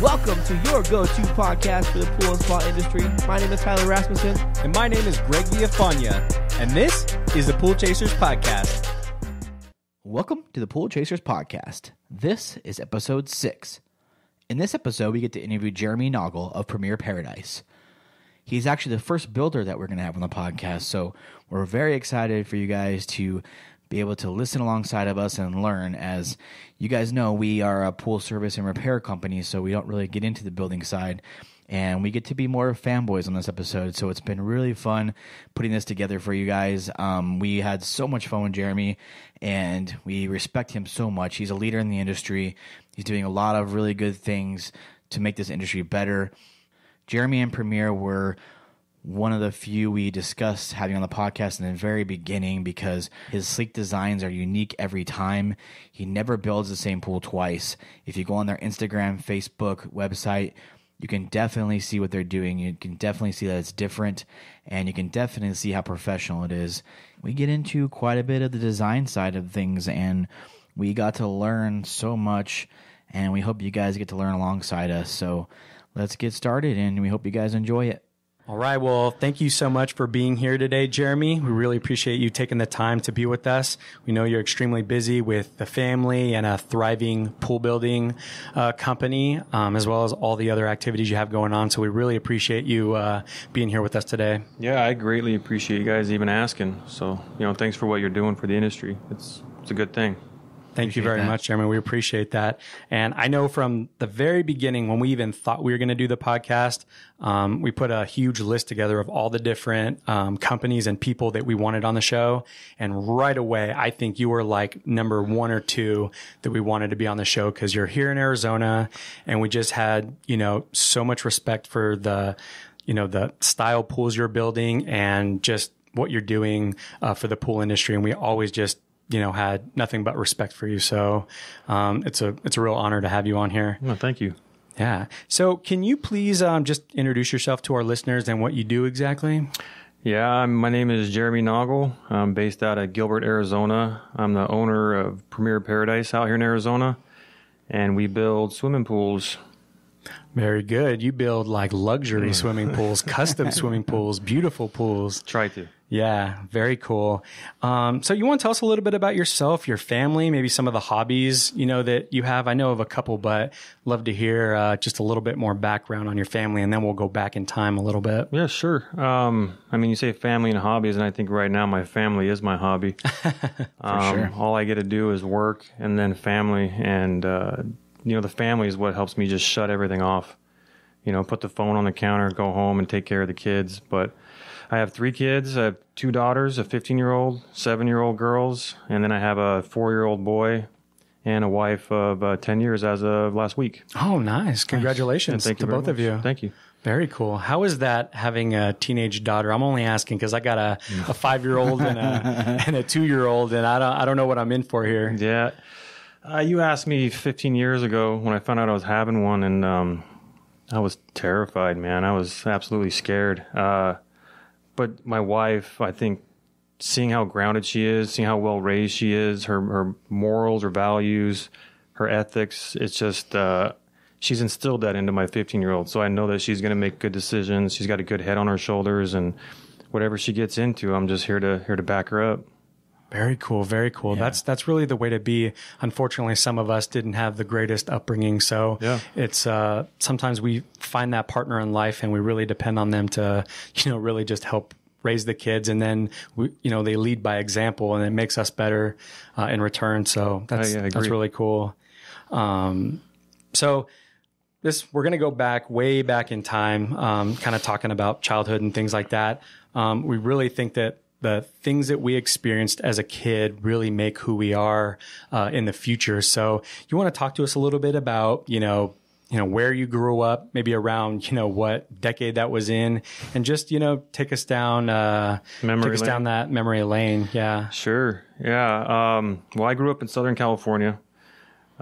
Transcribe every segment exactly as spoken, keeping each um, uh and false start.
Welcome to your go-to podcast for the pool and spa industry. My name is Tyler Rasmussen. And my name is Greg Viafania. And this is the Pool Chasers Podcast. Welcome to the Pool Chasers Podcast. This is episode six. In this episode, we get to interview Jeromey Naugle of Premier Paradise. He's actually the first builder that we're going to have on the podcast, so we're very excited for you guys to be able to listen alongside of us and learn. As you guys know, we are a pool service and repair company, so we don't really get into the building side, and we get to be more fanboys on this episode, so it's been really fun putting this together for you guys. Um, we had so much fun with Jeromey, and we respect him so much. He's a leader in the industry. He's doing a lot of really good things to make this industry better. Jeromey and Premier were one of the few we discussed having on the podcast in the very beginning because his sleek designs are unique every time. He never builds the same pool twice. If you go on their Instagram, Facebook, website, you can definitely see what they're doing. You can definitely see that it's different, and you can definitely see how professional it is. We get into quite a bit of the design side of things, and we got to learn so much, and we hope you guys get to learn alongside us. So let's get started, and we hope you guys enjoy it. All right. Well, thank you so much for being here today, Jeromey. We really appreciate you taking the time to be with us. We know you're extremely busy with the family and a thriving pool building uh, company, um, as well as all the other activities you have going on. So we really appreciate you uh, being here with us today. Yeah, I greatly appreciate you guys even asking. So, you know, thanks for what you're doing for the industry. It's, it's a good thing. Thank appreciate you very that. much, Jeromey. We appreciate that. And I know from the very beginning, when we even thought we were going to do the podcast, um, we put a huge list together of all the different um, companies and people that we wanted on the show. And right away, I think you were like number one or two that we wanted to be on the show because you're here in Arizona. And we just had, you know, so much respect for the, you know, the style pools you're building and just what you're doing uh, for the pool industry. And we always just, you know, had nothing but respect for you. So um, it's a it's a real honor to have you on here. Well, thank you. Yeah. So can you please um, just introduce yourself to our listeners and what you do exactly? Yeah, my name is Jeromey Naugle. I'm based out of Gilbert, Arizona. I'm the owner of Premier Paradise out here in Arizona, and we build swimming pools. Very good. You build like luxury mm. swimming pools, custom swimming pools, beautiful pools. Try to. Yeah, very cool. Um, so you want to tell us a little bit about yourself, your family, maybe some of the hobbies, you know, that you have? I know of a couple, but love to hear uh, just a little bit more background on your family, and then we'll go back in time a little bit. Yeah, sure. Um, I mean, you say family and hobbies, and I think right now my family is my hobby. For um, sure. All I get to do is work and then family, and, uh, you know, the family is what helps me just shut everything off. You know, put the phone on the counter, go home and take care of the kids, but I have three kids. I have two daughters, a fifteen-year-old, seven-year-old girls, and then I have a four-year-old boy and a wife of uh, ten years as of last week. Oh, nice. Congratulations nice. to both much. of you. Thank you. Very cool. How is that having a teenage daughter? I'm only asking because I got a, a five-year-old and a, and a two-year-old, and I don't, I don't know what I'm in for here. Yeah. Uh, you asked me fifteen years ago when I found out I was having one, and um, I was terrified, man. I was absolutely scared. Uh But my wife, I think, seeing how grounded she is, seeing how well raised she is, her her morals, her values, her ethics, it's just uh, she's instilled that into my fifteen-year-old. So I know that she's going to make good decisions. She's got a good head on her shoulders, and whatever she gets into, I'm just here to here to back her up. Very cool. Very cool. Yeah. That's, that's really the way to be. Unfortunately, some of us didn't have the greatest upbringing. So yeah. it's, uh, sometimes we find that partner in life and we really depend on them to, you know, really just help raise the kids. And then we, you know, they lead by example and it makes us better, uh, in return. So that's, I, I that's really cool. Um, so this, we're going to go back way back in time, um, kind of talking about childhood and things like that. Um, we really think that the things that we experienced as a kid really make who we are uh, in the future. So you want to talk to us a little bit about, you know, you know, where you grew up, maybe around, you know, what decade that was in, and just, you know, take us down, uh, memory take us down that memory lane. Yeah, sure. Yeah. Um, well, I grew up in Southern California.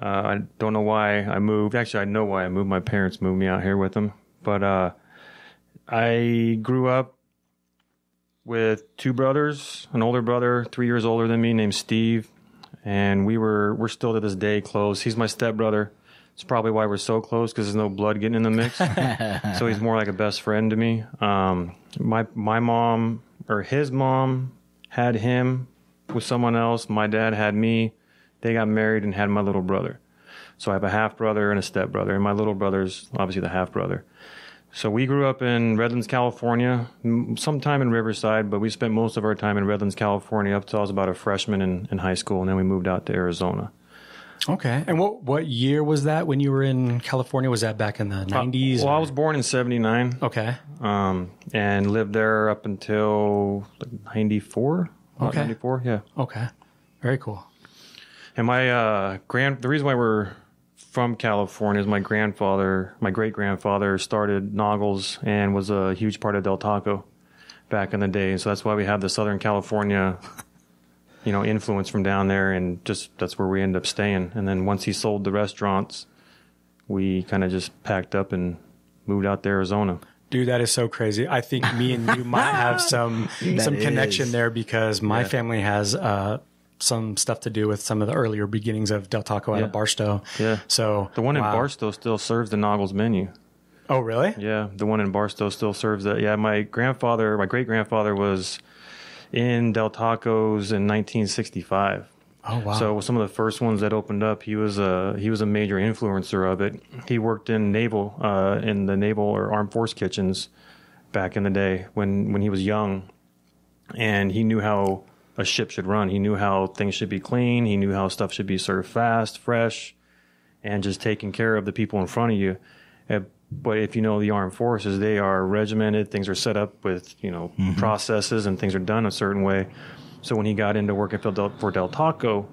Uh, I don't know why I moved. Actually, I know why I moved. My parents moved me out here with them, but uh, I grew up with two brothers, an older brother, three years older than me, named Steve, and we were we're still to this day close. He's my stepbrother, It's probably why we're so close, because there's no blood getting in the mix. So he's more like a best friend to me. Um, my my mom, or his mom, had him with someone else. My dad had me. They got married and had my little brother. So I have a half brother and a step brother, and my little brother's obviously the half brother. So we grew up in Redlands, California, sometime in Riverside, but we spent most of our time in Redlands, California, up till I was about a freshman in, in high school, and then we moved out to Arizona. Okay. And what what year was that when you were in California? Was that back in the nineties? Well, or? I was born in seventy-nine. Okay. Um, and lived there up until ninety-four. Okay. ninety-four, yeah. Okay. Very cool. And my uh, grand, the reason why we're from California is my grandfather, my great-grandfather started Noggles and was a huge part of Del Taco back in the day. So that's why we have the Southern California, you know, influence from down there, and just that's where we end up staying. And then once he sold the restaurants, we kind of just packed up and moved out to Arizona. Dude, that is so crazy. I think me and you might have some some connection there, because my yeah. family has uh some stuff to do with some of the earlier beginnings of Del Taco out yeah. of Barstow. Yeah. So the one wow. in Barstow still serves the Noggles menu. Oh, really? Yeah. The one in Barstow still serves that. Yeah. My grandfather, my great grandfather was in Del Taco's in nineteen sixty-five. Oh, wow. So some of the first ones that opened up, he was a, he was a major influencer of it. He worked in naval, uh, in the naval or armed force kitchens back in the day when, when he was young, and he knew how a ship should run. He knew how things should be clean. He knew how stuff should be served fast, fresh, and just taking care of the people in front of you. Uh, but if you know the armed forces, they are regimented. Things are set up with, you know, mm-hmm. processes, and things are done a certain way. So when he got into working for Del, for Del Taco,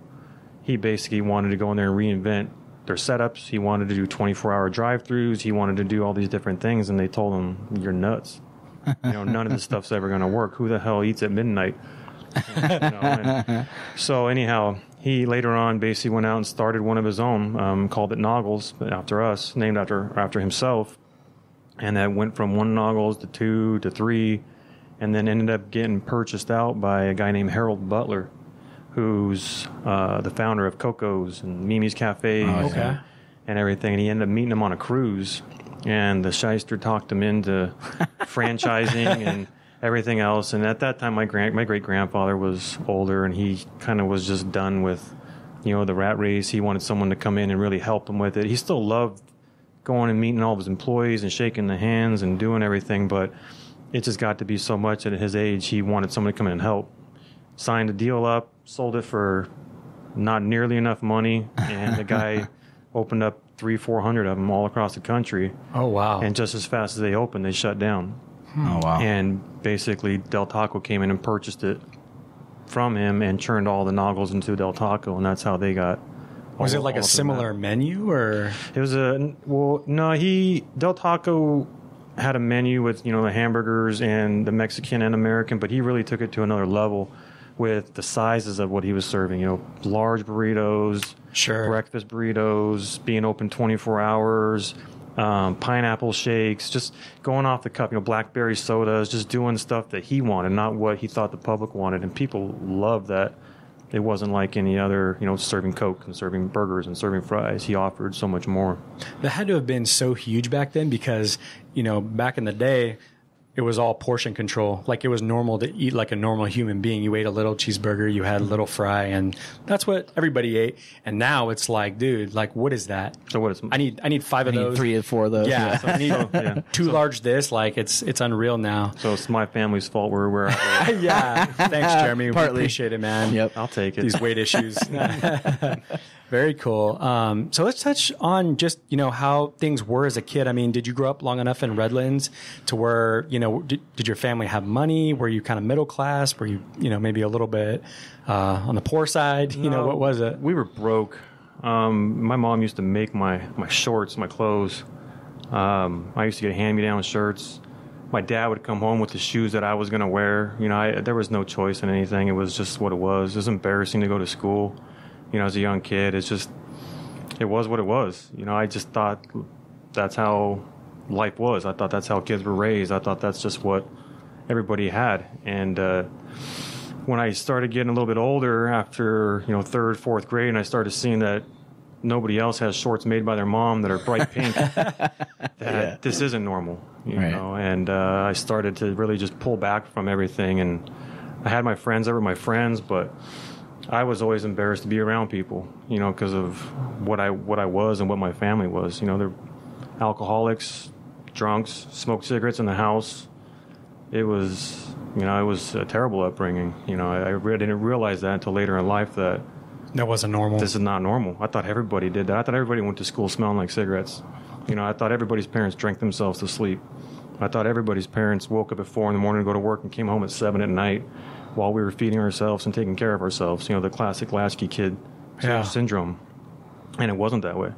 he basically wanted to go in there and reinvent their setups. He wanted to do twenty-four hour drive-thrus. He wanted to do all these different things, and they told him, "You're nuts. You know, none of this stuff's ever going to work. Who the hell eats at midnight?" You know, so anyhow, he later on basically went out and started one of his own, um, called it Noggles, after us, named after after himself, and that went from one Noggles to two to three, and then ended up getting purchased out by a guy named Harold Butler, who's uh, the founder of Coco's and Mimi's Cafe oh, okay. and, and everything. And he ended up meeting him on a cruise, and the shyster talked him into franchising and everything else. And at that time, my grand, my great-grandfather was older, and he kind of was just done with, you know, the rat race. He wanted someone to come in and really help him with it. He still loved going and meeting all of his employees and shaking the hands and doing everything, but it just got to be so much that at his age, he wanted someone to come in and help. Signed a deal up, sold it for not nearly enough money, and the guy opened up three, four hundred of them all across the country. Oh, wow. And just as fast as they opened, they shut down. Oh, wow. And basically Del Taco came in and purchased it from him and churned all the Noggles into Del Taco, and that's how they got. Was all, it like a similar menu, or? It was a, well, no, he, Del Taco had a menu with, you know, the hamburgers and the Mexican and American, but he really took it to another level with the sizes of what he was serving, you know, large burritos, sure, breakfast burritos, being open twenty-four hours. Um, pineapple shakes, just going off the cup, you know, blackberry sodas, just doing stuff that he wanted, not what he thought the public wanted. And people loved that. It wasn't like any other, you know, serving Coke and serving burgers and serving fries. He offered so much more. That had to have been so huge back then, because, you know, back in the day, it was all portion control. Like, it was normal to eat like a normal human being. You ate a little cheeseburger, you had a little fry, and that's what everybody ate. And now it's like, dude, like, what is that? So what is? I need I need five I of need those. Three or four of those. Yeah, yeah. So I need so, yeah. two so, large. This like it's it's unreal now. So it's my family's fault where we're at. Yeah, thanks, Jeremy. Partly. We appreciate it, man. Yep, I'll take it. These weight issues. Very cool. Um, so let's touch on just, you know, how things were as a kid. I mean, did you grow up long enough in Redlands to where, you know, did, did your family have money? Were you kind of middle class? Were you, you know, maybe a little bit uh, on the poor side? You no, know, what was it? We were broke. Um, my mom used to make my, my shorts, my clothes. Um, I used to get hand-me-down shirts. My dad would come home with the shoes that I was going to wear. You know, I, there was no choice in anything. It was just what it was. It was embarrassing to go to school. You know, as a young kid, it's just, it was what it was. You know, I just thought that's how life was. I thought that's how kids were raised. I thought that's just what everybody had. And uh, when I started getting a little bit older, after, you know, third, fourth grade, and I started seeing that nobody else has shorts made by their mom that are bright pink, that yeah. this isn't normal, you right. know. And uh, I started to really just pull back from everything. And I had my friends, they were my friends, but I was always embarrassed to be around people, you know, because of what I what I was and what my family was. You know, they're alcoholics, drunks, smoked cigarettes in the house. It was, you know, it was a terrible upbringing. You know, I, I didn't realize that until later in life that that wasn't normal. This is not normal. I thought everybody did that. I thought everybody went to school smelling like cigarettes. You know, I thought everybody's parents drank themselves to sleep. I thought everybody's parents woke up at four in the morning to go to work and came home at seven at night while we were feeding ourselves and taking care of ourselves. You know, the classic latchkey kid yeah. syndrome. And it wasn't that way.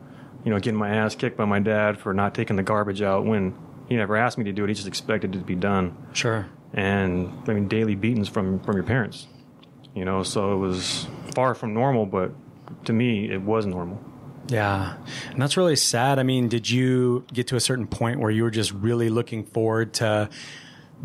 You know, getting my ass kicked by my dad for not taking the garbage out when he never asked me to do it. He just expected it to be done. Sure. And, I mean, daily beatings from, from your parents. You know, so it was far from normal, but to me, it was normal. Yeah. And that's really sad. I mean, did you get to a certain point where you were just really looking forward to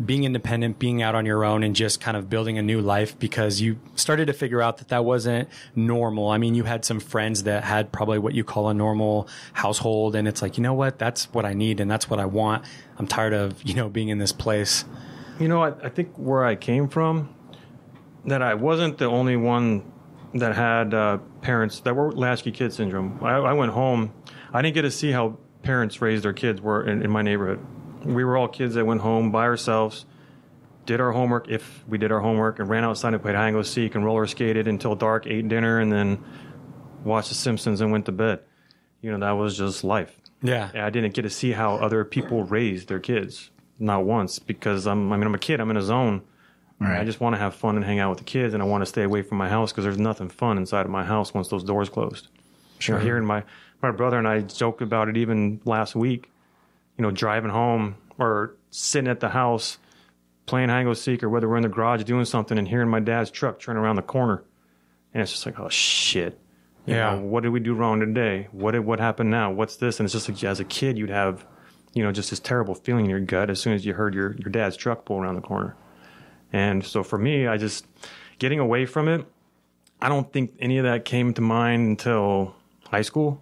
being independent, being out on your own, and just kind of building a new life because you started to figure out that that wasn't normal? I mean, you had some friends that had probably what you call a normal household, and it's like, you know what, that's what I need and that's what I want. I'm tired of, you know, being in this place. You know, I, I think where I came from, that I wasn't the only one that had uh, parents that were latchkey kid syndrome. I, I went home. I didn't get to see how parents raised their kids were in, in my neighborhood. We were all kids that went home by ourselves, did our homework if we did our homework, and ran outside and played hide and go seek and roller skated until dark, ate dinner, and then watched The Simpsons and went to bed. You know, that was just life. Yeah. And I didn't get to see how other people raised their kids, not once, because I'm, I mean, I'm a kid. I'm in a zone. Right. I just want to have fun and hang out with the kids, and I want to stay away from my house because there's nothing fun inside of my house once those doors closed. Sure. You know, hearing my, my brother and I joked about it even last week, you know, driving home or sitting at the house playing hide and go seek, or whether we're in the garage doing something and hearing my dad's truck turn around the corner. And it's just like, oh, shit. You yeah. know, what did we do wrong today? What did, what happened now? What's this? And it's just like, as a kid, you'd have, you know, just this terrible feeling in your gut as soon as you heard your, your dad's truck pull around the corner. And so for me, I just, getting away from it, I don't think any of that came to mind until high school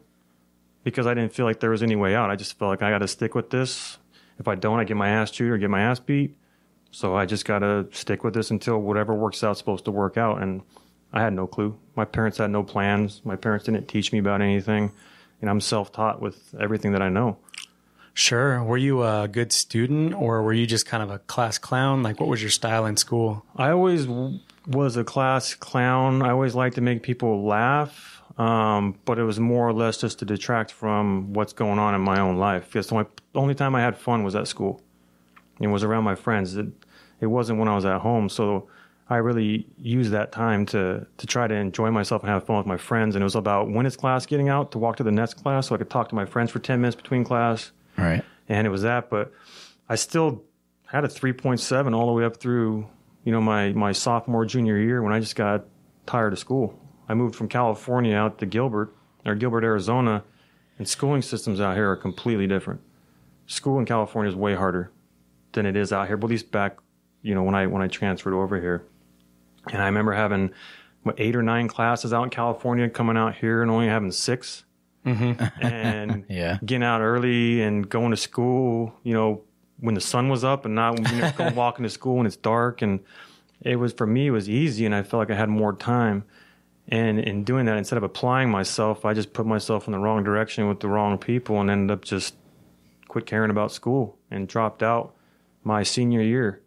because I didn't feel like there was any way out. I just felt like I got to stick with this. If I don't, I get my ass chewed or get my ass beat. So I just got to stick with this until whatever works out is supposed to work out. And I had no clue. My parents had no plans. My parents didn't teach me about anything. And I'm self-taught with everything that I know. Sure. Were you a good student or were you just kind of a class clown? Like, what was your style in school? I always w- was a class clown. I always liked to make people laugh, um, but it was more or less just to detract from what's going on in my own life. Because the only, only time I had fun was at school. It was around my friends. It, it wasn't when I was at home. So I really used that time to, to try to enjoy myself and have fun with my friends. And it was about when is class getting out to walk to the next class so I could talk to my friends for ten minutes between class. Right. And it was that, but I still had a three point seven all the way up through, you know, my, my sophomore, junior year when I just got tired of school. I moved from California out to Gilbert, or Gilbert, Arizona, and schooling systems out here are completely different. School in California is way harder than it is out here, but at least back, you know, when I when I transferred over here. And I remember having what, eight or nine classes out in California, coming out here and only having six. Mm-hmm. And yeah. getting out early and going to school, you know, when the sun was up and not you know, going walking to school when it's dark. And it was, for me, it was easy. And I felt like I had more time. And in doing that, instead of applying myself, I just put myself in the wrong direction with the wrong people and ended up just quit caring about school and dropped out my senior year.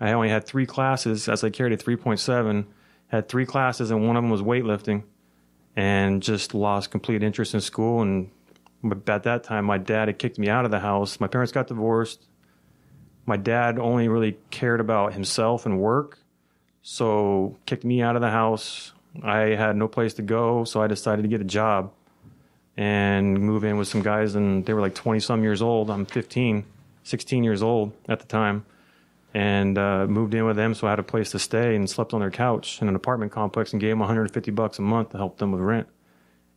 I only had three classes as I carried a three point seven, had three classes and one of them was weightlifting. And just lost complete interest in school. And at that time, my dad had kicked me out of the house. My parents got divorced. My dad only really cared about himself and work, so kicked me out of the house. I had no place to go, so I decided to get a job and move in with some guys. And they were like twenty-some years old. I'm fifteen, sixteen years old at the time. And uh, moved in with them, so I had a place to stay and slept on their couch in an apartment complex and gave them one hundred fifty bucks a month to help them with rent.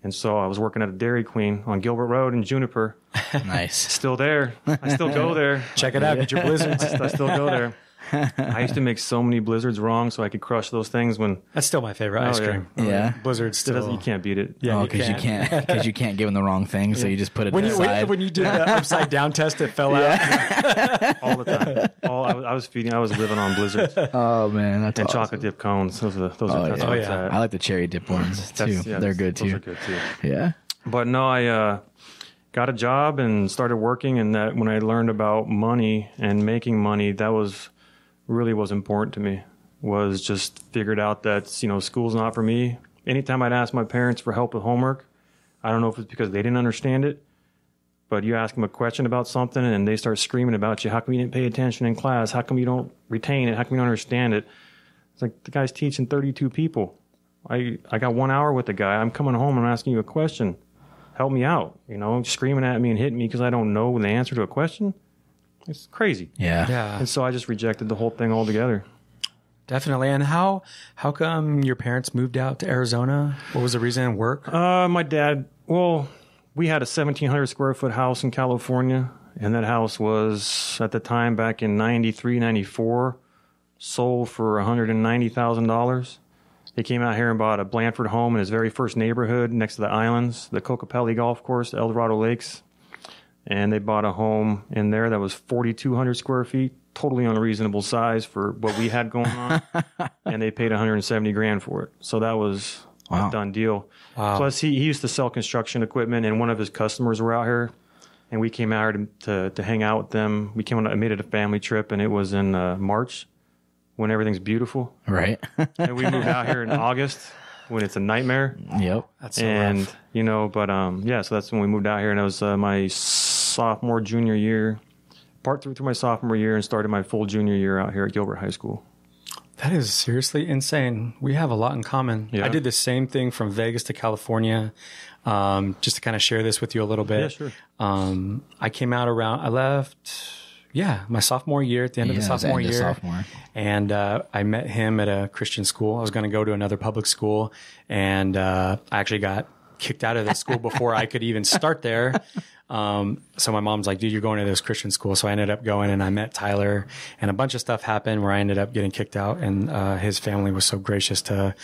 And so I was working at a Dairy Queen on Gilbert Road in Juniper. Nice. Still there. I still go there. Check it out. Get your blizzards. I still go there. I used to make so many blizzards wrong so I could crush those things. When that's still my favorite oh, ice cream. Yeah, yeah. Blizzards still, you can't beat it. Yeah, because oh, you can't because you, you can't give them the wrong thing, yeah. So you just put it when you when, when you did the upside down test, it fell yeah. out all the time. All I was, I was feeding, I was living on blizzards. Oh man, that's and awesome. Chocolate dip cones. Those are the, those oh, are that's yeah. Oh, yeah. I like the cherry dip ones too. Yeah, they're good too. Those are good too. Yeah, but no, I. Uh, Got a job and started working, and that when I learned about money and making money, that was really was important to me. Was just figured out that, you know, school's not for me. Anytime I'd ask my parents for help with homework, I don't know if it's because they didn't understand it, but you ask them a question about something and they start screaming about you. How come you didn't pay attention in class? How come you don't retain it? How come you don't understand it? It's like the guy's teaching thirty-two people. I I got one hour with the guy. I'm coming home and I'm asking you a question. Help me out, you know, screaming at me and hitting me because I don't know the answer to a question. It's crazy. Yeah. yeah. And so I just rejected the whole thing altogether. Definitely. And how how come your parents moved out to Arizona? What was the reason? Work? Uh, my dad, well, we had a seventeen hundred square foot house in California. And that house was, at the time, back in ninety-three, ninety-four, sold for one hundred ninety thousand dollars. He came out here and bought a Blanford home in his very first neighborhood next to the islands, the Cocopelli Golf Course, El Dorado Lakes. And they bought a home in there that was forty-two hundred square feet, totally unreasonable size for what we had going on. And they paid one hundred seventy grand for it. So that was wow. a done deal. Wow. Plus, he, he used to sell construction equipment, and one of his customers were out here. And we came out here to, to, to hang out with them. We came on, made it a family trip, and it was in uh, March. When everything's beautiful. Right. And we moved out here in August when it's a nightmare. Yep. That's so And, rough. you know, but, um, yeah, so that's when we moved out here. And it was uh, my sophomore, junior year, part through, through my sophomore year and started my full junior year out here at Gilbert High School. That is seriously insane. We have a lot in common. Yeah. I did the same thing from Vegas to California. Um, just to kind of share this with you a little bit. Yeah, sure. Um, I came out around, I left... Yeah, my sophomore year, at the end yeah, of the sophomore year. Sophomore. And uh, I met him at a Christian school. I was going to go to another public school, and uh, I actually got kicked out of the school before I could even start there. Um, so my mom's like, dude, you're going to this Christian school. So I ended up going, and I met Tyler, and a bunch of stuff happened where I ended up getting kicked out, and uh, his family was so gracious to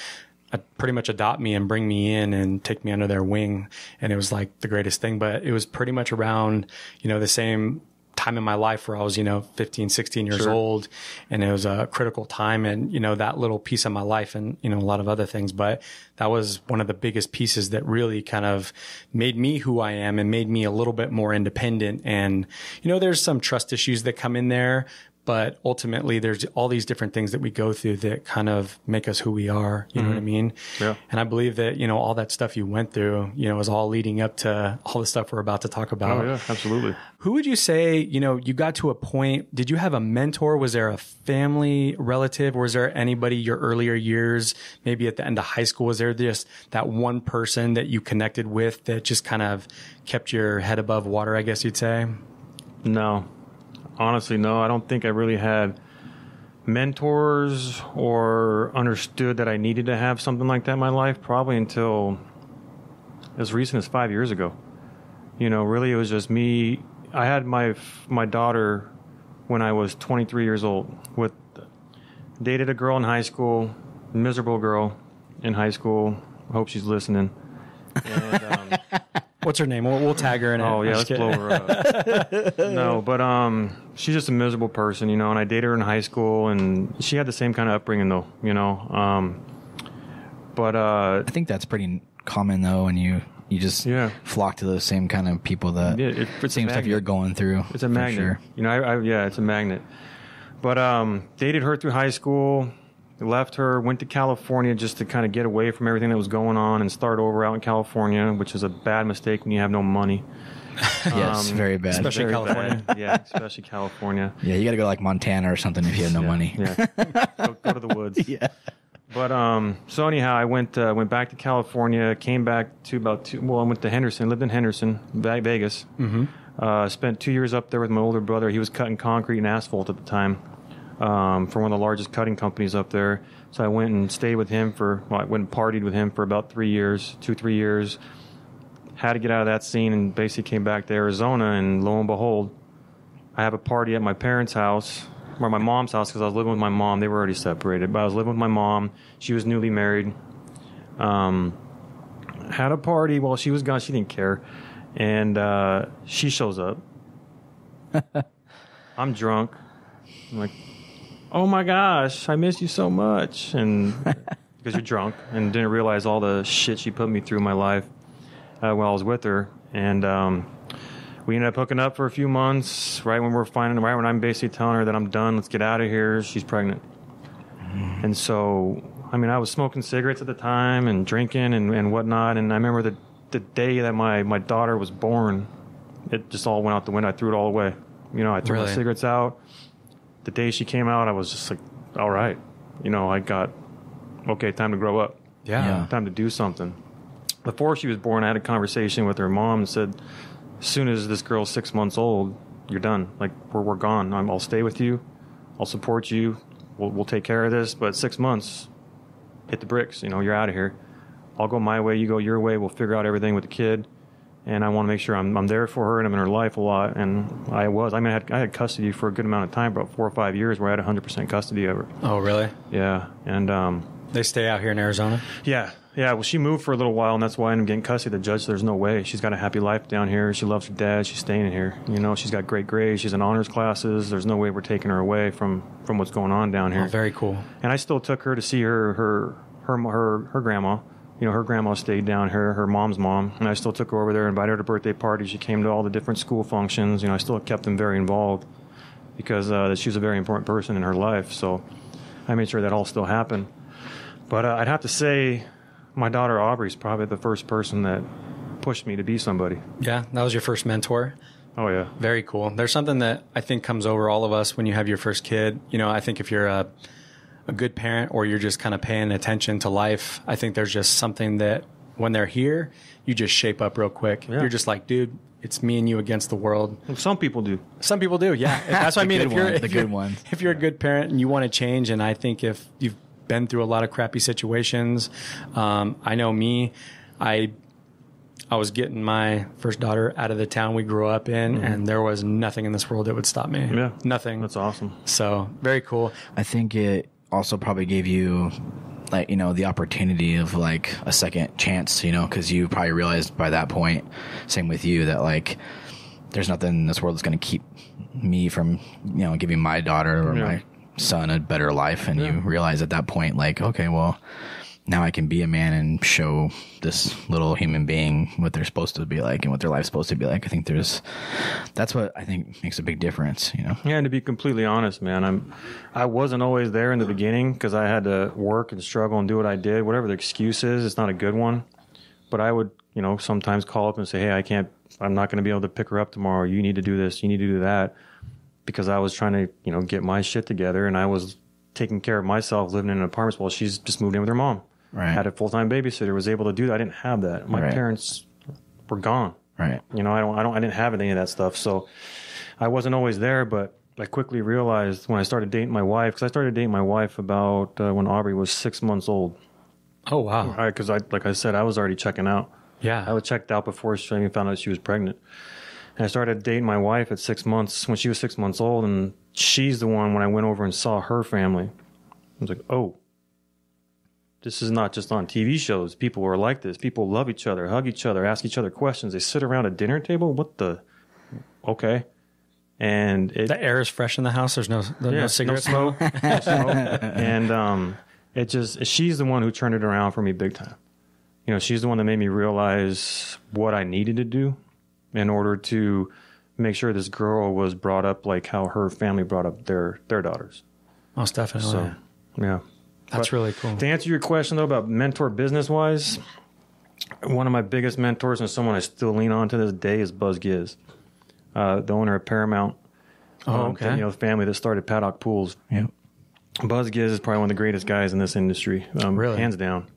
uh, pretty much adopt me and bring me in and take me under their wing. And it was like the greatest thing, but it was pretty much around, you know, the same time in my life where I was, you know, fifteen, sixteen years sure. old, and it was a critical time, and, you know, that little piece of my life and, you know, a lot of other things, but that was one of the biggest pieces that really kind of made me who I am and made me a little bit more independent. And, you know, there's some trust issues that come in there, but ultimately there's all these different things that we go through that kind of make us who we are. You mm-hmm. know what I mean? Yeah. And I believe that, you know, all that stuff you went through, you know, is all leading up to all the stuff we're about to talk about. Oh, yeah, absolutely. Who would you say, you know, you got to a point, did you have a mentor? Was there a family relative? Or was there anybody your earlier years, maybe at the end of high school, was there just that one person that you connected with that just kind of kept your head above water, I guess you'd say? No. Honestly, no, I don't think I really had mentors or understood that I needed to have something like that in my life, probably until as recent as five years ago. You know, really, it was just me. I had my my daughter when I was twenty-three years old. With dated a girl in high school, miserable girl in high school. I hope she's listening. And, um, what's her name? We'll, we'll tag her in. Oh, it. yeah, let's kidding. blow her up. No, but um, she's just a miserable person, you know, and I dated her in high school, and she had the same kind of upbringing, though, you know. Um, but uh, I think that's pretty common, though, when you, you just yeah. flock to those same kind of people that yeah, it, it's same stuff you're going through. It's a magnet. Sure. You know, I, I, yeah, it's a magnet. But um, dated her through high school, left her, went to California just to kind of get away from everything that was going on and start over out in California, which is a bad mistake when you have no money. Yes, um, very bad. Especially very California. Bad. Yeah, especially California. Yeah, you got to go like Montana or something if you have no yeah, money. Yeah, go, go to the woods. Yeah. But um, so anyhow, I went uh, went back to California, came back to about two, well, I went to Henderson, lived in Henderson, Vegas. Mm-hmm. Uh, spent two years up there with my older brother. He was cutting concrete and asphalt at the time. Um, for one of the largest cutting companies up there. So I went and stayed with him for, well, I went and partied with him for about three years, two, three years. Had to get out of that scene and basically came back to Arizona, and lo and behold, I have a party at my parents' house or my mom's house because I was living with my mom. They were already separated, but I was living with my mom. She was newly married. Um, had a party while she was gone. She didn't care. And uh, she shows up. I'm drunk. I'm like, oh my gosh, I miss you so much. And because you're drunk, and didn't realize all the shit she put me through in my life uh, while I was with her. And um, we ended up hooking up for a few months. Right when we're finding, right when I'm basically telling her that I'm done, let's get out of here, she's pregnant. Mm. And so, I mean, I was smoking cigarettes at the time and drinking and, and whatnot. And I remember the the day that my, my daughter was born, it just all went out the window. I threw it all away. You know, I threw really? my cigarettes out. The day she came out, I was just like, all right. You know, I got, okay, time to grow up. Yeah. yeah. Time to do something. Before she was born, I had a conversation with her mom and said, as soon as this girl's six months old, you're done. Like, we're, we're gone. I'm, I'll stay with you. I'll support you. We'll, we'll take care of this. But six months, hit the bricks. You know, you're out of here. I'll go my way. You go your way. We'll figure out everything with the kid. And I want to make sure I'm, I'm there for her and I'm in her life a lot. And I was. I mean, I had, I had custody for a good amount of time, about four or five years, where I had one hundred percent custody of her. Oh, really? Yeah. And um, they stay out here in Arizona? Yeah. Yeah, well, she moved for a little while, and that's why I ended up getting custody. The judge said, there's no way. She's got a happy life down here. She loves her dad. She's staying here. You know, she's got great grades. She's in honors classes. There's no way we're taking her away from, from what's going on down here. Oh, very cool. And I still took her to see her her her her, her grandma. You know, her grandma stayed down here, her mom's mom. And I still took her over there, invited her to birthday parties. She came to all the different school functions. You know, I still kept them very involved because uh, she was a very important person in her life. So I made sure that all still happened. But uh, I'd have to say... my daughter Aubrey's probably the first person that pushed me to be somebody. Yeah, that was your first mentor. Oh, yeah. Very cool. There's something that I think comes over all of us when you have your first kid. You know, I think if you're a, a good parent or you're just kind of paying attention to life, I think there's just something that when they're here, you just shape up real quick. Yeah. You're just like, dude, it's me and you against the world. Well, some people do. Some people do, yeah. That's what I mean. If you're, if the good ones. If you're a good parent and you want to change, and I think if you've been through a lot of crappy situations. Um, I know me, I, I was getting my first daughter out of the town we grew up in, mm-hmm. and there was nothing in this world that would stop me. Yeah. Nothing. That's awesome. So very cool. I think it also probably gave you, like, you know, the opportunity of like a second chance, you know, cause you probably realized by that point, same with you, that like, there's nothing in this world that's going to keep me from, you know, giving my daughter or yeah. my son a better life. And yeah. you realize at that point, like, okay, well, now I can be a man and show this little human being what they're supposed to be like and what their life's supposed to be like. I think there's, that's what I think makes a big difference, you know? Yeah. And to be completely honest, man, I'm, I wasn't always there in the beginning because I had to work and struggle and do what I did, whatever the excuse is. It's not a good one, but I would, you know, sometimes call up and say, hey, I can't, I'm not going to be able to pick her up tomorrow. You need to do this. You need to do that. Because I was trying to, you know, get my shit together, and I was taking care of myself, living in an apartment while she's just moved in with her mom. Right. Had a full-time babysitter, was able to do that. I didn't have that. My right. parents were gone. Right. You know, I don't, I don't, I didn't have any of that stuff. So I wasn't always there, but I quickly realized when I started dating my wife, because I started dating my wife about uh, when Aubrey was six months old. Oh, wow. Because I, like I said, I was already checking out. Yeah. I was checked out before she even found out she was pregnant. And I started dating my wife at six months, when she was six months old, and she's the one when I went over and saw her family. I was like, oh, this is not just on T V shows. People are like this. People love each other, hug each other, ask each other questions. They sit around a dinner table. What the? Okay. And it, the air is fresh in the house. There's no, there's yeah, no cigarette no smoke. no smoke. And um, it just, she's the one who turned it around for me big time. You know, she's the one that made me realize what I needed to do in order to make sure this girl was brought up like how her family brought up their, their daughters. Most definitely. So, yeah. That's but really cool. To answer your question, though, about mentor business-wise, one of my biggest mentors and someone I still lean on to this day is Buzz Ghiz, uh, the owner of Paramount. Oh, okay. Um, you know, the family that started Paddock Pools. Yeah. Buzz Ghiz is probably one of the greatest guys in this industry. Um, really? Hands down.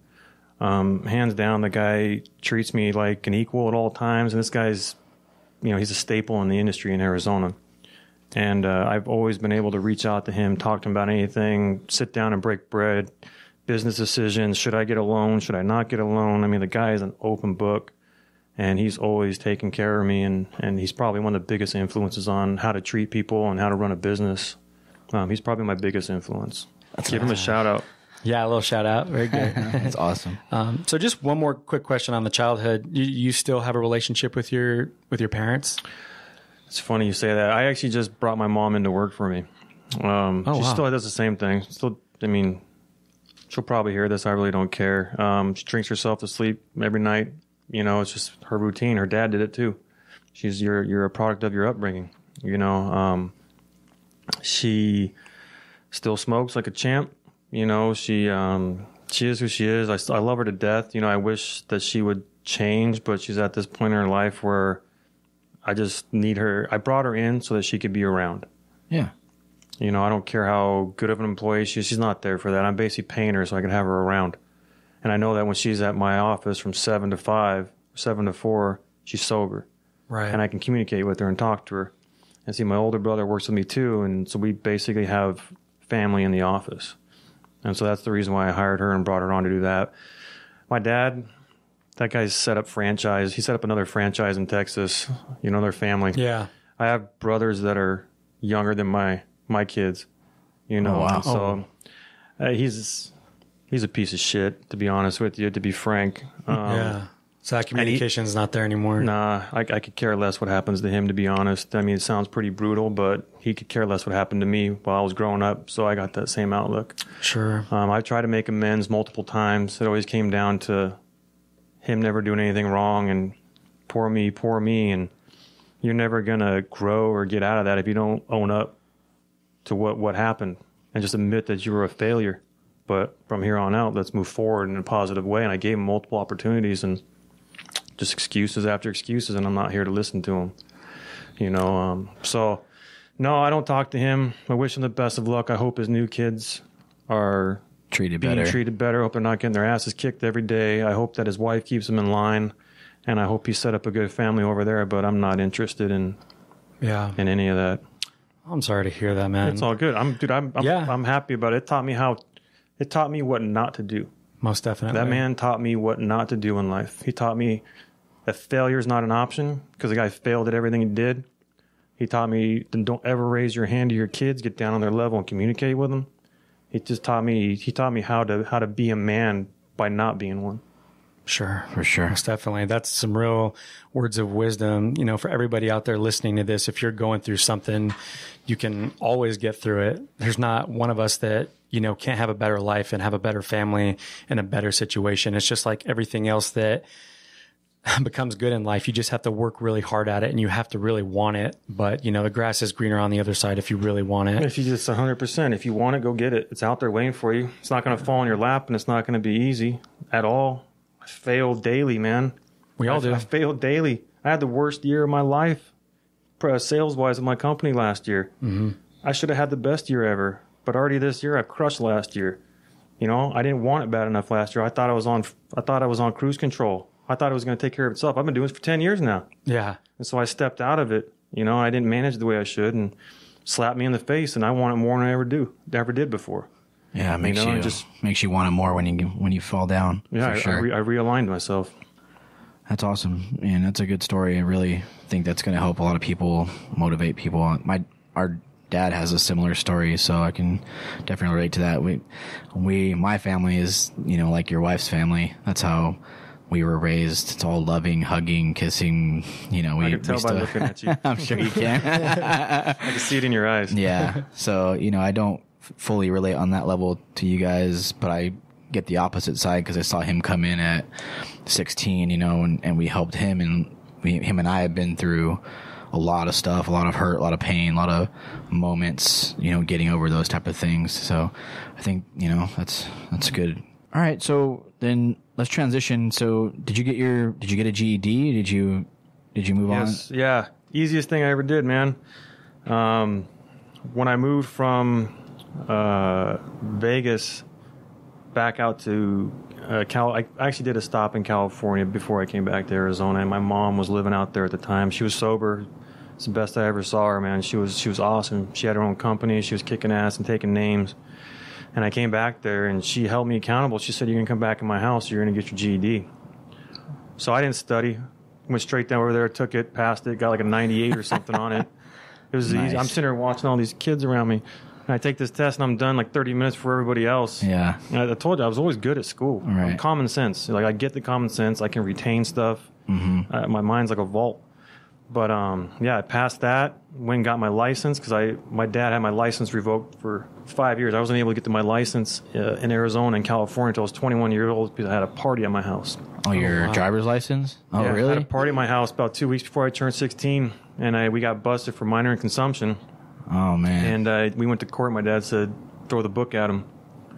Um, hands down, the guy treats me like an equal at all times, and this guy's... you know, he's a staple in the industry in Arizona. And uh, I've always been able to reach out to him, talk to him about anything, sit down and break bread, business decisions. Should I get a loan? Should I not get a loan? I mean, the guy is an open book, and he's always taking care of me. And, and he's probably one of the biggest influences on how to treat people and how to run a business. Um, he's probably my biggest influence. That's Give awesome. him a shout out. Yeah, a little shout out. Very good. That's awesome. Um, so just one more quick question on the childhood. You, you still have a relationship with your with your parents? It's funny you say that. I actually just brought my mom into work for me. Um, oh, she wow. still does the same thing. Still, I mean, she'll probably hear this. I really don't care. Um, she drinks herself to sleep every night. You know, it's just her routine. Her dad did it too. She's you're you're a product of your upbringing. You know, um, she still smokes like a champ. You know, she um, she is who she is. I, I love her to death. You know, I wish that she would change, but she's at this point in her life where I just need her. I brought her in so that she could be around. Yeah. You know, I don't care how good of an employee she is. She's not there for that. I'm basically paying her so I can have her around. And I know that when she's at my office from seven to five, seven to four, she's sober. Right. And I can communicate with her and talk to her. And see, my older brother works with me too, and so we basically have family in the office. And so that's the reason why I hired her and brought her on to do that. My dad, that guy's set up franchise. He set up another franchise in Texas, you know, their family. Yeah. I have brothers that are younger than my, my kids, you know. Oh, wow. So uh, he's he's a piece of shit, to be honest with you, to be frank. Um, yeah. So that communication's he, not there anymore. Nah, I, I could care less what happens to him, to be honest. I mean, it sounds pretty brutal, but he could care less what happened to me while I was growing up, so I got that same outlook. Sure. Um, I tried to make amends multiple times. It always came down to him never doing anything wrong and poor me, poor me. And you're never going to grow or get out of that if you don't own up to what, what happened and just admit that you were a failure. But from here on out, let's move forward in a positive way. And I gave him multiple opportunities and just excuses after excuses, and I'm not here to listen to him, you know. Um, so, no, I don't talk to him. I wish him the best of luck. I hope his new kids are treated being better. treated better. I hope they're not getting their asses kicked every day. I hope that his wife keeps him in line, and I hope he set up a good family over there, but I'm not interested in yeah in any of that. I'm sorry to hear that, man. It's all good. I'm dude, I'm I'm, yeah. I'm happy about it. It taught me how it taught me what not to do. Most definitely. That man taught me what not to do in life. He taught me that failure is not an option because the guy failed at everything he did. He taught me don't ever raise your hand to your kids, get down on their level and communicate with them. He just taught me, he taught me how to, how to be a man by not being one. Sure. For sure. Most definitely. That's some real words of wisdom, you know, for everybody out there listening to this. If you're going through something, you can always get through it. There's not one of us that, you know, can't have a better life and have a better family and a better situation. It's just like everything else that becomes good in life. You just have to work really hard at it and you have to really want it. But, you know, the grass is greener on the other side if you really want it. If you just one hundred percent, if you want it, go get it. It's out there waiting for you. It's not going to fall in your lap and it's not going to be easy at all. I fail daily, man. We all I, do. I fail daily. I had the worst year of my life, sales-wise, at my company last year. Mm-hmm. I should have had the best year ever. But already this year, I crushed last year. You know, I didn't want it bad enough last year. I thought I was on. I thought I was on cruise control. I thought it was going to take care of itself. I've been doing this for ten years now. Yeah. And so I stepped out of it. You know, I didn't manage the way I should, and slapped me in the face. And I want it more than I ever do, ever did before. Yeah, it makes you, know, you just makes you want it more when you when you fall down. Yeah, for I, sure. I, re, I realigned myself. That's awesome, and that's a good story. I really think that's going to help a lot of people, motivate people. My our dad has a similar story, so I can definitely relate to that. We we my family is, you know, like your wife's family. That's how we were raised. It's all loving, hugging, kissing. You know, we I can tell we by still, looking at you. I'm sure you can. I can see it in your eyes. Yeah. So you know, I don't fully relate on that level to you guys, but I get the opposite side because I saw him come in at sixteen, you know, and, and we helped him, and we, him and I have been through a lot of stuff, a lot of hurt, a lot of pain, a lot of moments, you know, getting over those type of things. So I think, you know, that's that's good. All right, so then let's transition. So did you get your did you get a G E D? Did you did you move yes, on? Yeah, easiest thing I ever did, man. Um, when I moved from Uh, Vegas back out to uh, Cal. I actually did a stop in California before I came back to Arizona, and my mom was living out there at the time. She was sober. It's the best I ever saw her, man. She was she was awesome. She had her own company. She was kicking ass and taking names. And I came back there, and she held me accountable. She said, "You're gonna come back in my house. You're gonna get your G E D." So I didn't study. Went straight down over there, took it, passed it, got like a ninety-eight or something on it. It was nice. Easy. I'm sitting there watching all these kids around me. I take this test and I'm done like thirty minutes for everybody else. Yeah. I, I told you, I was always good at school. Right. Um, common sense. Like, I get the common sense. I can retain stuff. Mm-hmm. Uh, my mind's like a vault. But, um, yeah, I passed that, went and got my license because I my dad had my license revoked for five years. I wasn't able to get to my license uh, in Arizona and California until I was twenty-one years old because I had a party at my house. Oh, your oh, wow. driver's license? Oh, yeah, really? I had a party at my house about two weeks before I turned sixteen, and I we got busted for minor in consumption. Oh, man. And uh, we went to court. My dad said, throw the book at him.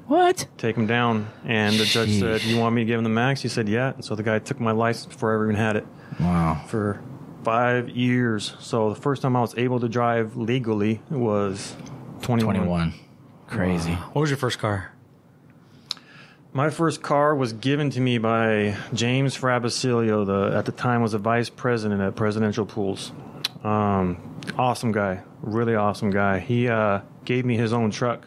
What? Take him down. And the judge Jeez. said, you want me to give him the max? He said, yeah. And so the guy took my license before I ever even had it. Wow. For five years. So the first time I was able to drive legally was twenty-one. twenty-one. Crazy. Wow. What was your first car? My first car was given to me by James Frabasilio, the, at the time was a vice president at Presidential Pools. Um, awesome guy. Really awesome guy. He uh, gave me his own truck.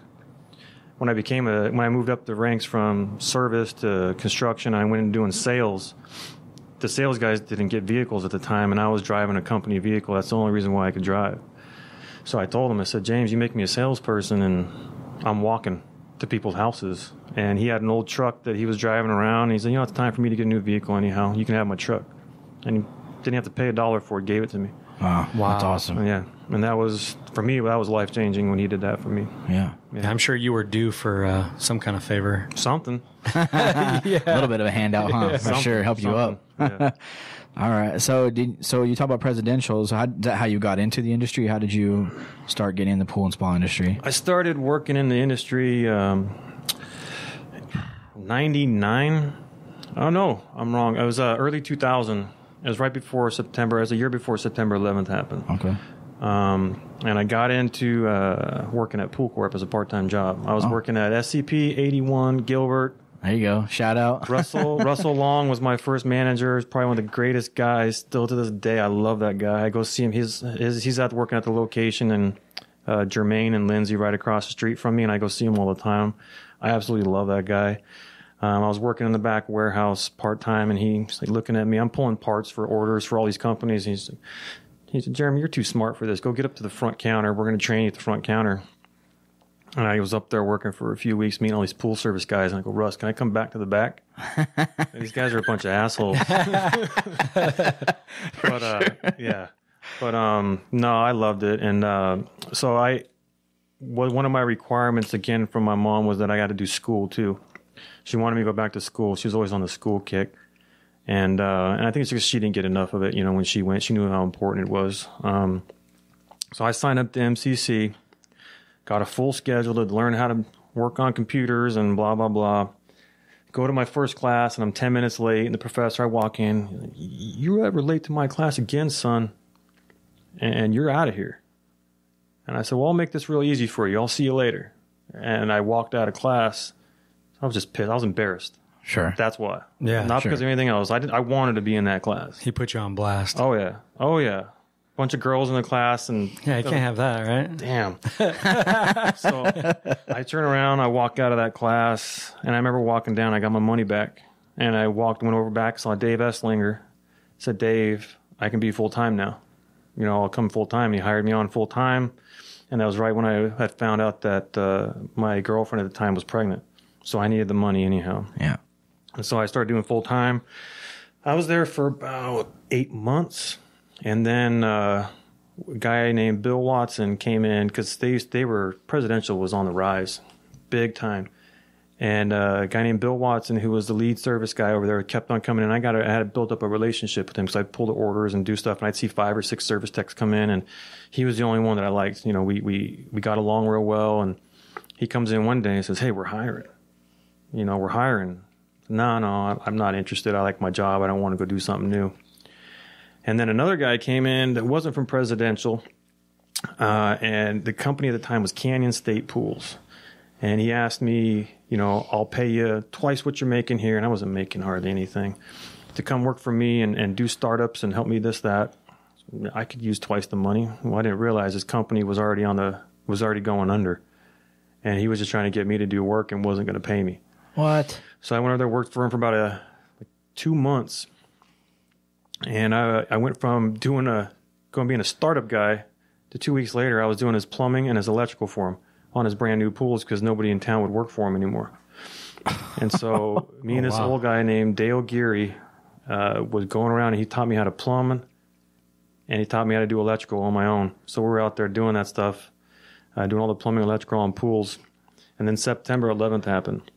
When I became a, when I moved up the ranks from service to construction, I went into doing sales. The sales guys didn't get vehicles at the time, and I was driving a company vehicle. That's the only reason why I could drive. So I told him, I said, James, you make me a salesperson, and I'm walking to people's houses. And he had an old truck that he was driving around, and he said, you know, it's time for me to get a new vehicle anyhow. You can have my truck. And he didn't have to pay a dollar for it. Gave it to me. Wow, wow. That's awesome. Yeah. And that was, for me, that was life-changing when he did that for me. Yeah. yeah. I'm sure you were due for uh, some kind of favor. Something. yeah. A little bit of a handout, huh? Yeah. For something, sure. Help something. you up. Yeah. All right. So did so you talk about presidential. So how, is that how you got into the industry? How did you start getting in the pool and spa industry? I started working in the industry um, ninety-nine. Oh, no. I'm wrong. It was uh, early two thousand. It was right before September. It was a year before September eleventh happened. Okay. Um, and I got into uh, working at Pool Corp as a part-time job. I was oh. working at S C P, eighty-one, Gilbert. There you go. Shout out. Russell Russell Long was my first manager. He's probably one of the greatest guys still to this day. I love that guy. I go see him. He's, he's, he's out working at the location, and uh, Jermaine and Lindsay right across the street from me, and I go see him all the time. I absolutely love that guy. Um, I was working in the back warehouse part-time, and he's like looking at me. I'm pulling parts for orders for all these companies. And he's like, he said, Jeremy, you're too smart for this. Go get up to the front counter. We're going to train you at the front counter. And I was up there working for a few weeks, meeting all these pool service guys. And I go, Russ, can I come back to the back? These guys are a bunch of assholes. But uh, yeah, but um, no, I loved it. And uh, so I, one of my requirements, again, from my mom was that I got to do school, too. She wanted me to go back to school. She was always on the school kick. And uh, and I think it's because she didn't get enough of it, you know, when she went. She knew how important it was. Um, so I signed up to M C C, got a full schedule to learn how to work on computers and blah, blah, blah. Go to my first class, and I'm ten minutes late, and the professor, I walk in, you ever late to my class again, son, and you're out of here. And I said, well, I'll make this real easy for you. I'll see you later. And I walked out of class. I was just pissed. I was embarrassed. Sure. That's why. Yeah. Not sure. because of anything else. I did, I wanted to be in that class. He put you on blast. Oh, yeah. Oh, yeah. Bunch of girls in the class. And yeah, you can't have that, right? Damn. So I turn around. I walk out of that class. And I remember walking down. I got my money back. And I walked, went over back, saw Dave Esslinger. Said, Dave, I can be full-time now. You know, I'll come full-time. He hired me on full-time. And that was right when I had found out that uh, my girlfriend at the time was pregnant. So I needed the money anyhow. Yeah. And so I started doing full time. I was there for about eight months. And then uh, a guy named Bill Watson came in because they, they were, presidential was on the rise big time. And uh, a guy named Bill Watson, who was the lead service guy over there, kept on coming in. I got a, I had built up a relationship with him because I'd pull the orders and do stuff, and I'd see five or six service techs come in, and he was the only one that I liked. You know, we, we, we got along real well. And he comes in one day and says, hey, we're hiring. You know, we're hiring. No, no, I'm not interested. I like my job. I don't want to go do something new. And then another guy came in that wasn't from Presidential. Uh, and the company at the time was Canyon State Pools. And he asked me, you know, I'll pay you twice what you're making here. And I wasn't making hardly anything. To come work for me and, and do startups and help me this, that. I could use twice the money. Well, I didn't realize his company was already on the, was already going under. And he was just trying to get me to do work and wasn't going to pay me. What? So I went over there, worked for him for about a, like two months. And I, I went from doing a, going being a startup guy to two weeks later, I was doing his plumbing and his electrical for him. on his brand new pools because nobody in town would work for him anymore. And so me and oh, this wow. old guy named Dale Geary uh, was going around, and he taught me how to plumb, and he taught me how to do electrical on my own. So we were out there doing that stuff, uh, doing all the plumbing, electrical, and pools. And then September eleventh happened.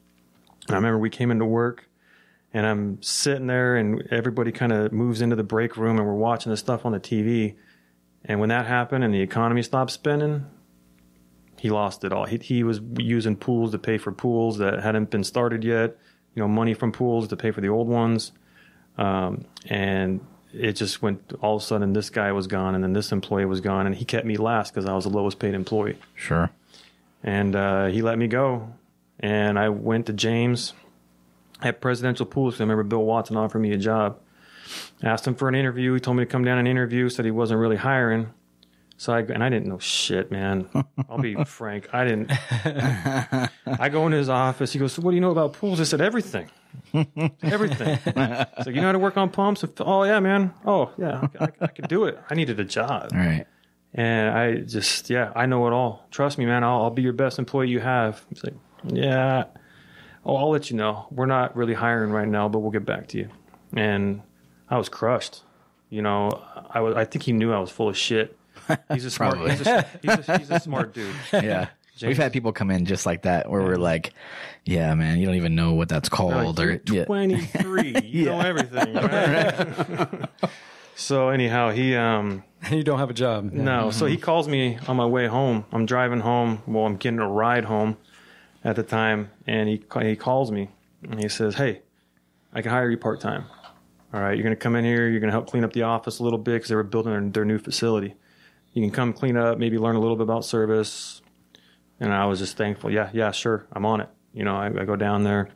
I remember we came into work, and I'm sitting there, and everybody kind of moves into the break room, and we're watching this stuff on the T V. And when that happened and the economy stopped spinning, he lost it all. He, he was using pools to pay for pools that hadn't been started yet, you know, money from pools to pay for the old ones. Um, and it just went, all of a sudden, this guy was gone, and then this employee was gone, and he kept me last because I was the lowest paid employee. Sure. And uh, he let me go, and I went to James at Presidential Pools. I remember Bill Watson offered me a job. I asked him for an interview. He told me to come down and interview, said he wasn't really hiring. So I, and I didn't know shit, man. I'll be frank. I didn't. I go into his office. He goes, so what do you know about pools? I said, everything. Everything. So you know how to work on pumps? Oh, yeah, man. Oh, yeah. I, I could do it. I needed a job. All right. And I just, yeah, I know it all. Trust me, man. I'll, I'll be your best employee you have. He's like, yeah. Oh, I'll let you know. We're not really hiring right now, but we'll get back to you. And I was crushed. You know, I was. I think he knew I was full of shit. He's a smart. He's a, he's, a, he's a smart dude. Yeah, James. We've had people come in just like that, where yeah. we're like, "Yeah, man, you don't even know what that's called." Like, or you're twenty-three, yeah. you know everything. Right? So anyhow, he um, you don't have a job. No. Mm-hmm. So he calls me on my way home. I'm driving home. Well, I'm getting a ride home at the time, and he he calls me and he says, "Hey, I can hire you part time. All right, you're gonna come in here. You're gonna help clean up the office a little bit because they were building their, their new facility." You can come clean up, maybe learn a little bit about service. And I was just thankful. Yeah, yeah, sure. I'm on it. You know, I, I go down there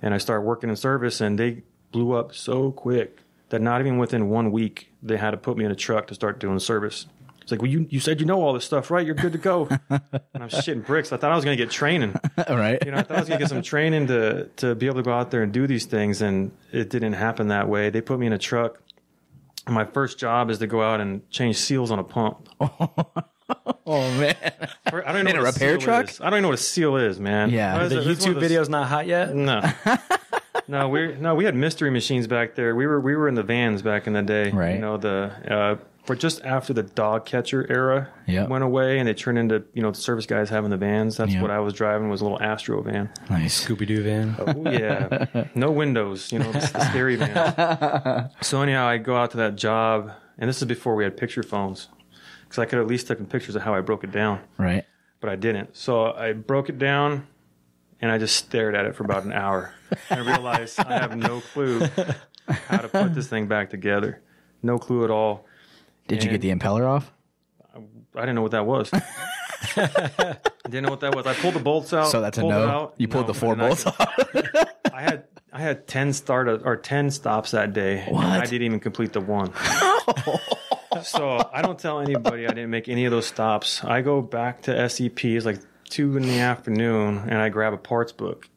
and I start working in service, and they blew up so quick that not even within one week, they had to put me in a truck to start doing service. It's like, well, you, you said you know all this stuff, right? You're good to go. And I'm shitting bricks. I thought I was going to get training. All right. You know, I thought I was going to get some training to, to be able to go out there and do these things. And it didn't happen that way. They put me in a truck. My first job is to go out and change seals on a pump. Oh, oh man. I don't even know in a repair truck? Is. I don't even know what a seal is, man. Yeah. The YouTube video's not hot yet? No. no, we no, we had mystery machines back there. We were we were in the vans back in the day. Right. You know, the uh for just after the dog catcher era yep. went away, and they turned into, you know, the service guys having the vans. That's yep. what I was driving, was a little Astro van. Nice. Scooby-Doo van. Oh, yeah. No windows, you know, it's the scary van. So anyhow, I go out to that job, and this is before we had picture phones, because I could at least take pictures of how I broke it down. Right. But I didn't. So I broke it down, and I just stared at it for about an hour. I realized I have no clue how to put this thing back together. No clue at all. Did and you get the impeller off? I, I didn't know what that was. I didn't know what that was. I pulled the bolts out. So that's a no. You pulled no, the four bolts I could, out. I had I had ten start or ten stops that day. What? And I didn't even complete the one. So I don't tell anybody I didn't make any of those stops. I go back to S C P. It's like two in the afternoon, and I grab a parts book.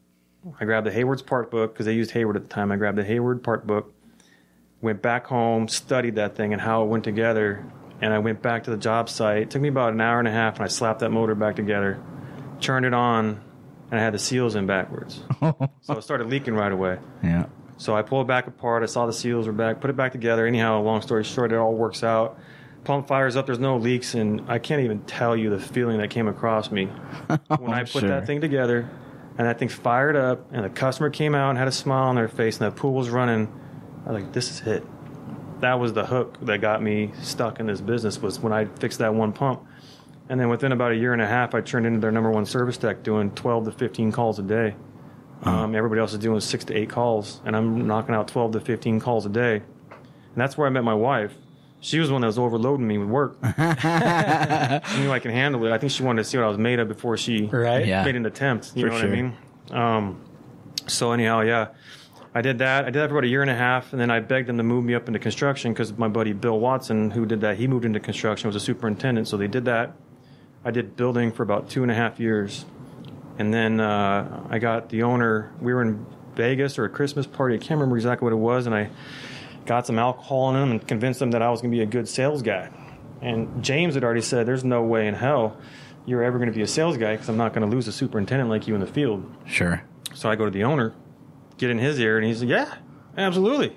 I grabbed the Hayward's part book because they used Hayward at the time. I grabbed the Hayward part book. Went back home, studied that thing and how it went together, and I went back to the job site. It took me about an hour and a half, and I slapped that motor back together, turned it on, and I had the seals in backwards. So it started leaking right away. Yeah. So I pulled it back apart. I saw the seals were back, put it back together. Anyhow, long story short, it all works out. Pump fires up. There's no leaks, and I can't even tell you the feeling that came across me when I put sure. that thing together, and that thing fired up, and the customer came out and had a smile on their face, and that pool was running. I was like, this is it. That was the hook that got me stuck in this business, was when I fixed that one pump. And then within about a year and a half, I turned into their number one service tech, doing twelve to fifteen calls a day. Um, everybody else is doing six to eight calls, and I'm knocking out twelve to fifteen calls a day. And that's where I met my wife. She was the one that was overloading me with work. She knew I could handle it. I think she wanted to see what I was made of before she right? yeah. made an attempt. You For know sure. what I mean? Um, so anyhow, yeah. I did that. I did that for about a year and a half, and then I begged them to move me up into construction because my buddy Bill Watson, who did that, he moved into construction, was a superintendent, so they did that. I did building for about two and a half years, and then uh, I got the owner. We were in Vegas or a Christmas party. I can't remember exactly what it was, and I got some alcohol in them and convinced them that I was going to be a good sales guy. And James had already said, there's no way in hell you're ever going to be a sales guy because I'm not going to lose a superintendent like you in the field. Sure. So I go to the owner, get in his ear, and he's like, yeah, absolutely.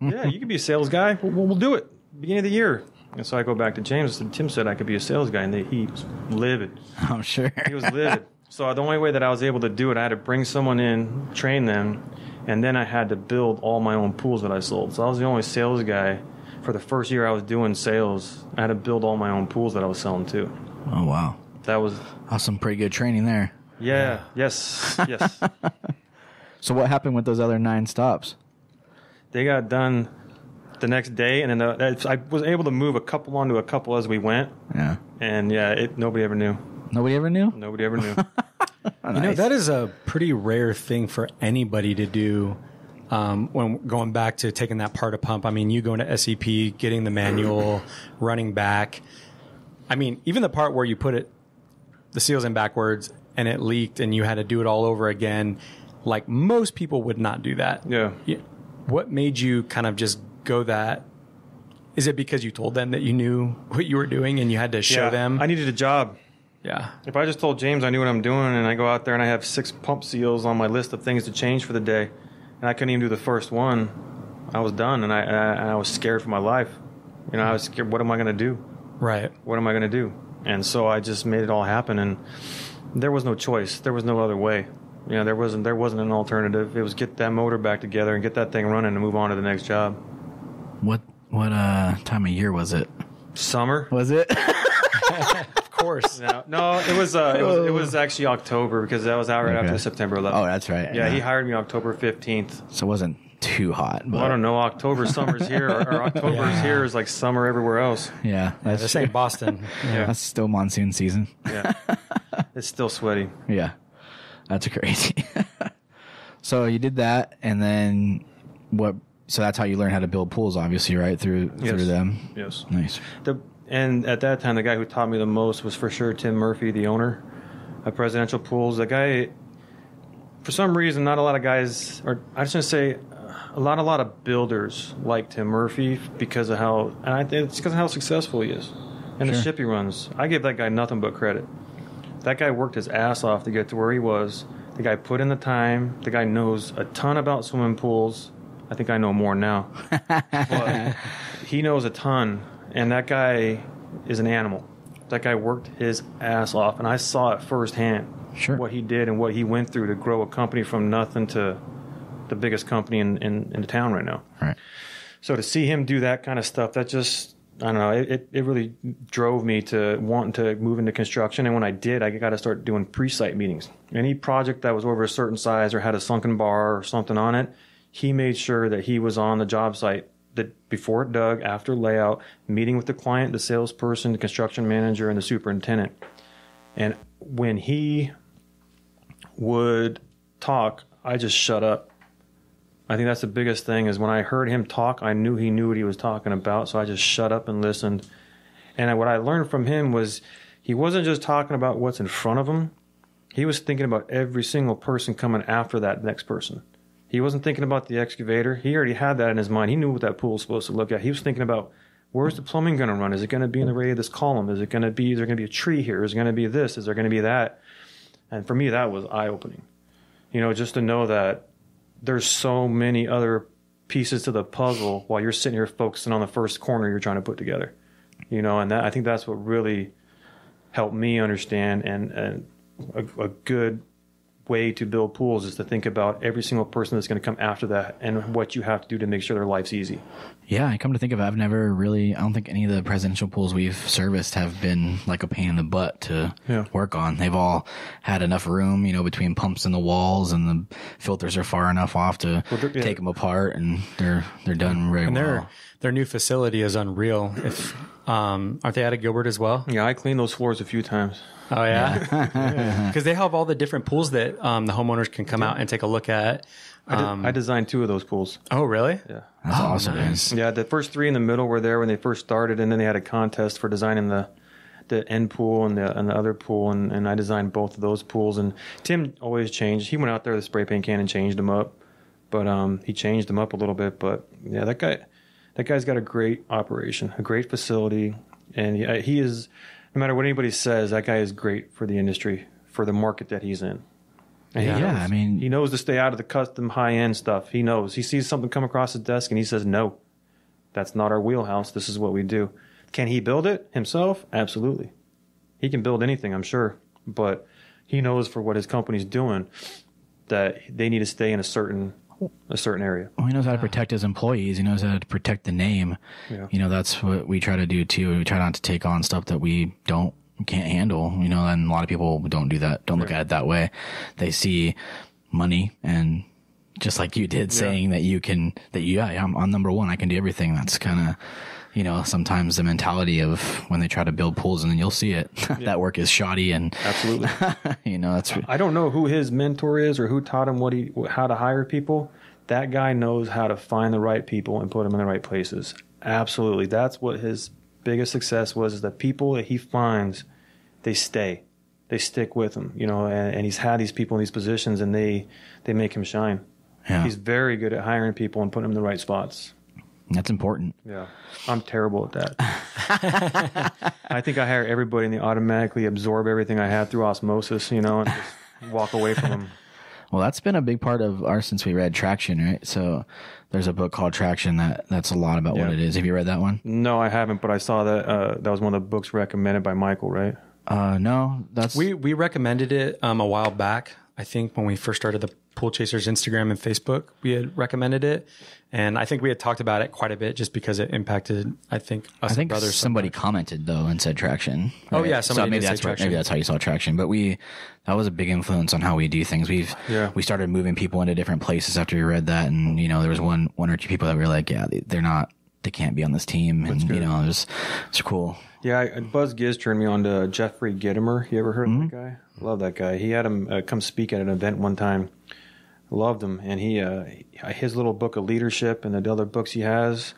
Yeah, you could be a sales guy. We'll, we'll do it. Beginning of the year. And so I go back to James, and Tim said I could be a sales guy, and they, he was livid. I'm sure. He was livid. So the only way that I was able to do it, I had to bring someone in, train them, and then I had to build all my own pools that I sold. So I was the only sales guy. For the first year I was doing sales, I had to build all my own pools that I was selling too. Oh, wow. That was... Awesome. Pretty good training there. Yeah. yeah. Yes. Yes. So what happened with those other nine stops? They got done the next day, and then the, I was able to move a couple onto a couple as we went. Yeah. And, yeah, it, nobody ever knew. Nobody ever knew? Nobody ever knew. Nice. You know, that is a pretty rare thing for anybody to do. Um, when going back to taking that part of pump, I mean, you going to S C P, getting the manual, running back. I mean, even the part where you put it, the seals in backwards and it leaked and you had to do it all over again. Like, most people would not do that. Yeah. What made you kind of just go that? Is it because you told them that you knew what you were doing and you had to show yeah, them? I needed a job. Yeah. If I just told James I knew what I'm doing and I go out there and I have six pump seals on my list of things to change for the day, and I couldn't even do the first one, I was done, and I and I, and I was scared for my life. You know, I was scared, what am I going to do? Right. What am I going to do? And so I just made it all happen, and there was no choice. There was no other way. You know, there wasn't there wasn't an alternative. It was get that motor back together and get that thing running and move on to the next job. What what uh, time of year was it? Summer. Was it? Of course. No, no it, was, uh, it was it was actually October, because that was out right okay. after September eleventh. Oh, that's right. Yeah, yeah, he hired me October fifteenth. So it wasn't too hot. But... Well, I don't know. October, summer's here. Or, or October's yeah. here is like summer everywhere else. Yeah. That's yeah, the same Boston. Yeah. Yeah. That's still monsoon season. Yeah. It's still sweaty. Yeah. That's crazy. So you did that, and then what? So that's how you learn how to build pools, obviously, right? Through yes. through them. Yes. Nice. The, and at that time, the guy who taught me the most was for sure Tim Murphy, the owner of Presidential Pools. The guy, for some reason, not a lot of guys, or I just want to say, a lot, a lot of builders like Tim Murphy because of how, and I think it's because of how successful he is and sure. the ship he runs. I give that guy nothing but credit. That guy worked his ass off to get to where he was. The guy put in the time. The guy knows a ton about swimming pools. I think I know more now. But he knows a ton. And that guy is an animal. That guy worked his ass off. And I saw it firsthand. Sure. What he did and what he went through to grow a company from nothing to the biggest company in, in, in the town right now. Right. So to see him do that kind of stuff, that just... I don't know, it, it really drove me to wanting to move into construction. And when I did, I got to start doing pre-site meetings. Any project that was over a certain size or had a sunken bar or something on it, he made sure that he was on the job site that before it dug, after layout, meeting with the client, the salesperson, the construction manager, and the superintendent. And when he would talk, I just shut up. I think that's the biggest thing is when I heard him talk, I knew he knew what he was talking about, so I just shut up and listened. And I, what I learned from him was he wasn't just talking about what's in front of him. He was thinking about every single person coming after that next person. He wasn't thinking about the excavator. He already had that in his mind. He knew what that pool was supposed to look at. He was thinking about where's the plumbing going to run? Is it going to be in the ray of this column? Is it going to be, is there going to be a tree here? Is it going to be this? Is there going to be that? And for me, that was eye-opening. You know, just to know that there's so many other pieces to the puzzle while you're sitting here focusing on the first corner you're trying to put together, you know, and that, I think that's what really helped me understand. And, and a, a good way to build pools is to think about every single person that's going to come after that and what you have to do to make sure their life's easy. Yeah. I come to think of it, I've never really, I don't think any of the presidential pools we've serviced have been like a pain in the butt to yeah. work on. They've all had enough room, you know, between pumps and the walls, and the filters are far enough off to well, yeah. take them apart, and they're, they're done really and well. Their, their new facility is unreal. If, um, aren't they out of Gilbert as well? Yeah. I cleaned those floors a few times. Oh, yeah? Because yeah. they have all the different pools that um, the homeowners can come yeah. out and take a look at. Um, I, did, I designed two of those pools. Oh, really? Yeah. That's oh, awesome. Nice. Yeah, the first three in the middle were there when they first started, and then they had a contest for designing the the end pool and the and the other pool, and, and I designed both of those pools. And Tim always changed. He went out there with a spray paint can and changed them up, but um, he changed them up a little bit. But, yeah, that guy, that guy's got a great operation, a great facility, and he, he is... no matter what anybody says, that guy is great for the industry, for the market that he's in. And yeah, he knows, I mean, he knows to stay out of the custom high end stuff. He knows. He sees something come across his desk and he says, no, that's not our wheelhouse. This is what we do. Can he build it himself? Absolutely. He can build anything, I'm sure. But he knows for what his company's doing that they need to stay in a certain a certain area. Well, he knows how to protect his employees. He knows how to protect the name. Yeah. You know, that's what we try to do too. We try not to take on stuff that we don't can't handle. You know, and a lot of people don't do that. Don't right. look at it that way. They see money, and just like you did, yeah. saying that you can that you, yeah, I'm on number one. I can do everything. That's kind of. You know, sometimes the mentality of when they try to build pools, and then you'll see it, yeah. that work is shoddy and absolutely. You know, that's. I don't know who his mentor is or who taught him what he how to hire people. That guy knows how to find the right people and put them in the right places. Absolutely, that's what his biggest success was: is the people that he finds, they stay, they stick with him. You know, and, and he's had these people in these positions, and they they make him shine. Yeah. He's very good at hiring people and putting them in the right spots. That's important. Yeah. I'm terrible at that. I think I hire everybody and they automatically absorb everything I have through osmosis, you know, and just walk away from them. Well, that's been a big part of our since we read Traction, right? So there's a book called Traction that that's a lot about yeah. what it is. Have you read that one? No, I haven't, but I saw that uh, that was one of the books recommended by Michael, right? Uh, no, that's we we recommended it um, a while back. I think when we first started the Pool Chasers Instagram and Facebook, we had recommended it. And I think we had talked about it quite a bit just because it impacted, I think, us I think brothers somebody somewhere. Commented, though, and said Traction. Right? Oh, yeah. Somebody so maybe, that's where, maybe that's how you saw Traction. But we that was a big influence on how we do things. We've yeah. We started moving people into different places after we read that. And, you know, there was one, one or two people that we were like, yeah, they're not, they can't be on this team. And, you know, it was, it was cool. Yeah. I, Buzz Ghiz turned me on to Jeffrey Gitomer. You ever heard mm-hmm. of that guy? Love that guy. He had him uh, come speak at an event one time. Loved him, and he uh, his little book of leadership and the other books he has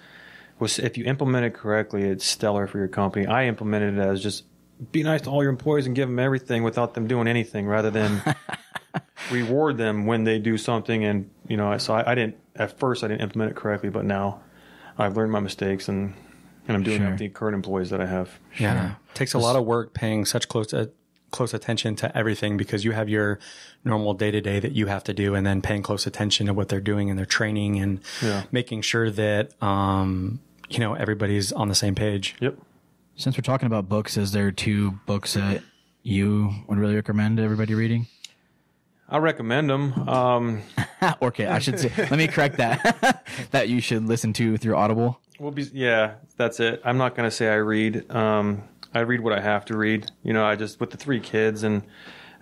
was, if you implement it correctly, it's stellar for your company. I implemented it as just be nice to all your employees and give them everything without them doing anything, rather than reward them when they do something. And you know, so I, I didn't at first I didn't implement it correctly, but now I've learned my mistakes and and I'm doing sure. it with the current employees that I have. Yeah, sure. It takes a lot of work paying such close attention. close attention to everything, because you have your normal day-to-day that you have to do, and then paying close attention to what they're doing and their training and yeah. making sure that, um, you know, everybody's on the same page. Yep. Since we're talking about books, is there two books that you would really recommend everybody reading? I recommend them. Um, okay. I should say, let me correct that, that you should listen to through Audible. We'll be, yeah, that's it. I'm not going to say I read, um, I read what I have to read. You know, I just, with the three kids and,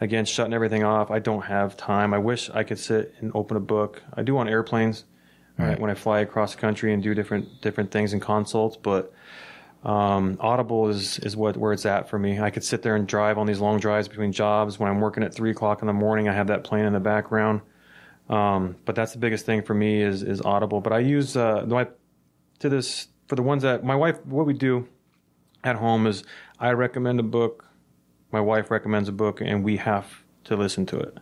again, shutting everything off, I don't have time. I wish I could sit and open a book. I do on airplanes right. Right, when I fly across the country and do different different things and consults, but um, Audible is, is what where it's at for me. I could sit there and drive on these long drives between jobs. When I'm working at three o'clock in the morning, I have that playing in the background. Um, but that's the biggest thing for me is, is Audible. But I use, uh, I, to this, for the ones that, my wife, what we do, at home is I recommend a book, my wife recommends a book, and we have to listen to it.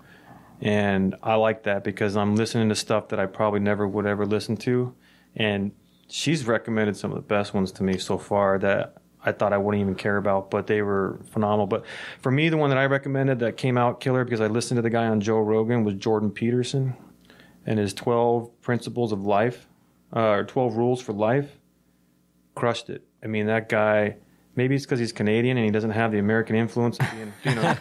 And I like that because I'm listening to stuff that I probably never would ever listen to. And she's recommended some of the best ones to me so far that I thought I wouldn't even care about, but they were phenomenal. But for me, the one that I recommended that came out killer because I listened to the guy on Joe Rogan was Jordan Peterson and his twelve Principles of Life, uh, or twelve Rules for Life. Crushed it. I mean, that guy... Maybe it's because he's Canadian and he doesn't have the American influence of being, you know,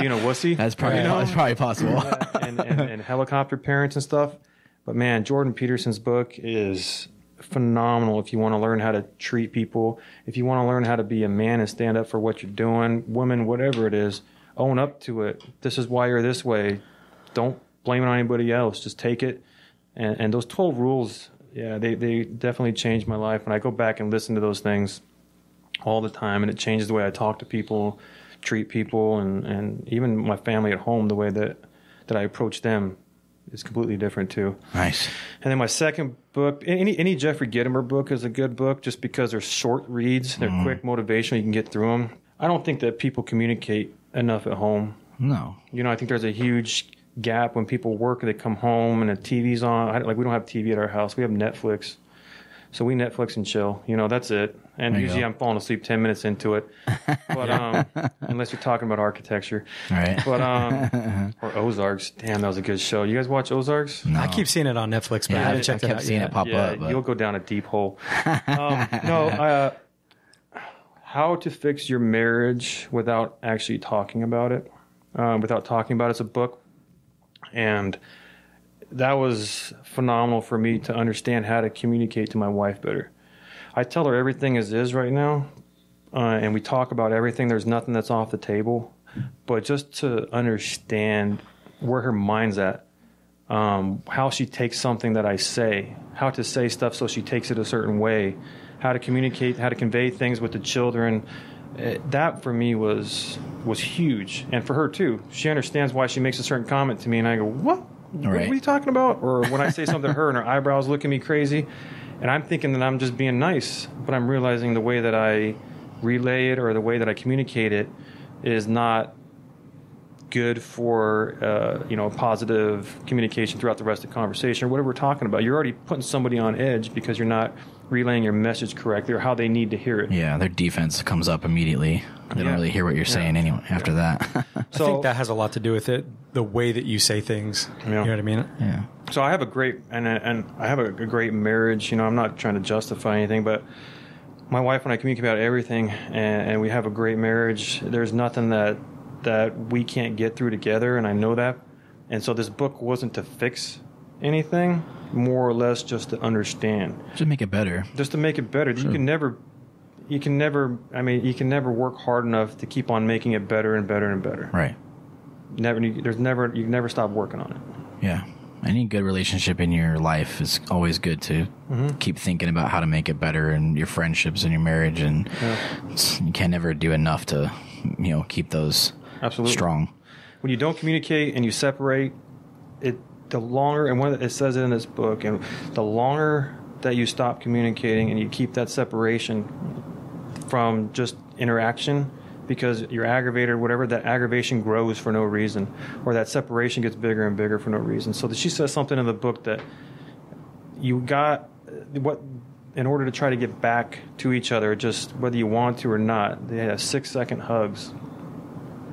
being a wussy. That's probably, you know? That's probably possible. and, and, and helicopter parents and stuff. But, man, Jordan Peterson's book is phenomenal if you want to learn how to treat people, if you want to learn how to be a man and stand up for what you're doing, woman, whatever it is, own up to it. This is why you're this way. Don't blame it on anybody else. Just take it. And, and those twelve rules, yeah, they, they definitely changed my life. And I go back and listen to those things all the time, and it changes the way I talk to people, treat people, and, and even my family at home, the way that, that I approach them is completely different too. Nice. And then my second book, any any Jeffrey Gitomer book is a good book just because they're short reads, they're mm. quick, motivational, you can get through them. I don't think that people communicate enough at home. No. You know, I think there's a huge gap when people work, they come home and the T V's on. I, like, we don't have T V at our house. We have Netflix. So we Netflix and chill. You know, that's it. And usually go. I'm falling asleep ten minutes into it. But um, unless you're talking about architecture. Right. But um, or Ozarks. Damn, that was a good show. You guys watch Ozarks? No. I keep seeing it on Netflix, but yeah, I haven't checked I it out. I kept seeing yet. it pop yeah, up. But... You'll go down a deep hole. um, no, uh, how to fix your marriage without actually talking about it. Um, without talking about it. It's a book. And... that was phenomenal for me to understand how to communicate to my wife better. I tell her everything as is right now, uh, and we talk about everything. There's nothing that's off the table. But just to understand where her mind's at, um, how she takes something that I say, how to say stuff so she takes it a certain way, how to communicate, how to convey things with the children, it, that for me was was huge. And for her, too. She understands why she makes a certain comment to me, and I go, what? What right. are you talking about? Or when I say something to her and her eyebrows look at me crazy, and I'm thinking that I'm just being nice, but I'm realizing the way that I relay it or the way that I communicate it is not good for uh, you know, positive communication throughout the rest of the conversation or whatever we're talking about. You're already putting somebody on edge because you're not relaying your message correctly or how they need to hear it. Yeah, their defense comes up immediately. They yeah. don't really hear what you're yeah. saying anyway after yeah. that. So, I think that has a lot to do with it, the way that you say things. Yeah. You know what I mean? Yeah. So I have a great and and I have a great marriage. You know, I'm not trying to justify anything, but my wife and I communicate about everything, and, and we have a great marriage. There's nothing that that we can't get through together, and I know that. And so this book wasn't to fix anything, more or less just to understand. Just to make it better. Just to make it better. Sure. You can never, you can never, I mean, you can never work hard enough to keep on making it better and better and better. Right. Never, there's never, you can never stop working on it. Yeah. Any good relationship in your life is always good to mm-hmm. keep thinking about how to make it better, and your friendships and your marriage, and yeah. you can never do enough to, you know, keep those Absolutely. strong. When you don't communicate and you separate, it, the longer, and one of the, it says it in this book, and the longer that you stop communicating and you keep that separation from just interaction, because you're aggravated or whatever, that aggravation grows for no reason, or that separation gets bigger and bigger for no reason. So she says something in the book that you got, what, in order to try to get back to each other, just whether you want to or not, they have six second hugs.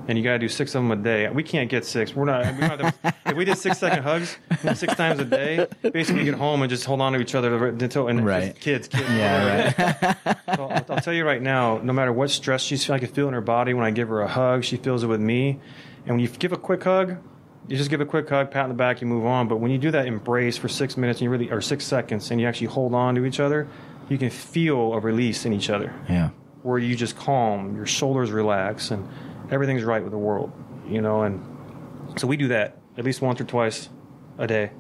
And you got to do six of them a day. We can't get six. We're not. We don't have those. If we did six-second hugs six times a day, basically you get home and just hold on to each other until and right. kids, kids. Yeah, right. So I'll, I'll tell you right now, no matter what stress she's, I can feel in her body when I give her a hug. She feels it with me. And when you give a quick hug, you just give a quick hug, pat on the back, you move on. But when you do that embrace for six minutes and you really, or six seconds, and you actually hold on to each other, you can feel a release in each other. Yeah. Where you just calm, your shoulders relax, and everything's right with the world, you know. And so we do that at least once or twice a day.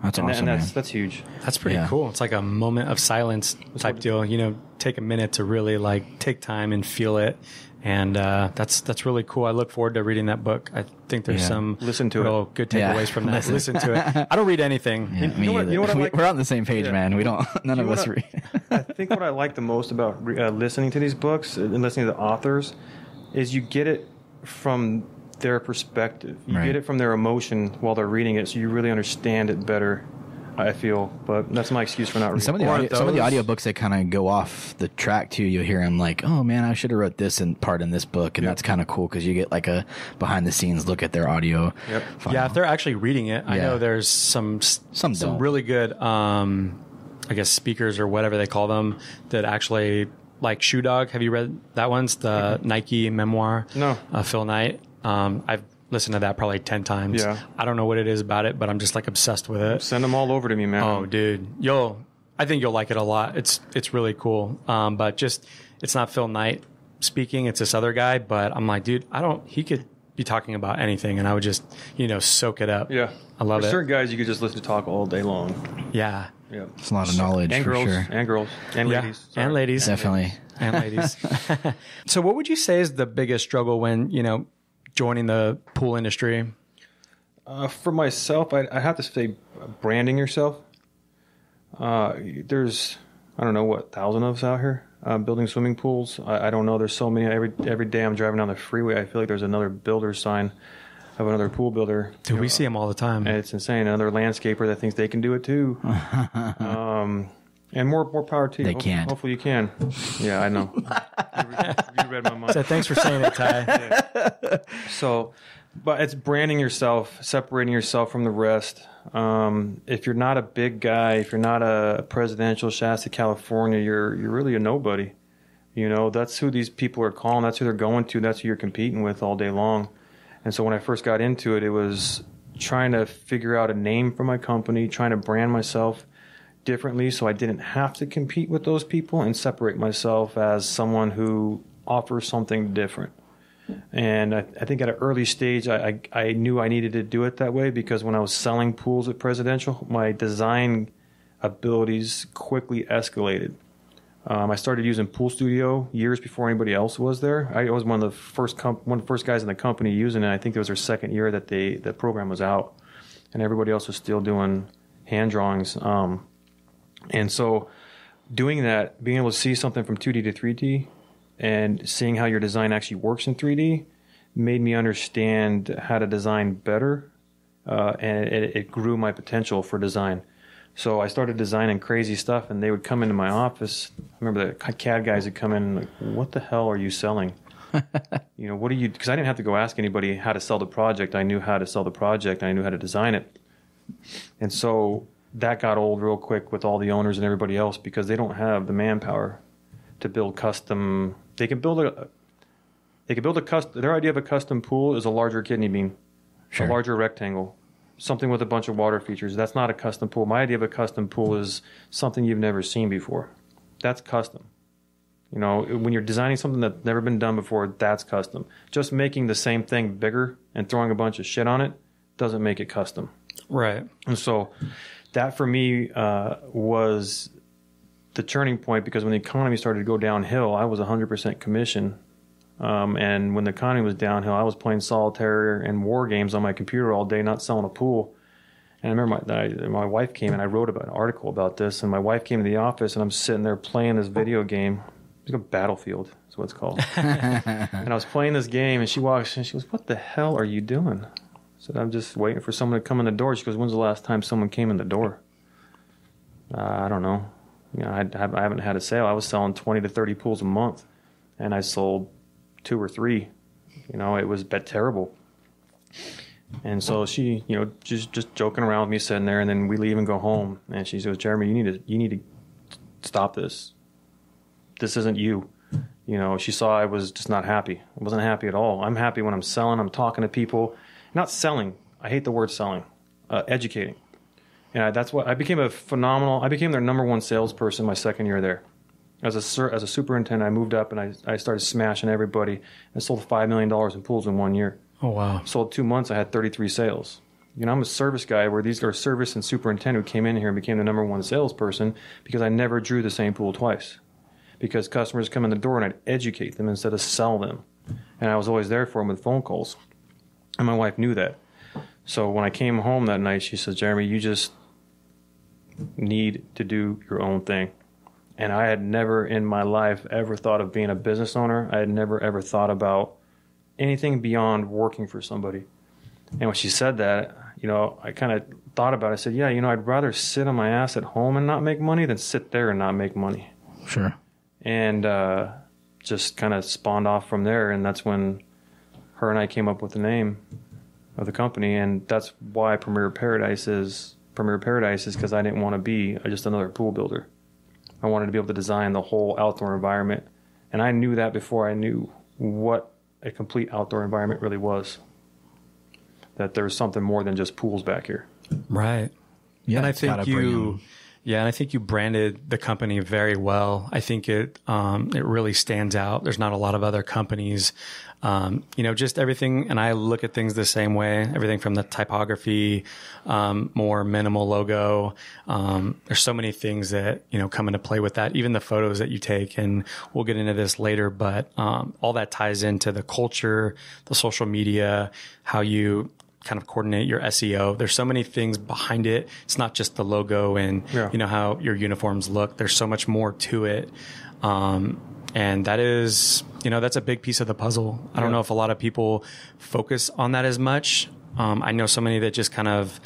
That's and awesome. That, and that's man. that's huge. That's pretty yeah. cool. It's like a moment of silence type deal. You know, take a minute to really like take time and feel it. And uh, that's that's really cool. I look forward to reading that book. I think there's yeah. some listen to real it. good takeaways yeah. from that. Listen. listen to it. I don't read anything. Yeah, you, you know what, you know what we, like? We're on the same page, yeah. man. We don't. None you of us I, read. I think what I like the most about uh, listening to these books and listening to the authors is you get it from their perspective. You right. get it from their emotion while they're reading it, so you really understand it better, I feel. But that's my excuse for not reading. Some of the, audio, some of the audiobooks that kind of go off the track, too, you'll hear them like, oh, man, I should have wrote this in part in this book. And yep. that's kind of cool because you get like a behind-the-scenes look at their audio. Yep. Yeah, if they're actually reading it, I yeah. know there's some some, some really good, um, I guess, speakers or whatever they call them that actually – like Shoe Dog, have you read that one's the mm-hmm. Nike memoir? No. Uh, Phil Knight. Um, I've listened to that probably ten times. Yeah. I don't know what it is about it, but I'm just like obsessed with it. Send them all over to me, man. Oh, dude. Yo, I think you'll like it a lot. It's it's really cool. Um, but just, it's not Phil Knight speaking. It's this other guy. But I'm like, dude, I don't, he could be talking about anything and I would just, you know, soak it up. Yeah. I love for it. Certain guys you could just listen to talk all day long. Yeah. Yeah. It's a lot of knowledge and for girls, sure. And girls. And yeah. ladies. Sorry. And ladies. Definitely. And ladies. So what would you say is the biggest struggle when, you know, joining the pool industry? Uh, for myself, I, I have to say branding yourself. Uh, there's, I don't know, what, thousand of us out here uh, building swimming pools? I, I don't know. There's so many. Every Every day I'm driving down the freeway, I feel like there's another builder sign of another pool builder. Dude, we know, see them all the time. It's insane. Another landscaper that thinks they can do it too. um, And more more power to you. They can't. Hopefully you can. Yeah, I know. You read my mind. So thanks for saying it, Ty. Yeah. So, but it's branding yourself, separating yourself from the rest. Um, if you're not a big guy, if you're not a presidential Shasta, California, you're you're really a nobody. You know, that's who these people are calling. That's who they're going to. That's who you're competing with all day long. And so when I first got into it, it was trying to figure out a name for my company, trying to brand myself differently so I didn't have to compete with those people and separate myself as someone who offers something different. And I, I think at an early stage, I, I, I knew I needed to do it that way because when I was selling pools at Presidential, my design abilities quickly escalated. Um, I started using Pool Studio years before anybody else was there. I was one of the first comp one of the first guys in the company using it. I think it was their second year that they the program was out, and everybody else was still doing hand drawings. Um, and so, doing that, being able to see something from two D to three D, and seeing how your design actually works in three D, made me understand how to design better, uh, and it, it grew my potential for design. So I started designing crazy stuff, and they would come into my office. I remember the C A D guys would come in and like, what the hell are you selling? You know, what are you, because I didn't have to go ask anybody how to sell the project. I knew how to sell the project. I knew how to design it. And so that got old real quick with all the owners and everybody else because they don't have the manpower to build custom. They can build a, they can build a custom, their idea of a custom pool is a larger kidney bean, sure. A larger rectangle. Something with a bunch of water features. That's not a custom pool. My idea of a custom pool is something you've never seen before. That's custom. You know, when you're designing something that's never been done before, that's custom. Just making the same thing bigger and throwing a bunch of shit on it doesn't make it custom. Right. And so that for me uh, was the turning point because when the economy started to go downhill, I was one hundred percent commission. Um, and when the economy was downhill, I was playing solitaire and war games on my computer all day, not selling a pool. And I remember my, I, my wife came and I wrote about an article about this. And my wife came to the office and I'm sitting there playing this video game. It's like a Battlefield is what it's called. And I was playing this game and she walks in and she goes, "What the hell are you doing?" I said, "I'm just waiting for someone to come in the door." She goes, "When's the last time someone came in the door?" Uh, I don't know. You know I, I haven't had a sale. I was selling twenty to thirty pools a month and I sold two or three, you know, it was but terrible. And so she, you know, just just joking around with me sitting there, and then we leave and go home. And she says, "Jeremy, you need to you need to stop this. This isn't you." You know, she saw I was just not happy. I wasn't happy at all. I'm happy when I'm selling. I'm talking to people, not selling. I hate the word selling. Uh, educating. And I, that's what I became a phenomenal. I became their number one salesperson my second year there. As a, as a superintendent, I moved up and I, I started smashing everybody. I sold five million dollars in pools in one year. Oh, wow. Sold two months, I had thirty-three sales. You know, I'm a service guy where these are service and superintendent who came in here and became the number one salesperson because I never drew the same pool twice. Because customers come in the door and I'd educate them instead of sell them. And I was always there for them with phone calls. And my wife knew that. So when I came home that night, she said, "Jeremy, you just need to do your own thing." And I had never in my life ever thought of being a business owner. I had never, ever thought about anything beyond working for somebody. And when she said that, you know, I kind of thought about it. I said, yeah, you know, I'd rather sit on my ass at home and not make money than sit there and not make money. Sure. And uh, just kind of spawned off from there. And that's when her and I came up with the name of the company. And that's why Premier Paradise is Premier Paradise is because I didn't want to be just another pool builder. I wanted to be able to design the whole outdoor environment. And I knew that before I knew what a complete outdoor environment really was. That there was something more than just pools back here. Right. Yeah. And I think you, yeah, and I think you branded the company very well. I think it, um, it really stands out. There's not a lot of other companies, um, you know, just everything. And I look at things the same way, everything from the typography, um, more minimal logo. Um, there's so many things that, you know, come into play with that, even the photos that you take, and we'll get into this later, but, um, all that ties into the culture, the social media, how you kind of coordinate your S E O. There's so many things behind it. It's not just the logo and yeah. you know how your uniforms look. There's so much more to it. Um, and that is, you know, that's a big piece of the puzzle. I yeah. don't know if a lot of people focus on that as much. Um, I know so many that just kind of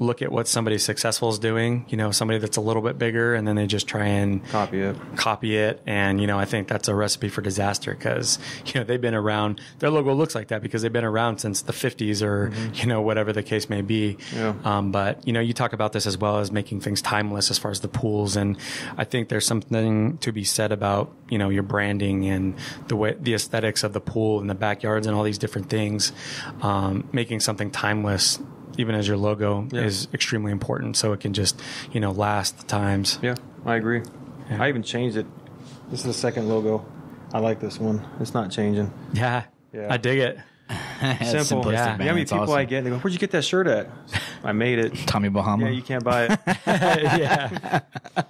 look at what somebody successful is doing, you know, somebody that's a little bit bigger, and then they just try and copy it. Copy it. And, you know, I think that's a recipe for disaster because, you know, they've been around, their logo looks like that because they've been around since the fifties or, mm-hmm. you know, whatever the case may be. Yeah. Um, but, you know, you talk about this as well as making things timeless as far as the pools. And I think there's something to be said about, you know, your branding and the way, the aesthetics of the pool and the backyards and all these different things, um, making something timeless even as your logo yeah. is extremely important, so it can just, you know, last the times. Yeah, I agree. Yeah. I even changed it. This is the second logo. I like this one. It's not changing. Yeah, yeah. I dig it. Simple. Yeah. You know how many people awesome. I get? They go, "Where'd you get that shirt at?" I made it. Tommy Bahama. Yeah, you can't buy it. yeah.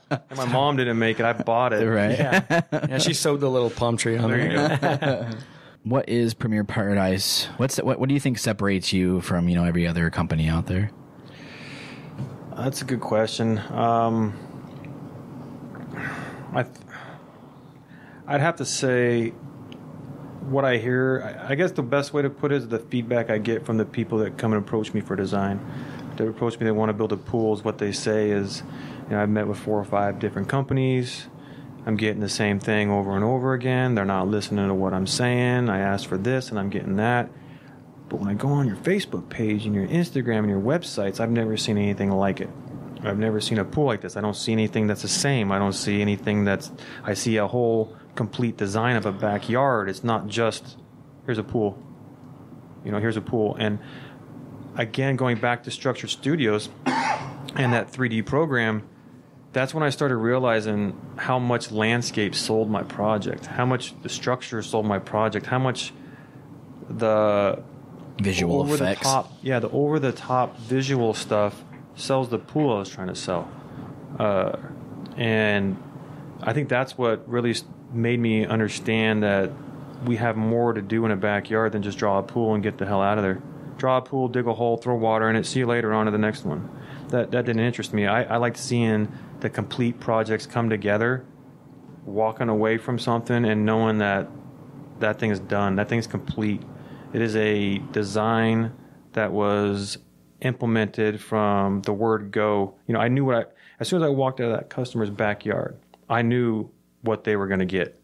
And my mom didn't make it. I bought it. Right. Yeah. yeah she sewed the little palm tree on there. What is Premier Paradise? What's what? What do you think separates you from, you know, every other company out there? That's a good question. Um, I th- I'd have to say what I hear. I guess the best way to put it is the feedback I get from the people that come and approach me for design. They approach me. They want to build a pool. Is what they say is, you know, I've met with four or five different companies. I'm getting the same thing over and over again. They're not listening to what I'm saying. I asked for this, and I'm getting that. But when I go on your Facebook page and your Instagram and your websites, I've never seen anything like it. I've never seen a pool like this. I don't see anything that's the same. I don't see anything that's... I see a whole complete design of a backyard. It's not just, here's a pool. You know, here's a pool. And again, going back to Structured Studios and that three D program... That's when I started realizing how much landscape sold my project, how much the structure sold my project, how much the visual effects. The top, yeah, the over-the-top visual stuff sells the pool I was trying to sell. Uh, and I think that's what really made me understand that we have more to do in a backyard than just draw a pool and get the hell out of there. Draw a pool, dig a hole, throw water in it, see you later, on to the next one. That, that didn't interest me. I, I liked seeing... the complete projects come together, walking away from something and knowing that that thing is done, that thing's complete. It is a design that was implemented from the word go. You know, I knew what I, as soon as I walked out of that customer's backyard, I knew what they were going to get.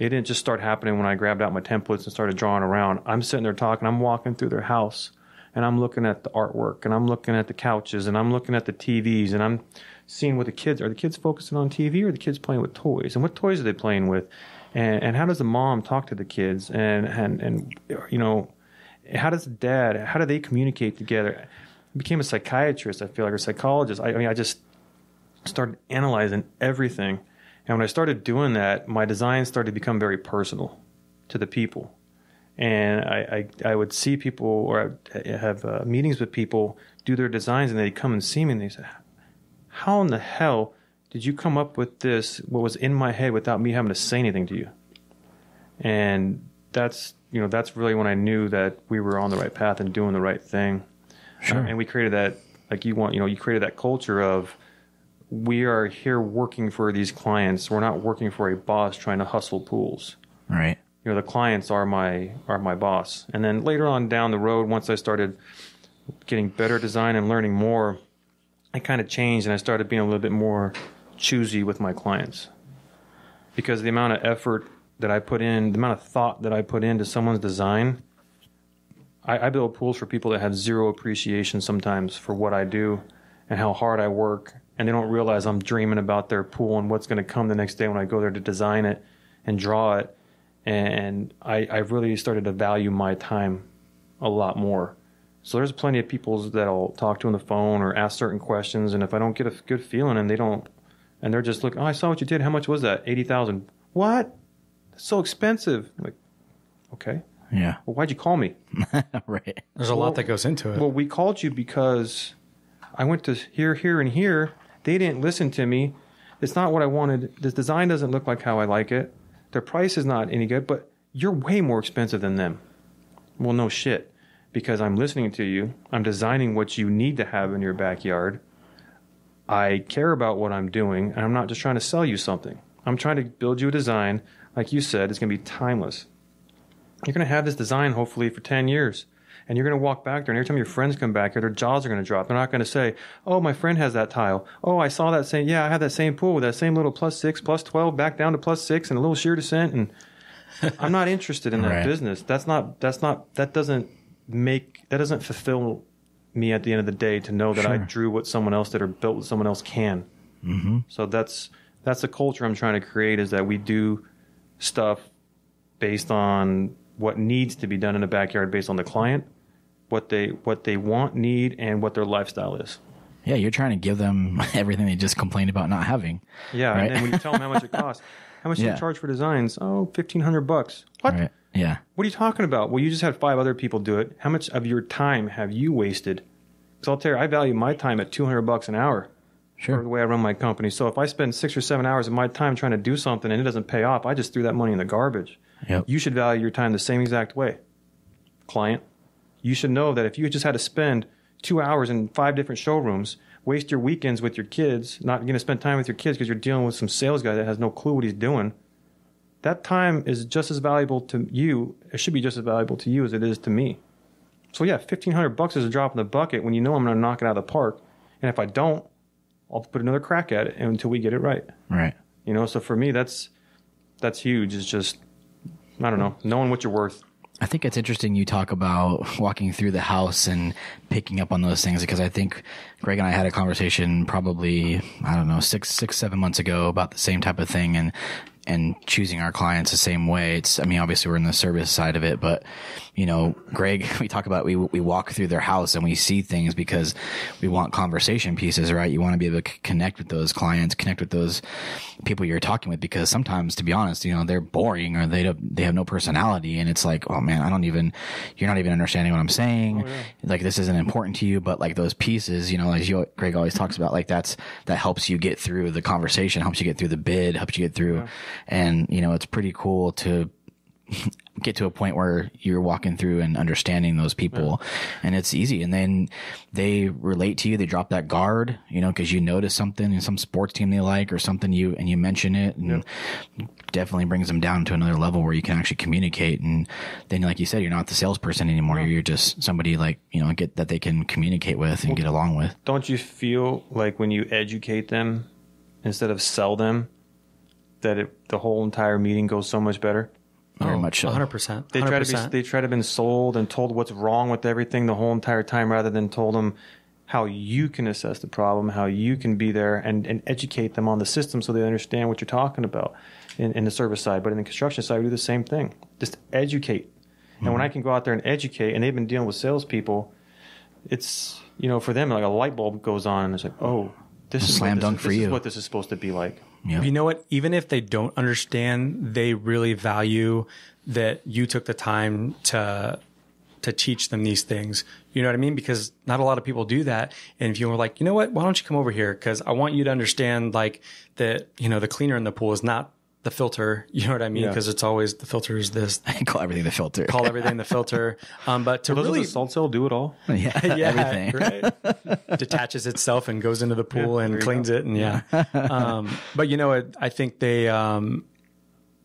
It didn't just start happening when I grabbed out my templates and started drawing around. I'm sitting there talking, I'm walking through their house and I'm looking at the artwork and I'm looking at the couches and I'm looking at the T Vs and I'm seeing what the kids are. The kids focusing on T V or the kids playing with toys? And what toys are they playing with? And, and how does the mom talk to the kids? And, and, and, you know, how does the dad, how do they communicate together? I became a psychiatrist, I feel like, or a psychologist. I, I mean, I just started analyzing everything. And when I started doing that, my design started to become very personal to the people. And I, I, I would see people, or I have uh, meetings with people, do their designs, and they'd come and see me, and they say, "How in the hell did you come up with this, what was in my head, without me having to say anything to you?" And that's, you know, that's really when I knew that we were on the right path and doing the right thing. Sure. Uh, and we created that, like you want, you know, you created that culture of, we are here working for these clients. We're not working for a boss trying to hustle pools. Right. You know, the clients are my, are my boss. And then later on down the road, once I started getting better design and learning more, I kind of changed and I started being a little bit more choosy with my clients, because the amount of effort that I put in, the amount of thought that I put into someone's design, I, I build pools for people that have zero appreciation sometimes for what I do and how hard I work, and they don't realize I'm dreaming about their pool and what's going to come the next day when I go there to design it and draw it. And I, I really started to value my time a lot more. So there's plenty of people that I'll talk to on the phone or ask certain questions, and if I don't get a good feeling and they don't, and they're just looking, "Oh, I saw what you did. How much was that? eighty thousand dollars. What? That's so expensive." I'm like, okay. Yeah. Well, why'd you call me? Right. There's a well, lot that goes into it. Well, we called you because I went to here, here, and here. They didn't listen to me. It's not what I wanted. This design doesn't look like how I like it. Their price is not any good, but you're way more expensive than them. Well, no shit. Because I'm listening to you, I'm designing what you need to have in your backyard, I care about what I'm doing, and I'm not just trying to sell you something. I'm trying to build you a design, like you said, it's going to be timeless. You're going to have this design, hopefully, for ten years. and you're going to walk back there, and every time your friends come back here, their jaws are going to drop. They're not going to say, oh, my friend has that tile. Oh, I saw that same, yeah, I had that same pool with that same little plus six, plus twelve, back down to plus six, and a little sheer descent. And I'm not interested in that right. business. That's not, that's not, that doesn't make, that doesn't fulfill me at the end of the day to know that sure. I drew what someone else did or built what someone else can. Mm-hmm. So that's, that's the culture I'm trying to create, is that we do stuff based on what needs to be done in the backyard, based on the client, what they what they want, need, and what their lifestyle is. Yeah, you're trying to give them everything they just complained about not having. Yeah, right? And then when you tell them how much it costs, how much yeah. do you charge for designs? Oh, fifteen hundred bucks. What? Right. Yeah. What are you talking about? Well, you just had five other people do it. How much of your time have you wasted? Because I'll tell you, I value my time at two hundred bucks an hour. Sure. The way I run my company. So if I spend six or seven hours of my time trying to do something and it doesn't pay off, I just threw that money in the garbage. Yep. You should value your time the same exact way. Client, you should know that if you just had to spend two hours in five different showrooms, waste your weekends with your kids, not going to spend time with your kids because you're dealing with some sales guy that has no clue what he's doing, that time is just as valuable to you. It should be just as valuable to you as it is to me. So yeah, fifteen hundred bucks is a drop in the bucket when you know I'm going to knock it out of the park. And if I don't, I'll put another crack at it until we get it right. Right. You know, so for me, that's that's huge. It's just, I don't know, knowing what you're worth. I think it's interesting you talk about walking through the house and picking up on those things, because I think Greg and I had a conversation probably, I don't know, six, six, seven months ago about the same type of thing, and and choosing our clients the same way. It's, I mean, obviously we're in the service side of it, but you know, Greg, we talk about, we, we walk through their house and we see things because we want conversation pieces, right? You want to be able to connect with those clients, connect with those people you're talking with, because sometimes, to be honest, you know, they're boring or they don't, they have no personality. And it's like, oh man, I don't even, you're not even understanding what I'm saying. Oh, yeah. Like, this isn't important to you, but like those pieces, you know, like you, Greg always talks about, like that's, that helps you get through the conversation, helps you get through the bid, helps you get through. Yeah. And, you know, it's pretty cool to get to a point where you're walking through and understanding those people. Yeah. And it's easy. And then they relate to you. They drop that guard, you know, because you notice something in some sports team they like or something, you and you mention it, and yeah. definitely brings them down to another level where you can actually communicate. And then, like you said, you're not the salesperson anymore. Yeah. You're just somebody, like, you know, get that they can communicate with and well, get along with. Don't you feel like when you educate them instead of sell them, that it, the whole entire meeting goes so much better? Very oh, much so. one hundred percent. They try to be, they try to been sold and told what's wrong with everything the whole entire time, rather than told them how you can assess the problem, how you can be there and, and educate them on the system so they understand what you're talking about in, in the service side. But in the construction side, we do the same thing. Just educate. Mm-hmm. And when I can go out there and educate, and they've been dealing with salespeople, it's, you know, for them, like a light bulb goes on. And it's like, oh, this, is, slam what dunk this, for this you. is what this is supposed to be like. Yep. You know what? Even if they don't understand, they really value that you took the time to to teach them these things. You know what I mean? Because not a lot of people do that. And if you were like, you know what? Why don't you come over here? Because I want you to understand, like, that, you know, the cleaner in the pool is not the filter. You know what I mean? Because yeah. it's always the filter is this. I call everything the filter. Call everything the filter. Um, but to well, really, doesn't the salt cell do it all? Yeah, yeah, everything. Right. Detaches itself and goes into the pool yeah, and cleans it, and yeah. um, but you know, it, I think they um,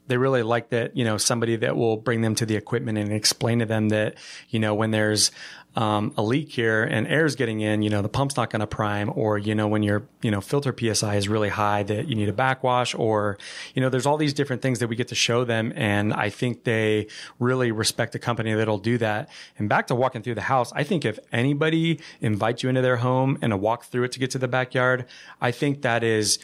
they really like that. You know, somebody that will bring them to the equipment and explain to them that, you know, when there's um, a leak here and air's getting in, you know, the pump's not going to prime, or, you know, when your, you know, filter P S I is really high that you need a backwash, or, you know, there's all these different things that we get to show them. And I think they really respect a company that'll do that. And back to walking through the house, I think if anybody invites you into their home and a walk through it to get to the backyard, I think that is,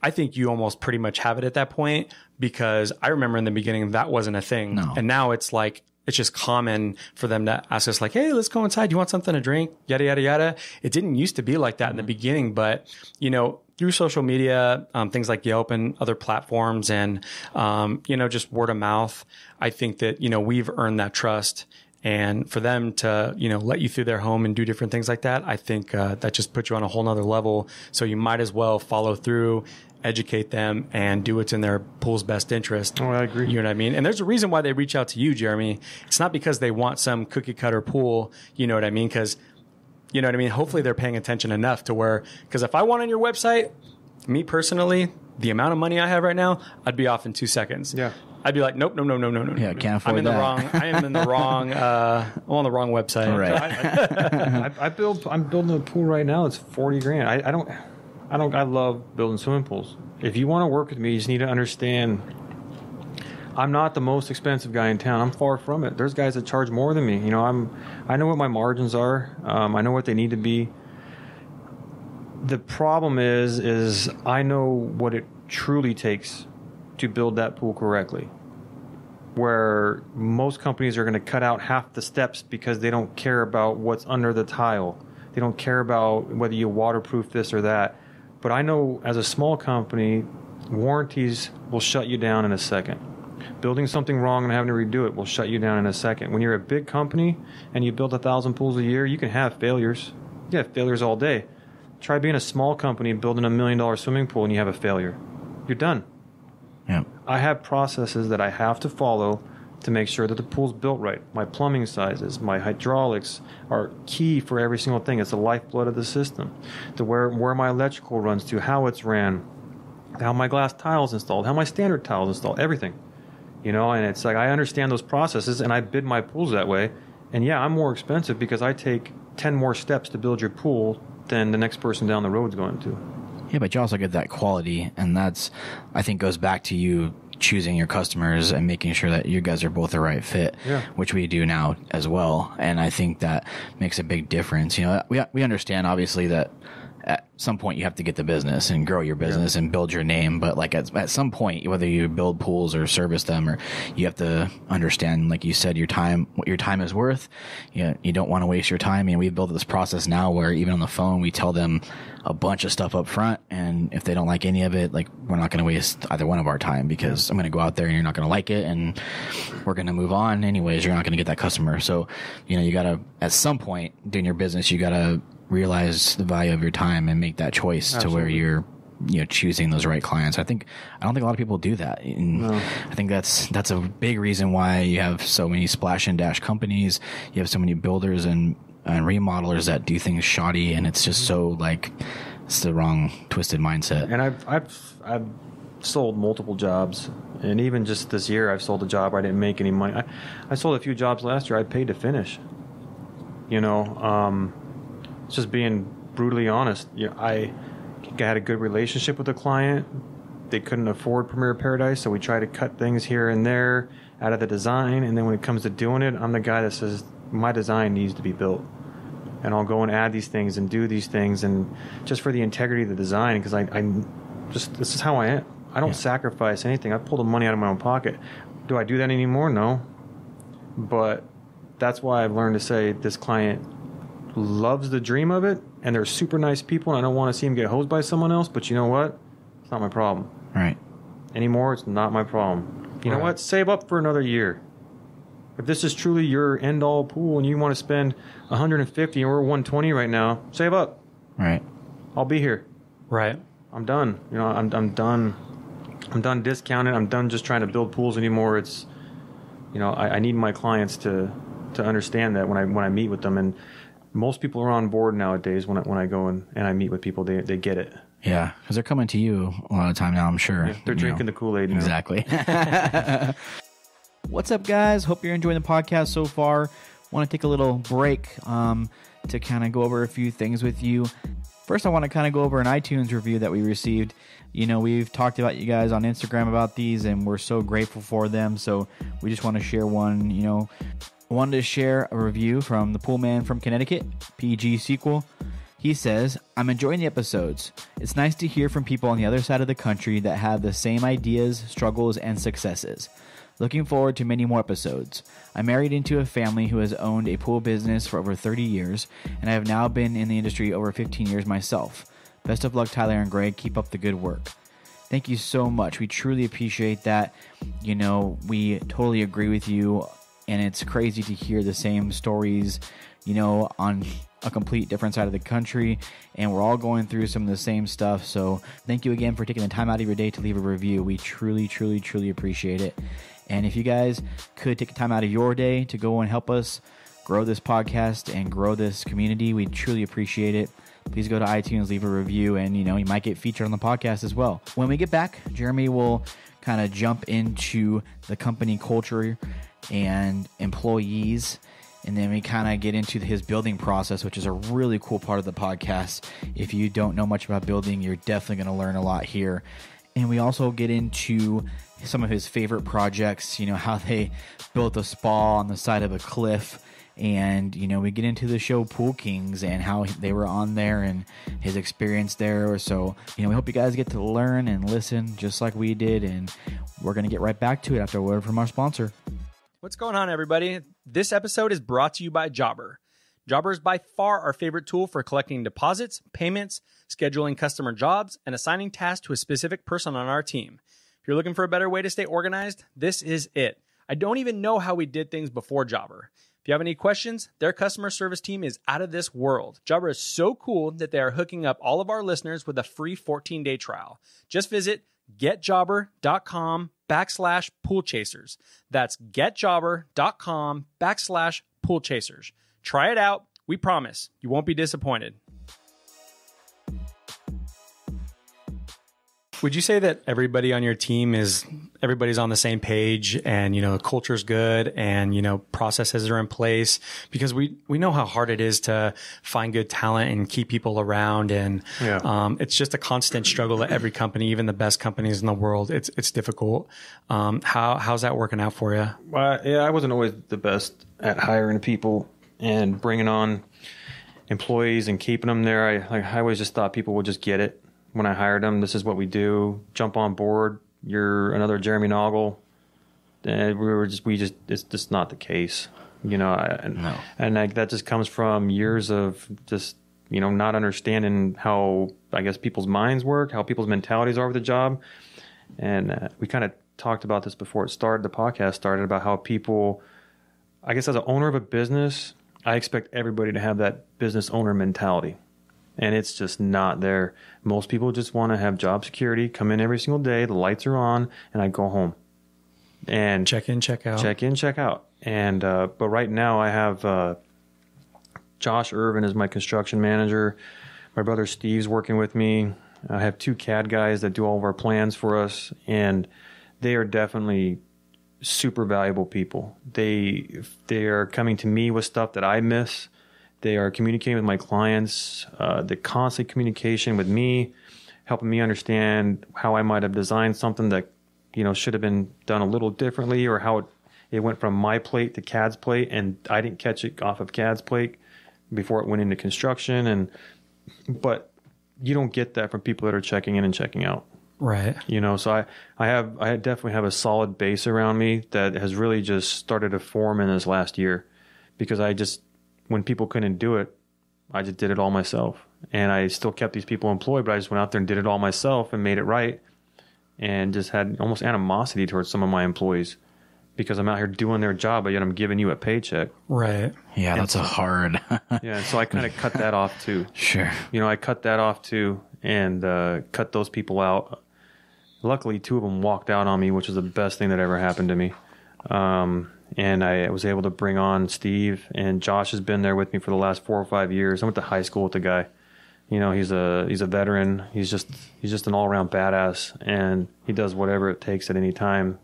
I think you almost pretty much have it at that point, because I remember in the beginning that wasn't a thing. No. And now it's like, it's just common for them to ask us, like, hey, let's go inside. You want something to drink? Yada, yada, yada. It didn't used to be like that in the beginning, but, you know, through social media, um, things like Yelp and other platforms, and, um, you know, just word of mouth, I think that, you know, we've earned that trust. And for them to, you know, let you through their home and do different things like that, I think uh, that just puts you on a whole nother level. So you might as well follow through, educate them, and do what's in their pool's best interest. Oh, I agree. You know what I mean? And there's a reason why they reach out to you, Jeremy. It's not because they want some cookie cutter pool. You know what I mean? Because, you know what I mean? Hopefully they're paying attention enough to where, because if I want on your website, me personally, the amount of money I have right now, I'd be off in two seconds. Yeah. I'd be like, nope, no, no, no, no, no. Yeah, can't afford I'm in that. The wrong. I am in the wrong. Uh, I'm on the wrong website. All right. I, I, I build. I'm building a pool right now. It's forty grand. I, I don't. I don't. I love building swimming pools. If you want to work with me, you just need to understand. I'm not the most expensive guy in town. I'm far from it. There's guys that charge more than me. You know, I'm. I know what my margins are. Um, I know what they need to be. The problem is, is I know what it truly takes to build that pool correctly, where most companies are going to cut out half the steps because they don't care about what's under the tile. They don't care about whether you waterproof this or that. But I know as a small company, warranties will shut you down in a second. Building something wrong and having to redo it will shut you down in a second. When you're a big company and you build a thousand pools a year, you can have failures. You have failures all day. Try being a small company building a million dollar swimming pool and you have a failure. You're done. Yeah. I have processes that I have to follow to make sure that the pool's built right. My plumbing sizes, my hydraulics are key for every single thing. It's the lifeblood of the system. The where, where my electrical runs to, how it's ran, how my glass tile's installed, how my standard tile's installed, everything. You know, and it's like I understand those processes and I bid my pools that way. And yeah, I'm more expensive because I take ten more steps to build your pool than the next person down the road's going to. Yeah, but you also get that quality, and that's, I think, goes back to you choosing your customers and making sure that you guys are both the right fit, yeah. Which we do now as well. And I think that makes a big difference. You know, we we understand obviously that at some point you have to get the business and grow your business, yeah. And build your name. But like at at some point, whether you build pools or service them, or you have to understand, like you said, your time, what your time is worth. You know, you don't want to waste your time. And you know, we've built this process now where even on the phone we tell them a bunch of stuff up front, and if they don't like any of it, like we're not going to waste either one of our time, because I'm going to go out there and you're not going to like it, and we're going to move on anyways. You're not going to get that customer. So, you know, you got to, at some point during your business, you got to realize the value of your time and make that choice. Absolutely. To where you're, you know, choosing those right clients. I think, I don't think a lot of people do that. And no. I think that's, that's a big reason why you have so many splash and dash companies. You have so many builders and, and remodelers that do things shoddy, and it's just so like it's the wrong twisted mindset. And I've I've I've sold multiple jobs, and even just this year I've sold a job where I didn't make any money. I, I sold a few jobs last year I paid to finish. You know, um, it's just being brutally honest. You know, I I had a good relationship with the client. They couldn't afford Premier Paradise, so we try to cut things here and there out of the design. And then when it comes to doing it, I'm the guy that says my design needs to be built, and I'll go and add these things and do these things, and just for the integrity of the design, because I, I'm just, this is how I am. I don't yeah. sacrifice anything. I pull the money out of my own pocket. Do I do that anymore? No. But that's why I've learned to say this client loves the dream of it, and they're super nice people, and I don't want to see them get hosed by someone else, but you know what? It's not my problem. Right. Anymore, it's not my problem. You right. know what? Save up for another year. If this is truly your end-all pool and you want to spend one hundred fifty and we're one twenty right now, save up. Right. I'll be here. Right. I'm done. You know, I'm I'm done. I'm done discounting. I'm done just trying to build pools anymore. It's, you know, I, I need my clients to to understand that when I when I meet with them, and most people are on board nowadays. When I, when I go and, and I meet with people, they they get it. Yeah, because they're coming to you a lot of time now. I'm sure yeah, they're drinking know. the Kool-Aid now. Exactly. What's up, guys? Hope you're enjoying the podcast so far. Want to take a little break um, to kind of go over a few things with you. First, I want to kind of go over an iTunes review that we received. You know, we've talked about you guys on Instagram about these, and we're so grateful for them. So we just want to share one. You know, I wanted to share a review from the Pool Man from Connecticut, P G Sequel. He says, I'm enjoying the episodes. It's nice to hear from people on the other side of the country that have the same ideas, struggles, and successes. Looking forward to many more episodes. I married into a family who has owned a pool business for over thirty years, and I have now been in the industry over fifteen years myself. Best of luck, Tyler and Greg. Keep up the good work. Thank you so much. We truly appreciate that. You know, we totally agree with you, and it's crazy to hear the same stories, you know, on a complete different side of the country, and we're all going through some of the same stuff. So thank you again for taking the time out of your day to leave a review. We truly, truly, truly appreciate it. And if you guys could take time out of your day to go and help us grow this podcast and grow this community, we truly appreciate it. please go to iTunes, leave a review, and, you know, you might get featured on the podcast as well. When we get back, Jeremy will kind of jump into the company culture and employees, and then we kind of get into his building process, which is a really cool part of the podcast. If you don't know much about building, you're definitely going to learn a lot here. And we also get into some of his favorite projects, you know, how they built a spa on the side of a cliff. And, you know, we get into the show Pool Kings and how they were on there and his experience there. So, you know, we hope you guys get to learn and listen just like we did. And we're going to get right back to it after a word from our sponsor. What's going on, everybody? This episode is brought to you by Jobber. Jobber is by far our favorite tool for collecting deposits, payments, scheduling customer jobs, and assigning tasks to a specific person on our team. If you're looking for a better way to stay organized, this is it. I don't even know how we did things before Jobber. If you have any questions, their customer service team is out of this world. Jobber is so cool that they are hooking up all of our listeners with a free fourteen day trial. Just visit get jobber dot com backslash pool chasers. That's get jobber dot com backslash pool chasers. Try it out. We promise you won't be disappointed. Would you say that everybody on your team is, everybody's on the same page and, you know, the culture's good and, you know, processes are in place? Because we, we know how hard it is to find good talent and keep people around. And yeah. um, it's just a constant struggle at every company, even the best companies in the world. It's, it's difficult. Um, how, how's that working out for you? Well, yeah, I wasn't always the best at hiring people and bringing on employees and keeping them there. I, like, I always just thought people would just get it. When I hired them, this is what we do. Jump on board. You're another Jeromey Naugle. And we were just, we just, it's just not the case, you know. I, and no. and I, that just comes from years of just, you know, not understanding how, I guess, people's minds work, how people's mentalities are with the job. And uh, we kind of talked about this before it started. The podcast started about how people, I guess, as an owner of a business, I expect everybody to have that business owner mentality. And it's just not there. Most people just want to have job security, come in every single day, the lights are on, and I go home. And check in, check out. Check in, check out. And uh, but right now I have uh, Josh Irvin is my construction manager. My brother Steve's working with me. I have two C A D guys that do all of our plans for us, and they are definitely super valuable people. They they are coming to me with stuff that I miss. They are communicating with my clients, uh, the constant communication with me, helping me understand how I might have designed something that, you know, should have been done a little differently, or how it, it went from my plate to C A D's plate, and I didn't catch it off of C A D's plate before it went into construction. And but you don't get that from people that are checking in and checking out. Right. You know, so I, I have I definitely have a solid base around me that has really just started to form in this last year, because I just, when people couldn't do it, I just did it all myself. And I still kept these people employed, but I just went out there and did it all myself and made it right, and just had almost animosity towards some of my employees because I'm out here doing their job, but yet I'm giving you a paycheck. Right. Yeah, and that's so, a hard. yeah, so I kind of cut that off too. Sure. You know, I cut that off too and uh, cut those people out. Luckily, two of them walked out on me, which was the best thing that ever happened to me. Um And I was able to bring on Steve, and Josh has been there with me for the last four or five years. I went to high school with the guy. You know, he's a he's a veteran. He's just he's just an all around badass, and he does whatever it takes at any time.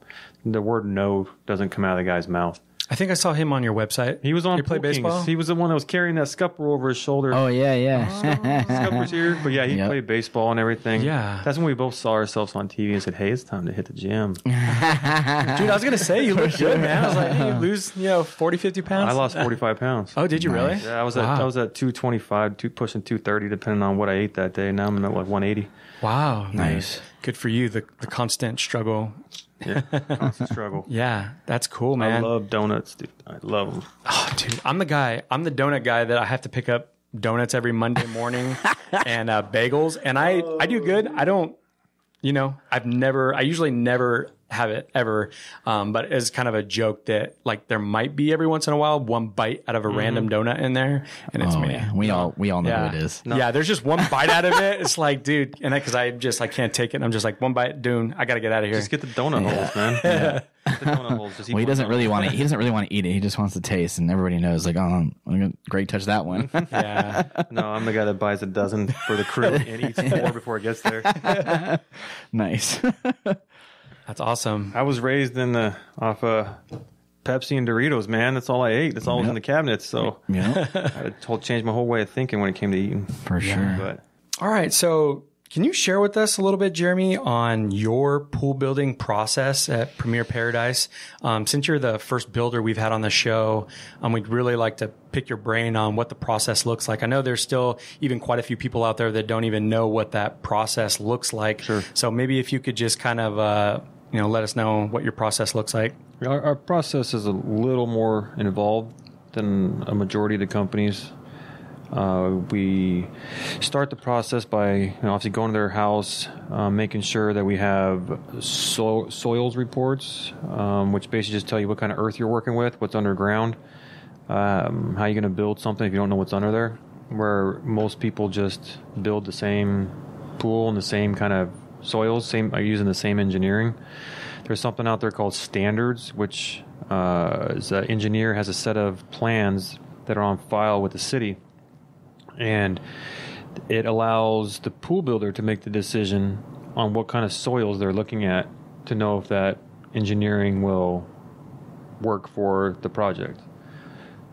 The word no doesn't come out of the guy's mouth. I think I saw him on your website. He was on Pool Kings. He was the one that was carrying that scupper over his shoulder. Oh yeah, yeah. Oh, scupper's here, but yeah, he yep. played baseball and everything. Yeah, that's when we both saw ourselves on T V and said, "Hey, it's time to hit the gym." Dude, I was gonna say you look good, man. I was like, hey, you lose, you know, forty, fifty pounds. I lost forty-five pounds. Oh, did you nice. Really? Yeah, I was wow. at I was at two twenty-five, two pushing two thirty, depending on what I ate that day. Now I'm at like one eighty. Wow, nice. Good for you. The the constant struggle. Yeah, constant struggle. Yeah, that's cool, man. I love donuts, dude. I love them. Oh, dude, I'm the guy. I'm the donut guy that I have to pick up donuts every Monday morning and uh, bagels. And I, oh. I do good. I don't, you know, I've never, I usually never have it ever. Um, but it's kind of a joke that like there might be every once in a while one bite out of a mm-hmm. random donut in there, and it's oh, me. Yeah. We all we all know yeah. who it is. No. Yeah, there's just one bite out of it. It's like, dude, and because I, I just I can't take it. And I'm just like, one bite, dude, I gotta get out of here. Just get the donut yeah. holes, man. Yeah. Yeah. The donut holes. Just eat well, he doesn't really want to. He doesn't really want to eat it. He just wants to taste, and everybody knows like, oh, Greg touched that one. Yeah. No, I'm the guy that buys a dozen for the crew and eats four before it gets there. Nice. That's awesome. I was raised in the off uh, Pepsi and Doritos, man. That's all I ate. That's all yep. was in the cabinets. So yeah, I told changed my whole way of thinking when it came to eating. For yeah. sure. But all right, so can you share with us a little bit, Jeremy, on your pool building process at Premier Paradise? Um, since you're the first builder we've had on the show, um, we'd really like to pick your brain on what the process looks like. I know there's still even quite a few people out there that don't even know what that process looks like. Sure. So maybe if you could just kind of uh, you know, let us know what your process looks like. Our, our process is a little more involved than a majority of the companies. Uh, we start the process by you know, obviously going to their house, uh, making sure that we have so- soils reports, um, which basically just tell you what kind of earth you're working with, what's underground, um, how you're going to build something if you don't know what's under there, where most people just build the same pool and the same kind of soils, same are using the same engineering. There's something out there called standards, which uh, is an engineer has a set of plans that are on file with the city, and it allows the pool builder to make the decision on what kind of soils they're looking at to know if that engineering will work for the project.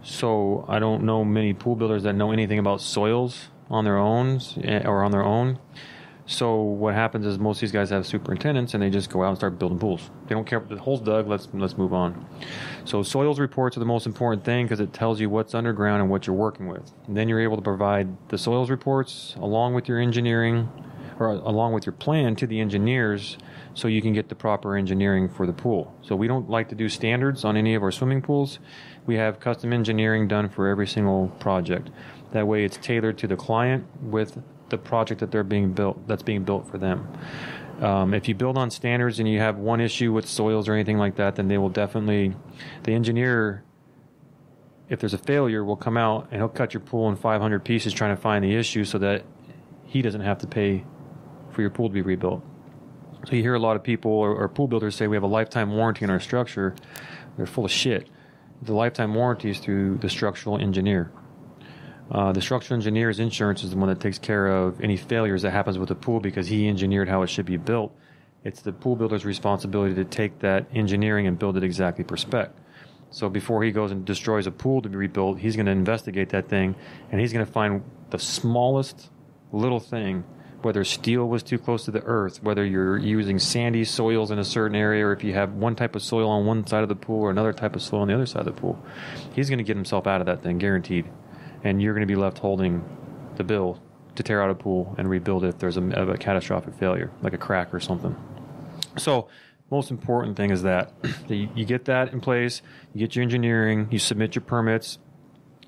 So I don't know many pool builders that know anything about soils on their own or on their own. So what happens is most of these guys have superintendents, and they just go out and start building pools. They don't care if the hole's dug. Let's let's move on. So soils reports are the most important thing because it tells you what's underground and what you're working with. And then you're able to provide the soils reports along with your engineering, or along with your plan to the engineers, so you can get the proper engineering for the pool. So we don't like to do standards on any of our swimming pools. We have custom engineering done for every single project. That way, it's tailored to the client with the project that they're being built, that's being built for them. Um, if you build on standards and you have one issue with soils or anything like that, then they will definitely, the engineer, if there's a failure, will come out and he'll cut your pool in five hundred pieces trying to find the issue so that he doesn't have to pay for your pool to be rebuilt. So you hear a lot of people or, or pool builders say we have a lifetime warranty on our structure. They're full of shit. The lifetime warranty is through the structural engineer. Uh, the structural engineer's insurance is the one that takes care of any failures that happens with the pool because he engineered how it should be built. It's the pool builder's responsibility to take that engineering and build it exactly per spec. So before he goes and destroys a pool to be rebuilt, he's going to investigate that thing, and he's going to find the smallest little thing, whether steel was too close to the earth, whether you're using sandy soils in a certain area, or if you have one type of soil on one side of the pool or another type of soil on the other side of the pool. He's going to get himself out of that thing, guaranteed. And you're going to be left holding the bill to tear out a pool and rebuild it if there's a, a catastrophic failure, like a crack or something. So most important thing is that you, you get that in place, you get your engineering, you submit your permits.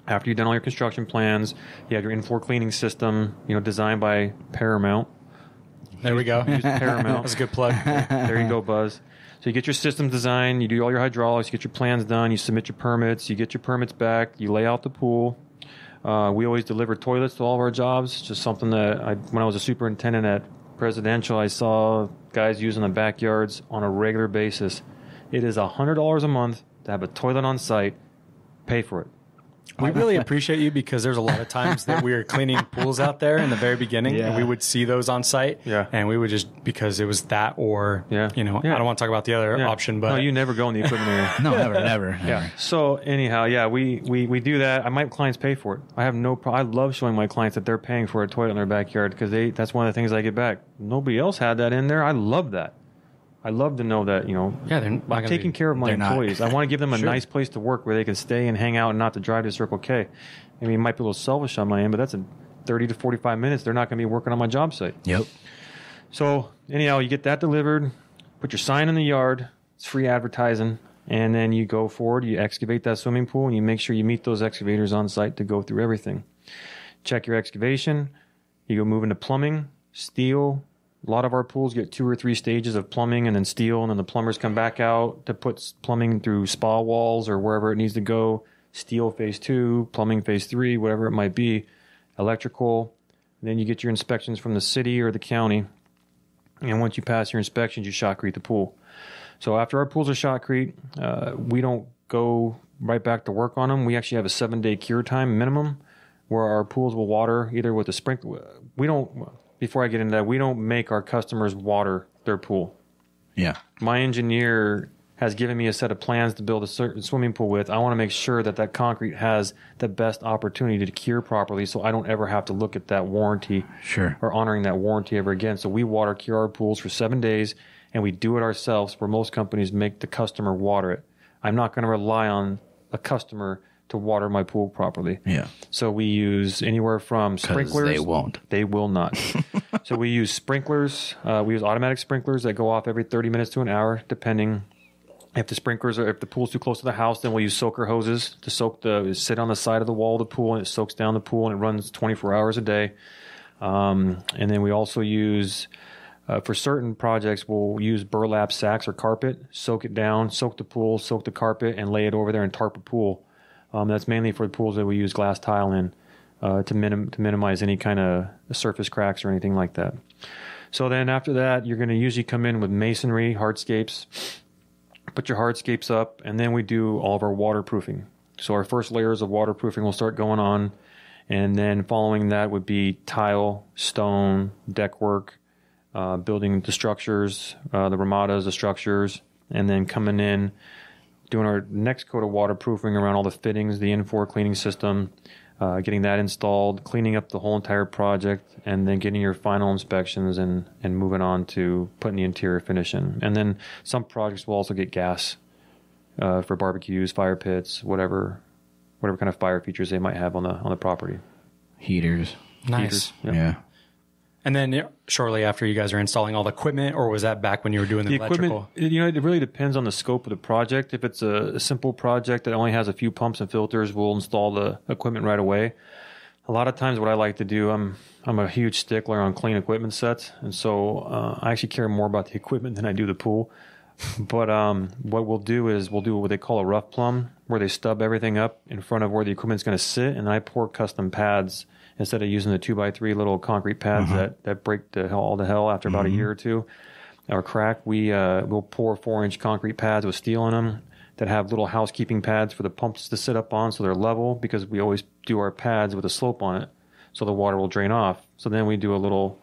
After you've done all your construction plans, you have your in-floor cleaning system, you know, designed by Paramount. There we go. Use Paramount. That's a good plug. There you go, Buzz. So you get your system design, you do all your hydraulics, you get your plans done, you submit your permits, you get your permits back, you lay out the pool. Uh, we always deliver toilets to all of our jobs. Just something that I, when I was a superintendent at Presidential, I saw guys using the backyards on a regular basis. It is one hundred dollars a month to have a toilet on site. Pay for it. We really appreciate you because there's a lot of times that we were cleaning pools out there in the very beginning, yeah. and we would see those on site, yeah. and we would just, because it was that or, yeah. you know, yeah. I don't want to talk about the other yeah. option, but. No, you never go in the equipment area. No, never, never, never. Yeah. So anyhow, yeah, we, we, we do that. I, my clients pay for it. I have no problem. I love showing my clients that they're paying for a toilet in their backyard because they that's one of the things I get back. Nobody else had that in there. I love that. I love to know that, you know, yeah, they're I'm taking be, care of my employees. I want to give them a sure. nice place to work where they can stay and hang out and not to drive to Circle K. I mean, it might be a little selfish on my end, but that's a thirty to forty-five minutes. They're not going to be working on my job site. Yep. So, anyhow, you get that delivered, put your sign in the yard. It's free advertising. And then you go forward, you excavate that swimming pool, and you make sure you meet those excavators on site to go through everything. Check your excavation. You go move into plumbing, steel, A lot of our pools get two or three stages of plumbing and then steel, and then the plumbers come back out to put plumbing through spa walls or wherever it needs to go. Steel phase two, plumbing phase three, whatever it might be, electrical. And then you get your inspections from the city or the county. And once you pass your inspections, you shotcrete the pool. So after our pools are shotcrete, uh, we don't go right back to work on them. We actually have a seven-day cure time minimum where our pools will water either with a sprinkler. We don't... Before I get into that, we don't make our customers water their pool. Yeah. My engineer has given me a set of plans to build a certain swimming pool with. I want to make sure that that concrete has the best opportunity to cure properly so I don't ever have to look at that warranty sure. or honoring that warranty ever again. So we water cure our pools for seven days, and we do it ourselves where most companies make the customer water it. I'm not going to rely on a customer to water my pool properly. Yeah. So we use anywhere from sprinklers. They won't. They will not. So we use sprinklers. Uh, we use automatic sprinklers that go off every thirty minutes to an hour, depending. If the sprinklers are, if the pool's too close to the house, then we'll use soaker hoses to soak the, sit on the side of the wall of the pool, and it soaks down the pool, and it runs twenty-four hours a day. Um, and then we also use, uh, for certain projects, we'll use burlap sacks or carpet, soak it down, soak the pool, soak the carpet, and lay it over there and tarp a pool. Um, that's mainly for the pools that we use glass tile in uh, to, minim- to minimize any kind of surface cracks or anything like that. So then after that, you're going to usually come in with masonry, hardscapes, put your hardscapes up, and then we do all of our waterproofing. So our first layers of waterproofing will start going on, and then following that would be tile, stone, deck work, uh, building the structures, uh, the ramadas, the structures, and then coming in, doing our next coat of waterproofing around all the fittings, the in-floor cleaning system, uh, getting that installed, cleaning up the whole entire project, and then getting your final inspections and, and moving on to putting the interior finish in. And then some projects will also get gas uh, for barbecues, fire pits, whatever whatever kind of fire features they might have on the on the property. Heaters. Nice. Heaters, yeah. yeah. And then shortly after, you guys are installing all the equipment, or was that back when you were doing the, the electrical? You know, it really depends on the scope of the project. If it's a, a simple project that only has a few pumps and filters, we'll install the equipment right away. A lot of times what I like to do, I'm I'm a huge stickler on clean equipment sets, and so uh, I actually care more about the equipment than I do the pool. But um, what we'll do is we'll do what they call a rough plumb, where they stub everything up in front of where the equipment's going to sit, and I pour custom pads instead of using the two by three little concrete pads uh-huh. that, that break the hell, all the hell after about mm-hmm. a year or two or crack, we uh, will pour four inch concrete pads with steel in them that have little housekeeping pads for the pumps to sit up on so they're level, because we always do our pads with a slope on it so the water will drain off. So then we do a little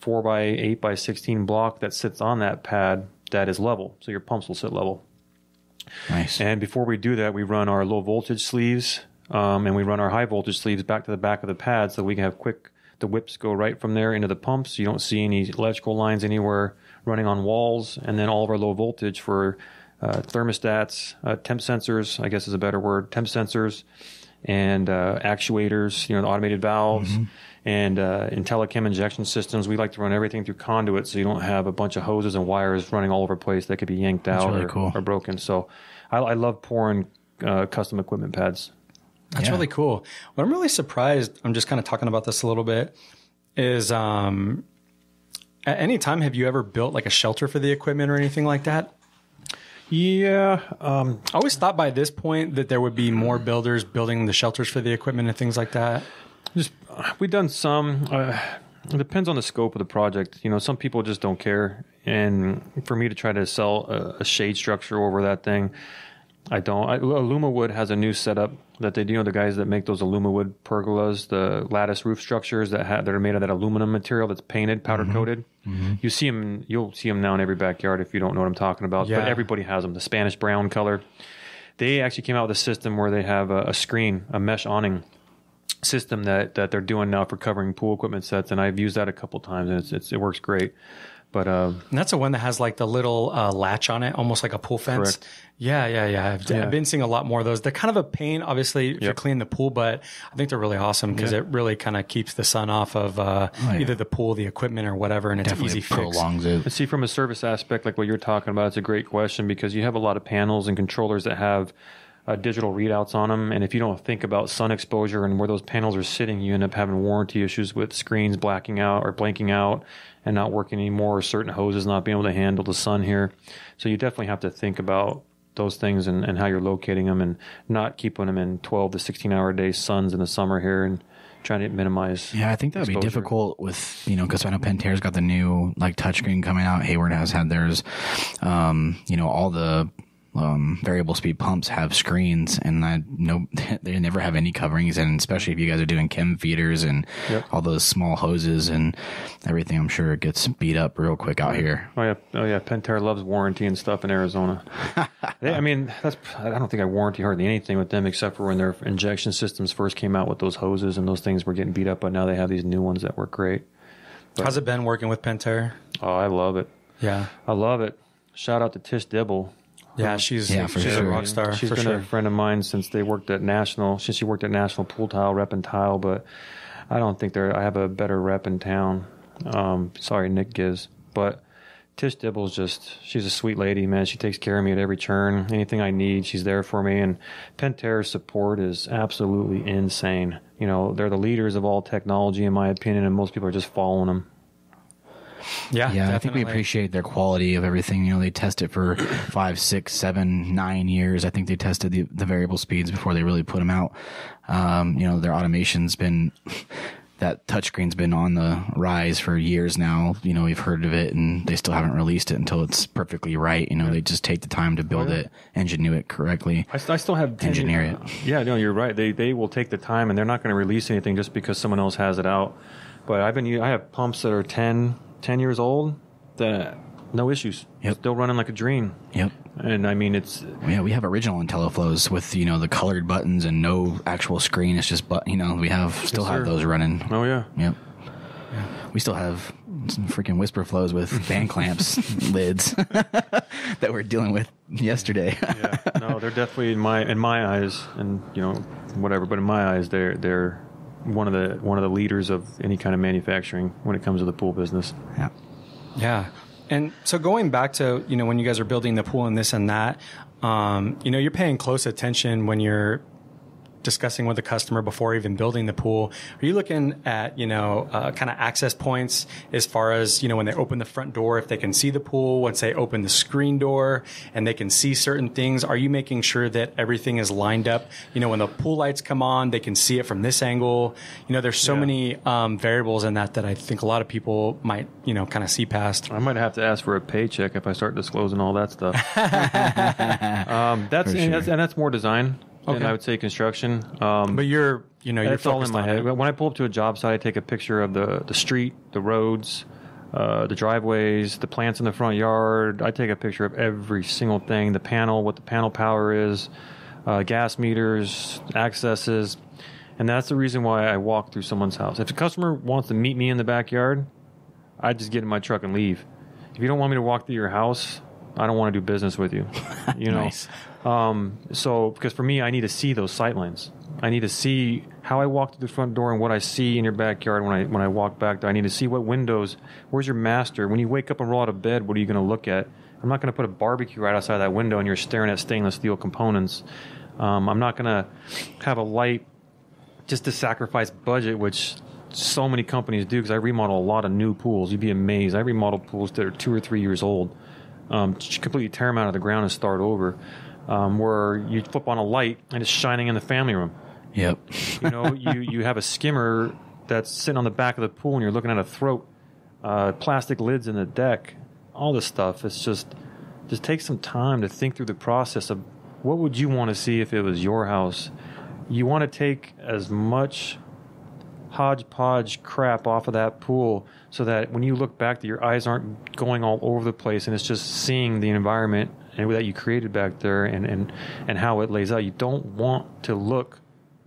four by eight by sixteen block that sits on that pad that is level, so your pumps will sit level. Nice. And before we do that, we run our low voltage sleeves. Um, and we run our high voltage sleeves back to the back of the pad so we can have quick, the whips go right from there into the pumps. You don't see any electrical lines anywhere running on walls. And then all of our low voltage for uh, thermostats, uh, temp sensors, I guess is a better word, temp sensors and uh, actuators, you know, the automated valves mm-hmm. and uh, IntelliChem injection systems. We like to run everything through conduit so you don't have a bunch of hoses and wires running all over the place that could be yanked out really or, cool. or broken. So I, I love pouring uh, custom equipment pads. That's yeah. really cool. What I'm really surprised, I'm just kind of talking about this a little bit, is um, at any time, have you ever built like a shelter for the equipment or anything like that? Yeah. Um, I always thought by this point that there would be more builders building the shelters for the equipment and things like that. Just We've done some. Uh, it depends on the scope of the project. You know, some people just don't care. And for me to try to sell a, a shade structure over that thing, I don't. I, Alumawood has a new setup that they do. You know, the guys that make those Alumawood pergolas, the lattice roof structures that have, that are made of that aluminum material that's painted, powder mm-hmm. coated. Mm-hmm. You see them. You'll see them now in every backyard if you don't know what I'm talking about. Yeah. But everybody has them. The Spanish brown color. They actually came out with a system where they have a, a screen, a mesh awning system that that they're doing now for covering pool equipment sets. And I've used that a couple times, and it's, it's, it works great. But um, and that's the one that has like the little uh, latch on it, almost like a pool fence. Correct. Yeah, yeah, yeah. I've, yeah. I've been seeing a lot more of those. They're kind of a pain, obviously, if yep. you clean the pool, but I think they're really awesome because yeah. it really kind of keeps the sun off of uh, oh, yeah. either the pool, the equipment, or whatever, and it's Definitely easy prolongs fix. It. See, from a service aspect, like what you're talking about, it's a great question because you have a lot of panels and controllers that have uh, digital readouts on them. And if you don't think about sun exposure and where those panels are sitting, you end up having warranty issues with screens blacking out or blanking out and not working anymore, or certain hoses not being able to handle the sun here. So you definitely have to think about those things and, and how you're locating them, and not keeping them in twelve to sixteen hour a day suns in the summer here, and trying to minimize. Yeah, I think that would exposure. be difficult with, you know, because I know Pentair's got the new like touchscreen coming out. Hayward has had theirs. Um, you know, all the um, variable speed pumps have screens, and I know they never have any coverings. And especially if you guys are doing chem feeders and yep. all those small hoses and everything, I'm sure it gets beat up real quick out here. Oh yeah, oh yeah. Pentair loves warranty and stuff in Arizona. they, I mean, that's I don't think I warranty hardly anything with them, except for when their injection systems first came out with those hoses, and those things were getting beat up. But now they have these new ones that work great. But, how's it been working with Pentair? Oh, I love it. Yeah, I love it. Shout out to Tish Dibble. Yeah, she's, yeah, she's sure. a rock star. She's for been sure. a friend of mine since they worked at National. Since she worked at National Pool Tile, repping Tile, but I don't think they're. I have a better rep in town. Um, sorry, Nick Ghiz, but Tish Dibble's just. She's a sweet lady, man. She takes care of me at every turn. Anything I need, she's there for me. And Pentair's support is absolutely insane. You know, they're the leaders of all technology, in my opinion, and most people are just following them. Yeah, yeah. Definitely. I think we appreciate their quality of everything. You know, they test it for five, six, seven, nine years. I think they tested the, the variable speeds before they really put them out. Um, you know, their automation's been, that touchscreen's been on the rise for years now. You know, we've heard of it, and they still haven't released it until it's perfectly right. You know, they just take the time to build oh, yeah. it, engineer it correctly. I, I still have engineer it. Yeah, no, you're right. They they will take the time, and they're not going to release anything just because someone else has it out. But I've been I have pumps that are ten. ten years old, that no issues. Yep. Still running like a dream. Yep. And I mean, it's... Yeah, we have original IntelliFlows with, you know, the colored buttons and no actual screen. It's just, but you know, we have yes, still sir. have those running. Oh, yeah. Yep. Yeah. We still have some freaking whisper flows with band clamps lids that we're dealing with yesterday. Yeah. No, they're definitely, in my in my eyes, and, you know, whatever, but in my eyes, they're they're... one of the one of the leaders of any kind of manufacturing when it comes to the pool business. Yeah. Yeah. And so going back to, you know, when you guys are building the pool and this and that, um, you know, you're paying close attention when you're discussing with the customer before even building the pool. Are you looking at, you know, uh, kind of access points as far as, you know, when they open the front door, if they can see the pool, once they open the screen door and they can see certain things? Are you making sure that everything is lined up? You know, when the pool lights come on, they can see it from this angle. You know, there's so yeah. many um, variables in that that I think a lot of people might, you know, kind of see past. I might have to ask for a paycheck if I start disclosing all that stuff. um, that's, sure. and that's and that's more design. Okay. And I would say construction. Um, but you're, you know, you're all in my head. It. When I pull up to a job site, I take a picture of the, the street, the roads, uh, the driveways, the plants in the front yard. I take a picture of every single thing, the panel, what the panel power is, uh, gas meters, accesses. And that's the reason why I walk through someone's house. If a customer wants to meet me in the backyard, I just get in my truck and leave. If you don't want me to walk through your house, I don't want to do business with you, you know? Nice. Um, so, because for me, I need to see those sight lines. I need to see how I walk through the front door and what I see in your backyard when I, when I walk back there. I need to see what windows, where's your master? When you wake up and roll out of bed, what are you going to look at? I'm not going to put a barbecue right outside that window and you're staring at stainless steel components. Um, I'm not going to have a light just to sacrifice budget, which so many companies do, because I remodel a lot of new pools. You'd be amazed. I remodel pools that are two or three years old. Um, completely tear them out of the ground and start over, um, where you flip on a light and it's shining in the family room. Yep. You know, you, you have a skimmer that's sitting on the back of the pool and you're looking at a throat, uh, plastic lids in the deck, all this stuff. It's just, just take some time to think through the process of what would you want to see if it was your house. You want to take as much hodgepodge crap off of that pool so that when you look back, that your eyes aren't going all over the place and it's just seeing the environment and that you created back there and, and, and how it lays out. You don't want to look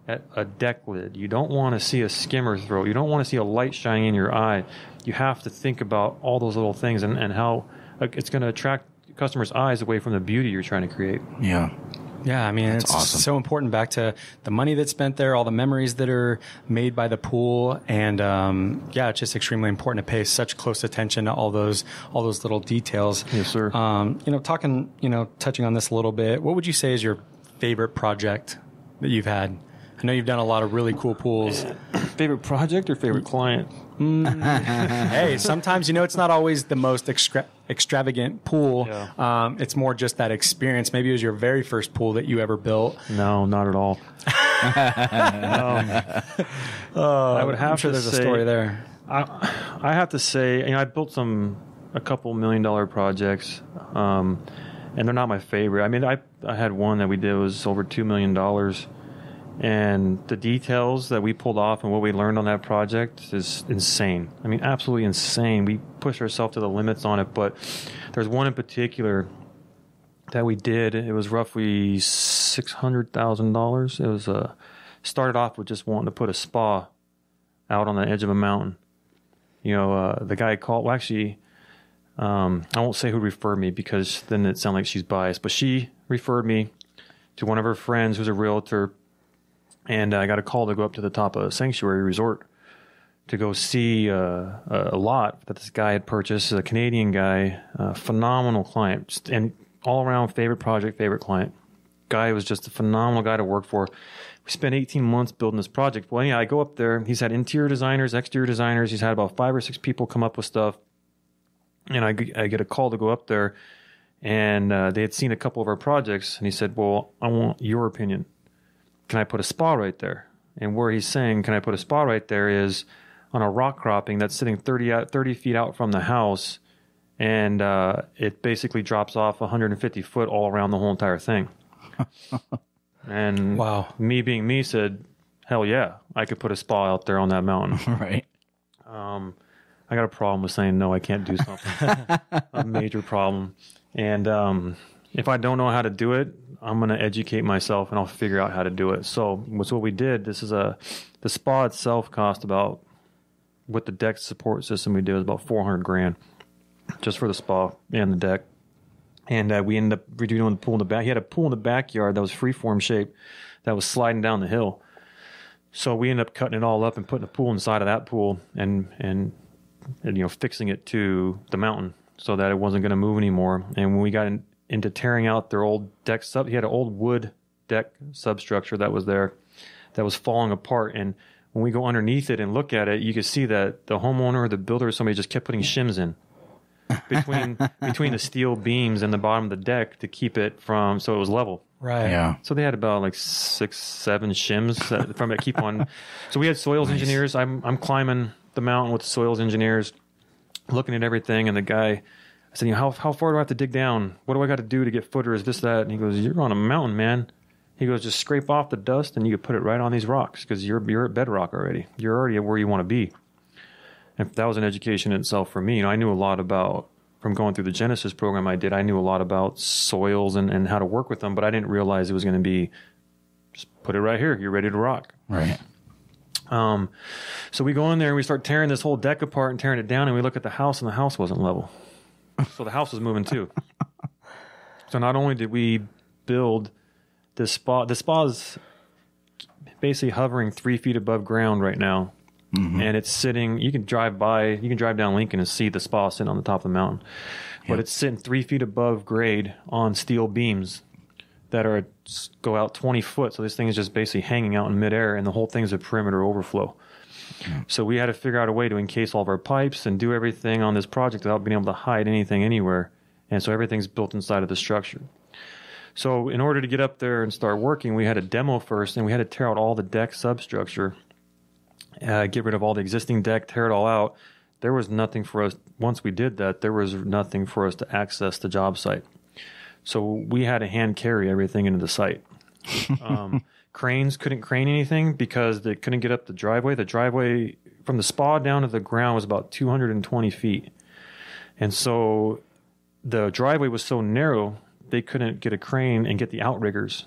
at a deck lid. You don't want to see a skimmer throw. You don't want to see a light shining in your eye. You have to think about all those little things and, and how it's going to attract customers' eyes away from the beauty you're trying to create. Yeah. Yeah, I mean, that's it's awesome. So important, back to the money that's spent there, all the memories that are made by the pool. And, um, yeah, it's just extremely important to pay such close attention to all those all those little details. Yes, sir. Um, you know, talking, you know, touching on this a little bit, what would you say is your favorite project that you've had? I know you've done a lot of really cool pools. Favorite project or favorite client? Mm. Hey, sometimes, you know, it's not always the most extra extravagant pool. Yeah. Um, it's more just that experience. Maybe it was your very first pool that you ever built. No, not at all. um, oh, I would have I'm sure to there's say, a story there. I, I have to say, you know, I built some a couple million dollar projects, um, and they're not my favorite. I mean, I I had one that we did was over two million dollars. And the details that we pulled off and what we learned on that project is insane. I mean, absolutely insane. We pushed ourselves to the limits on it, but there's one in particular that we did. It was roughly six hundred thousand dollars. It was uh, started off with just wanting to put a spa out on the edge of a mountain. You know, uh, the guy called, well, actually, um, I won't say who referred me because then it sounds like she's biased, but she referred me to one of her friends who's a realtor. And I got a call to go up to the top of a sanctuary resort to go see uh, a lot that this guy had purchased. A Canadian guy, a phenomenal client, and all-around favorite project, favorite client. Guy was just a phenomenal guy to work for. We spent eighteen months building this project. Well, yeah, I go up there. He's had interior designers, exterior designers. He's had about five or six people come up with stuff. And I, I get a call to go up there, and uh, they had seen a couple of our projects. And he said, well, I want your opinion. Can I put a spa right there? And where he's saying, can I put a spa right there is on a rock cropping that's sitting thirty, out, thirty feet out from the house. And uh, it basically drops off one hundred fifty foot all around the whole entire thing. And wow. Me being me said, hell yeah, I could put a spa out there on that mountain. Right. Um, I got a problem with saying, no, I can't do something. A major problem. And um, if I don't know how to do it, I'm going to educate myself and I'll figure out how to do it. So what's what we did. This is a, the spa itself cost about, with the deck support system we did, was about four hundred grand just for the spa and the deck. And uh, we ended up redoing the pool in the back. He had a pool in the backyard that was freeform shaped that was sliding down the hill. So we ended up cutting it all up and putting a pool inside of that pool and, and, and, you know, fixing it to the mountain so that it wasn't going to move anymore. And when we got in, into tearing out their old deck sub. He had an old wood deck substructure that was there that was falling apart. And when we go underneath it and look at it, you can see that the homeowner or the builder or somebody just kept putting shims in between between the steel beams and the bottom of the deck to keep it from, so it was level. Right. Yeah. So they had about like six, seven shims that, from it keep on. So we had soils nice. engineers. I'm, I'm climbing the mountain with the soils engineers, looking at everything. And the guy, I said, you know, how, how far do I have to dig down? What do I got to do to get footers, this, that? And he goes, you're on a mountain, man. He goes, just scrape off the dust and you can put it right on these rocks because you're, you're at bedrock already. You're already at where you want to be. And that was an education in itself for me. You know, I knew a lot about, from going through the Genesis program I did, I knew a lot about soils and, and how to work with them, but I didn't realize it was going to be, just put it right here. You're ready to rock. Right. Um, so we go in there and we start tearing this whole deck apart and tearing it down, and we look at the house and the house wasn't level. So the house was moving too. So not only did we build this spa, the spa is basically hovering three feet above ground right now. Mm-hmm. And it's sitting, you can drive by, you can drive down Lincoln and see the spa sitting on the top of the mountain. Yep. But it's sitting three feet above grade on steel beams that are go out twenty foot. So this thing is just basically hanging out in midair, and the whole thing's a perimeter overflow. So we had to figure out a way to encase all of our pipes and do everything on this project without being able to hide anything anywhere. And so everything's built inside of the structure. So in order to get up there and start working, we had a demo first, and we had to tear out all the deck substructure, uh, get rid of all the existing deck, tear it all out. There was nothing for us. Once we did that, there was nothing for us to access the job site. So we had to hand carry everything into the site. Um Cranes couldn't crane anything because they couldn't get up the driveway. The driveway from the spa down to the ground was about two hundred twenty feet. And so the driveway was so narrow, they couldn't get a crane and get the outriggers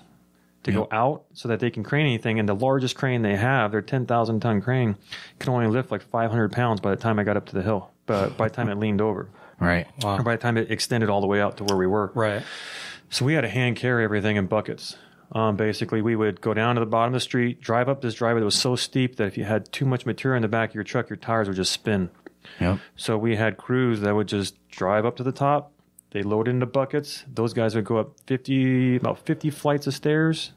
to yep. go out so that they can crane anything. And the largest crane they have, their ten thousand ton crane, can only lift like five hundred pounds by the time I got up to the hill, but by the time it leaned over. Right. Wow. Or by the time it extended all the way out to where we were. Right. So we had to hand carry everything in buckets. Um, basically, we would go down to the bottom of the street, drive up this driveway that was so steep that if you had too much material in the back of your truck, your tires would just spin. Yep. So we had crews that would just drive up to the top, They load into buckets. Those guys would go up fifty, about fifty flights of stairs,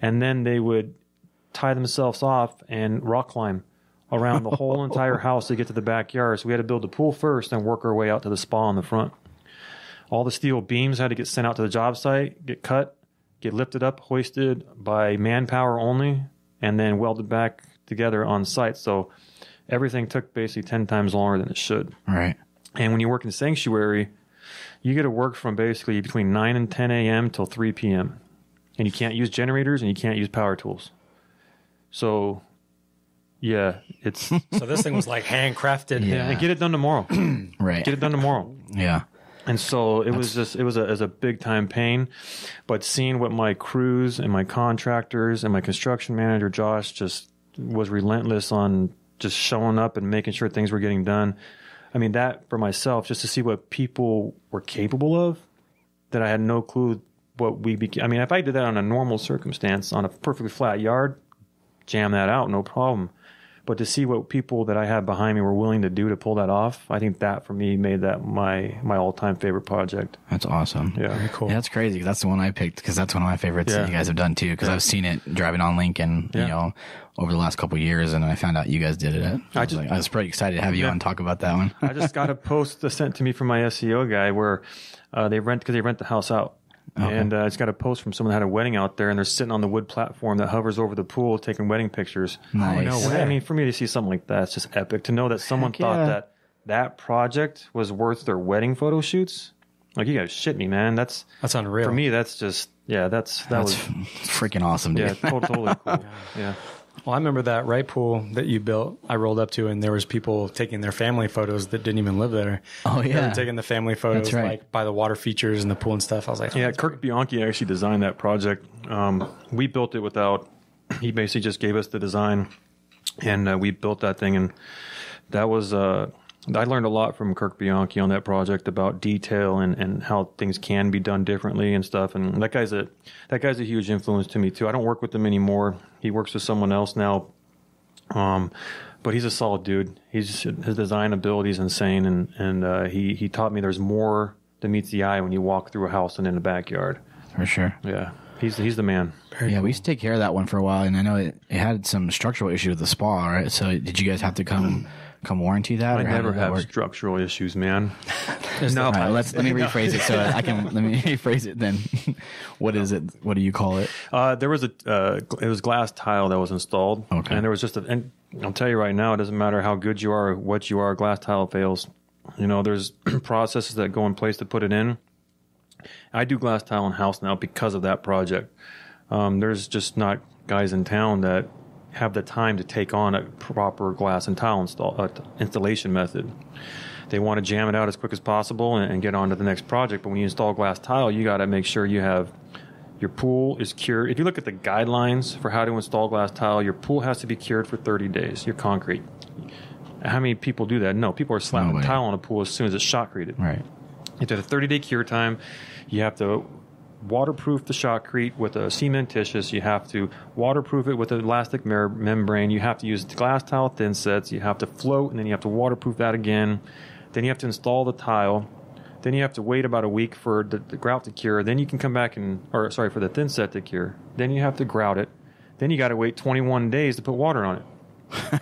and then they would tie themselves off and rock climb around the whole entire house to get to the backyard. So we had to build the pool first and work our way out to the spa in the front. All the steel beams had to get sent out to the job site, get cut, get lifted up, hoisted by manpower only, and then welded back together on site. So everything took basically ten times longer than it should. Right. And when you work in sanctuary, you get to work from basically between nine and ten a m till three p m And you can't use generators and you can't use power tools. So, yeah, it's... So this thing was like handcrafted. Yeah. And get it done tomorrow. Right. Get it done tomorrow. Yeah. And so it That's... was just, it was a, it was a big time pain. But seeing what my crews and my contractors and my construction manager, Josh, just was relentless on just showing up and making sure things were getting done. I mean, that for myself, just to see what people were capable of, that I had no clue what we became. I mean, if I did that on a normal circumstance, on a perfectly flat yard, jam that out, no problem. But to see what people that I had behind me were willing to do to pull that off, I think that for me made that my my all-time favorite project. That's awesome. Yeah, very cool. Yeah, that's crazy. That's the one I picked because that's one of my favorites yeah. that you guys have done too. Because yeah. I've seen it driving on Lincoln, yeah. you know, over the last couple of years, and I found out you guys did it. I, I was just, like, I was pretty excited to have you yeah. on and talk about that one. I just got a post that sent to me from my S E O guy where uh, they rent because they rent the house out. Okay. And uh, it's got a post from someone that had a wedding out there, and they're sitting on the wood platform that hovers over the pool taking wedding pictures. Nice. Oh, no way. I mean, for me to see something like that, it's just epic. To know that someone Heck thought yeah. that that project was worth their wedding photo shoots. Like, you guys shit me, man. That's that's unreal. For me, that's just, yeah, that's, that that's was freaking awesome, dude. Yeah, totally cool. Yeah. Well, I remember that right pool that you built, I rolled up to, and there was people taking their family photos that didn't even live there. Oh, yeah. They were taking the family photos right. like by the water features and the pool and stuff. I was like, oh, yeah, Kirk great. Bianchi actually designed that project. Um, we built it without, he basically just gave us the design, and uh, we built that thing. And that was, uh, I learned a lot from Kirk Bianchi on that project about detail and, and how things can be done differently and stuff. And that guy's a that guy's a huge influence to me too. I don't work with him anymore. He works with someone else now. Um, but he's a solid dude. He's his design ability is insane, and and uh, he he taught me there's more than meets the eye when you walk through a house and in the backyard. For sure. Yeah. He's he's the man. Very yeah, cool. We used to take care of that one for a while, and I know it, it had some structural issue with the spa, right? So did you guys have to come? Come warranty that? I never have work? structural issues, man. No, right, let's let me rephrase it so I can let me rephrase it. Then, what no. is it? What do you call it? Uh, there was a uh, it was glass tile that was installed, okay. and there was just a. And I'll tell you right now, it doesn't matter how good you are, or what you are, glass tile fails. You know, there's processes that go in place to put it in. I do glass tile in house now because of that project. Um, there's just not guys in town that have the time to take on a proper glass and tile install, uh, installation method. They want to jam it out as quick as possible and, and get on to the next project. But when you install glass tile, you got to make sure you have your pool is cured. If you look at the guidelines for how to install glass tile, your pool has to be cured for thirty days, your concrete. How many people do that? No, people are slapping Nobody. tile on a pool as soon as it's shotcreted. Right. If there's a thirty-day cure time, you have to waterproof the shotcrete with a cementitious. You have to waterproof it with an elastic membrane. You have to use glass tile thin sets. You have to float, and then you have to waterproof that again. Then you have to install the tile. Then you have to wait about a week for the, the grout to cure. Then you can come back and, or sorry, for the thin set to cure. Then you have to grout it. Then you got to wait twenty-one days to put water on it.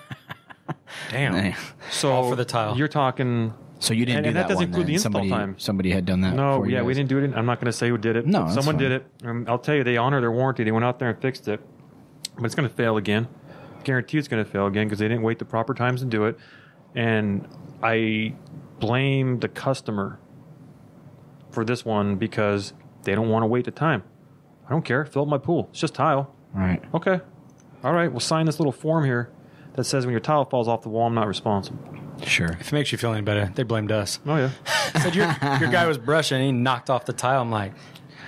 Damn. Nice. So all for the tile. You're talking. So you didn't and, do and that, that doesn't one, include the somebody, install time. Somebody had done that. No, yeah, we didn't do it. In, I'm not going to say who did it. No, that's someone fine. did it. Um, I'll tell you, they honor their warranty. They went out there and fixed it, but it's going to fail again. I guarantee it's going to fail again because they didn't wait the proper times to do it. And I blame the customer for this one because they don't want to wait the time. I don't care. Fill up my pool. It's just tile. Right. Okay. All right. We'll sign this little form here that says when your tile falls off the wall, I'm not responsible. Sure. If it makes you feel any better, they blamed us. Oh, yeah. Said your, your guy was brushing and he knocked off the tile. I'm like,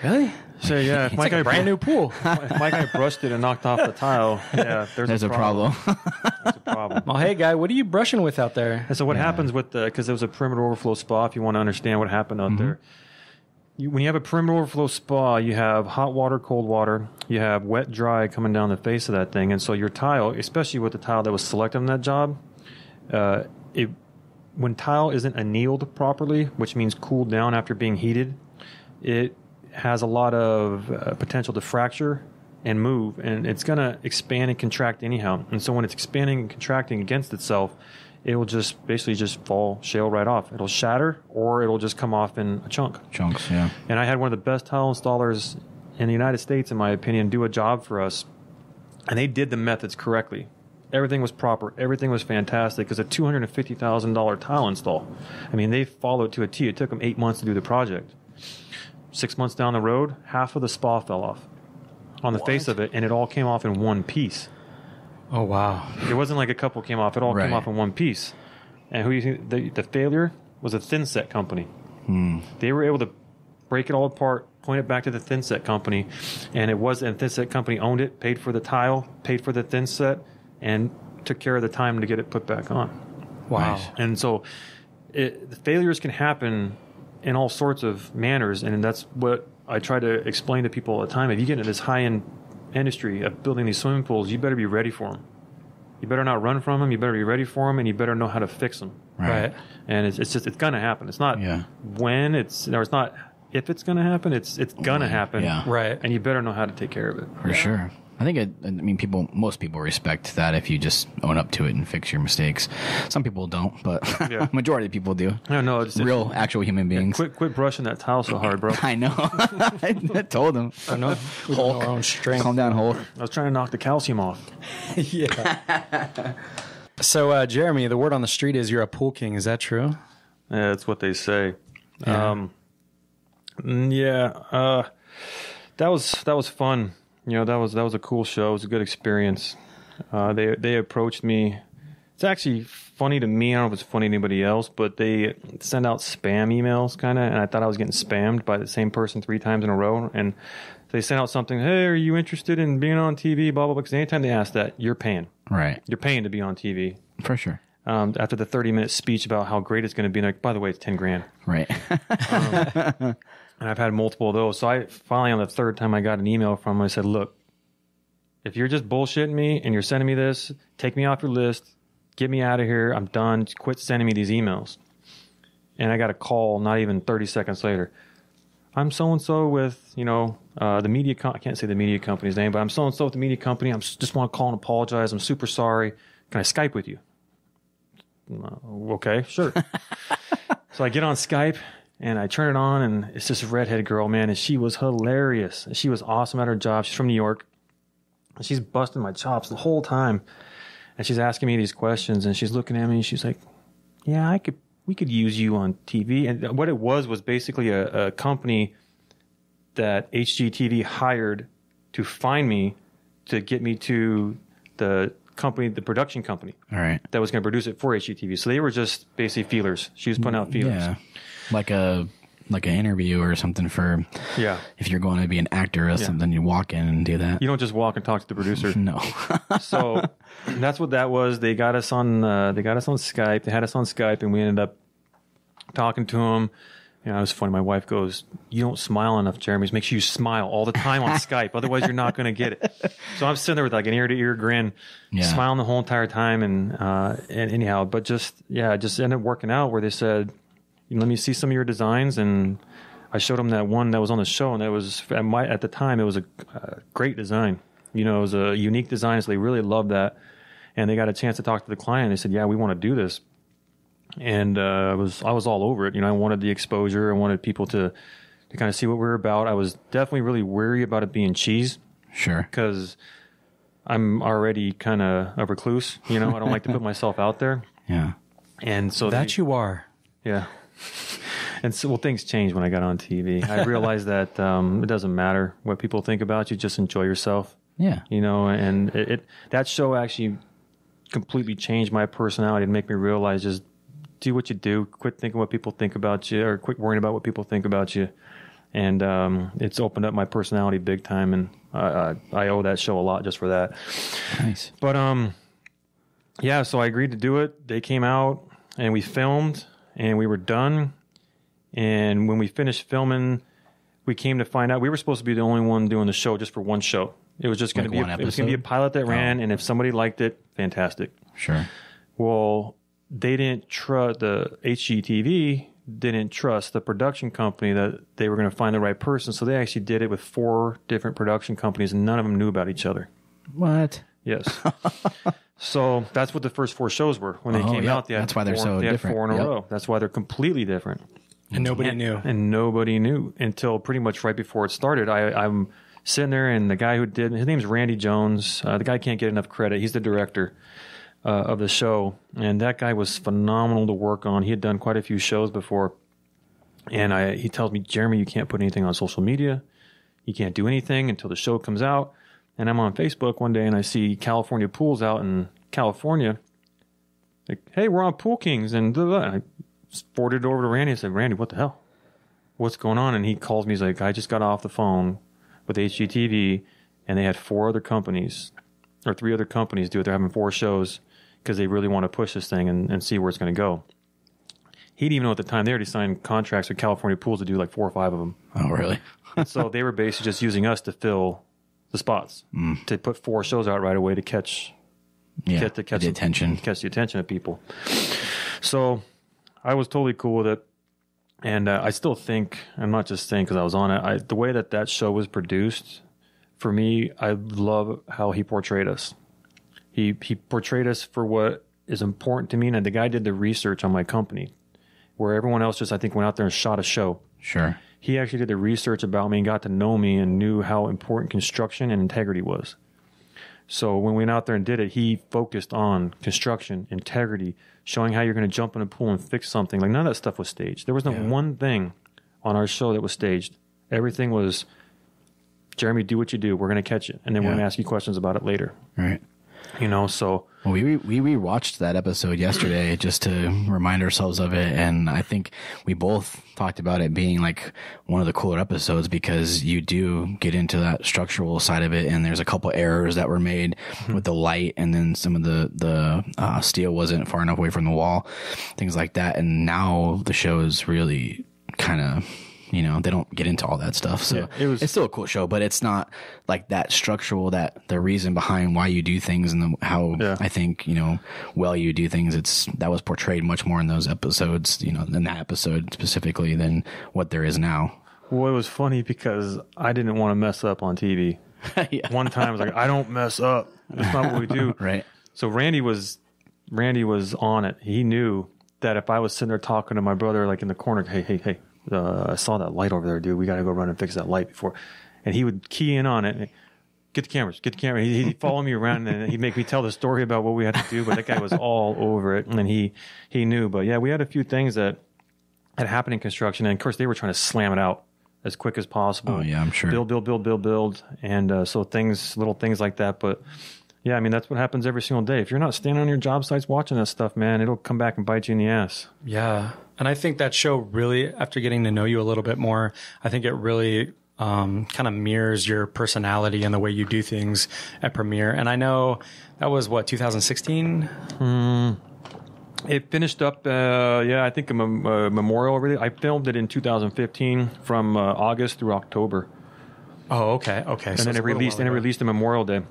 really? So, yeah. If my like guy a brand br- new pool. If my guy brushed it and knocked off the tile, yeah, there's, there's a problem. A problem. There's a problem. Well, hey, guy, what are you brushing with out there? And so what yeah. happens with the, because there was a perimeter overflow spa, if you want to understand what happened out mm-hmm. there. You, when you have a perimeter overflow spa, you have hot water, cold water. You have wet, dry coming down the face of that thing. And so your tile, especially with the tile that was selected on that job, uh, it when tile isn't annealed properly, which means cooled down after being heated, it has a lot of uh, potential to fracture and move, and it's going to expand and contract anyhow. And so when it's expanding and contracting against itself, it will just basically just fall shale right off. It'll shatter, or it'll just come off in a chunk. Chunks, yeah. And I had one of the best tile installers in the United States, in my opinion, do a job for us, and they did the methods correctly. Everything was proper. Everything was fantastic. Because a two hundred fifty thousand dollars tile install, I mean, they followed to a T. It took them eight months to do the project. Six months down the road, half of the spa fell off on the what? face of it, and it all came off in one piece. Oh, wow. It wasn't like a couple came off. It all right. came off in one piece. And who you think the, the failure was? A thinset company. Hmm. They were able to break it all apart, point it back to the thinset company, and it was, and thinset company owned it, paid for the tile, paid for the thinset, and took care of the time to get it put back on. Wow. Nice. And so it, failures can happen in all sorts of manners, and that's what I try to explain to people all the time. If you get into this high-end industry of building these swimming pools, you better be ready for them. You better not run from them. You better be ready for them, and you better know how to fix them. Right. right? And it's, it's just, it's going to happen. It's not yeah. when it's, or it's not if it's going to happen. It's, it's going to happen. Yeah. Right. And you better know how to take care of it. For yeah. sure. I think, it, I mean, people, most people respect that if you just own up to it and fix your mistakes. Some people don't, but yeah. majority of people do. I don't know. It's real, it's, actual human beings. Yeah, quit, quit brushing that tile so hard, bro. I know. I told them. I know. Hulk. Our own strength. Calm down, Hulk. I was trying to knock the calcium off. yeah. So, uh, Jeremy, the word on the street is you're a pool king. Is that true? Yeah, that's what they say. Yeah. Um, yeah. Uh, that was, that was fun. You know, that was that was a cool show. It was a good experience. Uh, they they approached me. It's actually funny to me. I don't know if it's funny to anybody else, but they send out spam emails, kind of, and I thought I was getting spammed by the same person three times in a row. And they sent out something, hey, are you interested in being on T V, blah, blah, blah. Because anytime they ask that, you're paying. Right. You're paying to be on T V. For sure. Um, after the thirty-minute speech about how great it's going to be, like, by the way, it's ten grand. Right. um, And I've had multiple of those. So I finally, on the third time, I got an email from him. I said, look, if you're just bullshitting me and you're sending me this, take me off your list. Get me out of here. I'm done. Just quit sending me these emails. And I got a call not even thirty seconds later. I'm so-and-so with, you know, uh, the media company. I can't say the media company's name, but I'm so-and-so with the media company. I just want to call and apologize. I'm super sorry. Can I Skype with you? Uh, okay, sure. So I get on Skype. And I turn it on, and it's this redhead girl, man, and she was hilarious. She was awesome at her job. She's from New York. And she's busting my chops the whole time. And she's asking me these questions, and she's looking at me, and she's like, yeah, I could, we could use you on T V. And what it was was basically a, a company that H G T V hired to find me to get me to the company, the production company, all right, that was going to produce it for H G T V. So they were just basically feelers. She was putting out feelers. Yeah. Like a like an interview or something for, yeah, if you're going to be an actor or yeah. something, you walk in and do that. You don't just walk and talk to the producer. No. So that's what that was. They got us on uh, they got us on Skype. They had us on Skype, and we ended up talking to them. You know, it was funny. My wife goes, "You don't smile enough, Jeremy. Just make sure you smile all the time on Skype. Otherwise, you're not going to get it." So I'm sitting there with like an ear to ear grin, yeah. smiling the whole entire time, and uh, and anyhow, but just yeah, just ended up working out where they said, let me see some of your designs, and I showed them that one that was on the show, and that was at, my, at the time it was a uh, great design. You know, it was a unique design, so they really loved that, and they got a chance to talk to the client. They said, "Yeah, we want to do this," and uh, I was I was all over it. You know, I wanted the exposure. I wanted people to to kind of see what we were about. I was definitely really wary about it being cheese, sure, because I'm already kind of a recluse. You know, I don't like to put myself out there. Yeah, and so that they, you are. Yeah. And so, well, things changed when I got on T V. I realized that um, it doesn't matter what people think about you; just enjoy yourself. Yeah, you know. And it, it that show actually completely changed my personality and make me realize just do what you do. Quit thinking what people think about you, or quit worrying about what people think about you. And um, it's opened up my personality big time, and I, I, I owe that show a lot just for that. Nice. But um, yeah. So I agreed to do it. They came out, and we filmed. And we were done, and when we finished filming, we came to find out we were supposed to be the only one doing the show just for one show. It was just going like to be a, it was going to be a pilot that ran, oh. and if somebody liked it, fantastic. Sure. Well, they didn't trust the H G T V didn't trust the production company that they were going to find the right person. So they actually did it with four different production companies, and none of them knew about each other. What? Yes. So that's what the first four shows were when they oh, came yep. out. They that's why they're four, so they different. Four in a yep. row. That's why they're completely different. And nobody and, knew. And nobody knew until pretty much right before it started. I, I'm sitting there, and the guy who did, his name's Randy Jones. Uh, the guy can't get enough credit. He's the director uh, of the show. And that guy was phenomenal to work on. He had done quite a few shows before. And I, he tells me, Jeremy, you can't put anything on social media. You can't do anything until the show comes out. And I'm on Facebook one day, and I see California Pools out in California. Like, hey, we're on Pool Kings. And, blah, blah. And I forwarded it over to Randy. I said, Randy, what the hell? What's going on? And he calls me. He's like, I just got off the phone with H G T V, and they had four other companies, or three other companies do it. They're having four shows because they really want to push this thing and, and see where it's going to go. He didn't even know at the time. They already signed contracts with California Pools to do like four or five of them. Oh, really? And so they were basically just using us to fill the spots mm. to put four shows out right away to catch, yeah, get to catch the attention, catch the attention of people. So I was totally cool with it, and uh, I still think, I'm not just saying because I was on it. I, the way that that show was produced, for me, I love how he portrayed us. He he portrayed us for what is important to me, and the guy did the research on my company, where everyone else just I think went out there and shot a show. Sure. He actually did the research about me and got to know me and knew how important construction and integrity was. So when we went out there and did it, he focused on construction, integrity, showing how you're going to jump in a pool and fix something. Like, none of that stuff was staged. There was not yeah. one thing on our show that was staged. Everything was, Jeremy, do what you do. We're going to catch it. And then yeah. we're going to ask you questions about it later. Right. You know, so. Well, we we rewatched that episode yesterday just to remind ourselves of it, and I think we both talked about it being like one of the cooler episodes because you do get into that structural side of it, and there's a couple errors that were made mm-hmm. with the light, and then some of the the uh, steel wasn't far enough away from the wall, things like that. And now the show is really kind of, you know, they don't get into all that stuff. So yeah, it was, it's still a cool show, but it's not like that structural, that the reason behind why you do things and the, how yeah. I think, you know, well, you do things. It's that was portrayed much more in those episodes, you know, in that episode specifically than what there is now. Well, it was funny because I didn't want to mess up on T V. yeah. One time I was like, I don't mess up. That's not what we do. Right. So Randy was, Randy was on it. He knew that if I was sitting there talking to my brother, like in the corner, Hey, Hey, Hey, Uh, I saw that light over there, dude. We got to go run and fix that light before. And he would key in on it. And, get the cameras, get the camera. He, he'd follow me around, and he'd make me tell the story about what we had to do. But that guy was all over it. And then he, he knew. But yeah, we had a few things that had happened in construction. And of course, they were trying to slam it out as quick as possible. Oh, yeah, I'm sure. Build, build, build, build, build. And uh, so things, little things like that. But yeah, I mean, that's what happens every single day. If you're not standing on your job sites watching that stuff, man, it'll come back and bite you in the ass. Yeah. And I think that show really, after getting to know you a little bit more, I think it really um, kind of mirrors your personality and the way you do things at Premiere. And I know that was, what, two thousand sixteen? Mm, it finished up, uh, yeah, I think a, mem a memorial. Really, I filmed it in two thousand fifteen from uh, August through October. Oh, okay, okay. And so then it released, and it released a Memorial Day.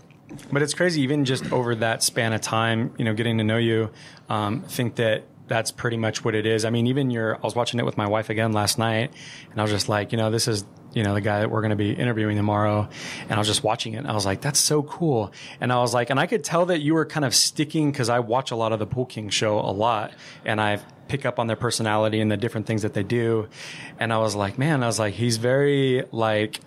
But it's crazy, even just over that span of time, you know, getting to know you, um, think that that's pretty much what it is. I mean, even your, I was watching it with my wife again last night, and I was just like, you know, this is, you know, the guy that we're going to be interviewing tomorrow. And I was just watching it, and I was like, that's so cool. And I was like, and I could tell that you were kind of sticking, because I watch a lot of the Pool King show a lot, and I pick up on their personality and the different things that they do. And I was like, man, I was like, he's very like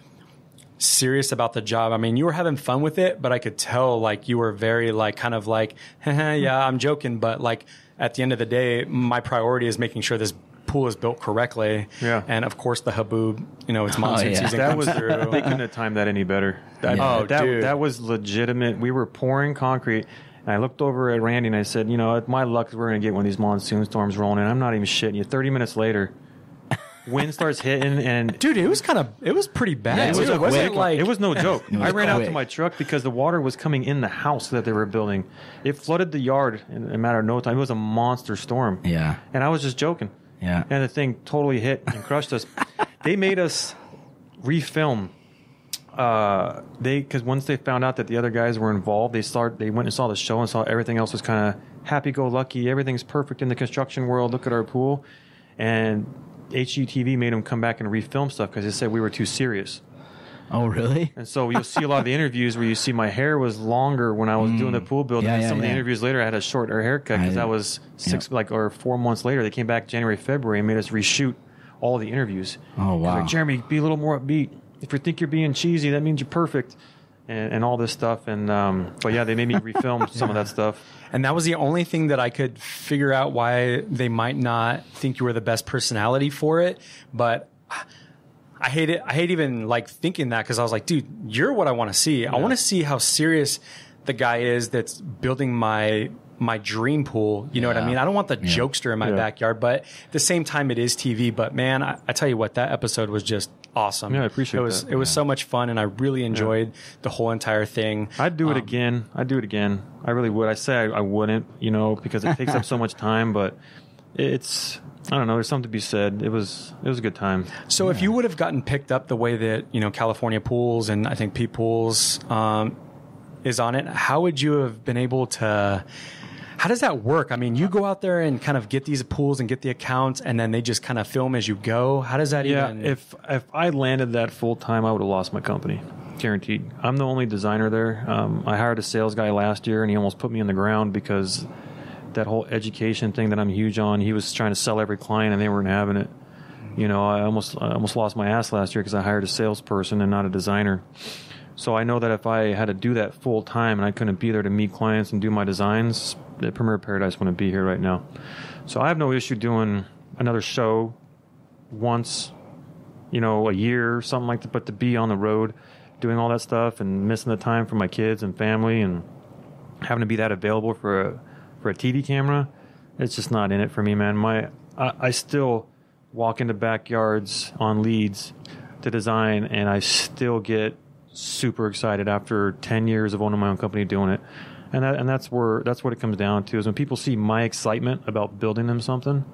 serious about the job. I mean, you were having fun with it, but I could tell like you were very like kind of like, yeah, I'm joking, but like, at the end of the day, my priority is making sure this pool is built correctly. Yeah. And of course, the haboob, you know, it's monsoon oh, yeah. season. That comes was, through. They couldn't have timed that any better. That, yeah. Oh, that, dude. That was legitimate. We were pouring concrete, and I looked over at Randy and I said, you know, my luck is we're going to get one of these monsoon storms rolling in. I'm not even shitting you. thirty minutes later, wind starts hitting, and dude, it was kind of, it was pretty bad. Yeah, it, was it, wasn't like, it was no joke. Was I ran quick. out to my truck because the water was coming in the house that they were building. It flooded the yard in a matter of no time. It was a monster storm. Yeah. And I was just joking. Yeah. And the thing totally hit and crushed us. They made us refilm uh, they because once they found out that the other guys were involved, they started, they went and saw the show and saw everything else was kind of happy-go-lucky. Everything's perfect in the construction world. Look at our pool. And H G T V made them come back and refilm stuff because they said we were too serious. Oh, really? And so you'll see a lot of the interviews where you see my hair was longer when I was mm. doing the pool build. Yeah, and yeah, some yeah. of the interviews later, I had a shorter haircut because that was six, yeah. like, or four months later. They came back January, February, and made us reshoot all the interviews. Oh, wow. Like, Jeremy, be a little more upbeat. If you think you're being cheesy, that means you're perfect. And, and all this stuff. And um, but yeah, they made me refilm some yeah. of that stuff. And that was the only thing that I could figure out why they might not think you were the best personality for it. But I hate it. I hate even like thinking that, because I was like, dude, you're what I want to see. Yeah. I want to see how serious the guy is that's building my my dream pool. You yeah. know what I mean? I don't want the yeah. jokester in my yeah. backyard. But at the same time, it is T V. But man, I, I tell you what, that episode was just awesome. Yeah, I appreciate it. It was that. it was yeah. so much fun, and I really enjoyed yeah. the whole entire thing. I'd do it um, again. I'd do it again. I really would. I say I, I wouldn't, you know, because it takes up so much time, but it's, I don't know, there's something to be said. It was it was a good time. So yeah. if you would have gotten picked up the way that, you know, California Pools and I think P Pools um is on it, how would you have been able to how does that work? I mean, you go out there and kind of get these pools and get the accounts, and then they just kind of film as you go. How does that yeah, even? Yeah, if if I landed that full time, I would have lost my company, guaranteed. I'm the only designer there. Um, I hired a sales guy last year, and he almost put me in the ground because that whole education thing that I'm huge on. He was trying to sell every client, and they weren't having it. You know, I almost I almost lost my ass last year because I hired a salesperson and not a designer. So I know that if I had to do that full time and I couldn't be there to meet clients and do my designs, the Premier Paradise wouldn't be here right now. So I have no issue doing another show once, you know, a year or something like that. But to be on the road doing all that stuff and missing the time for my kids and family and having to be that available for a, for a T V camera, it's just not in it for me, man. My I, I still walk into backyards on leads to design, and I still get super excited after ten years of owning my own company doing it. And that, and that's where that's what it comes down to, is when people see my excitement about building them something,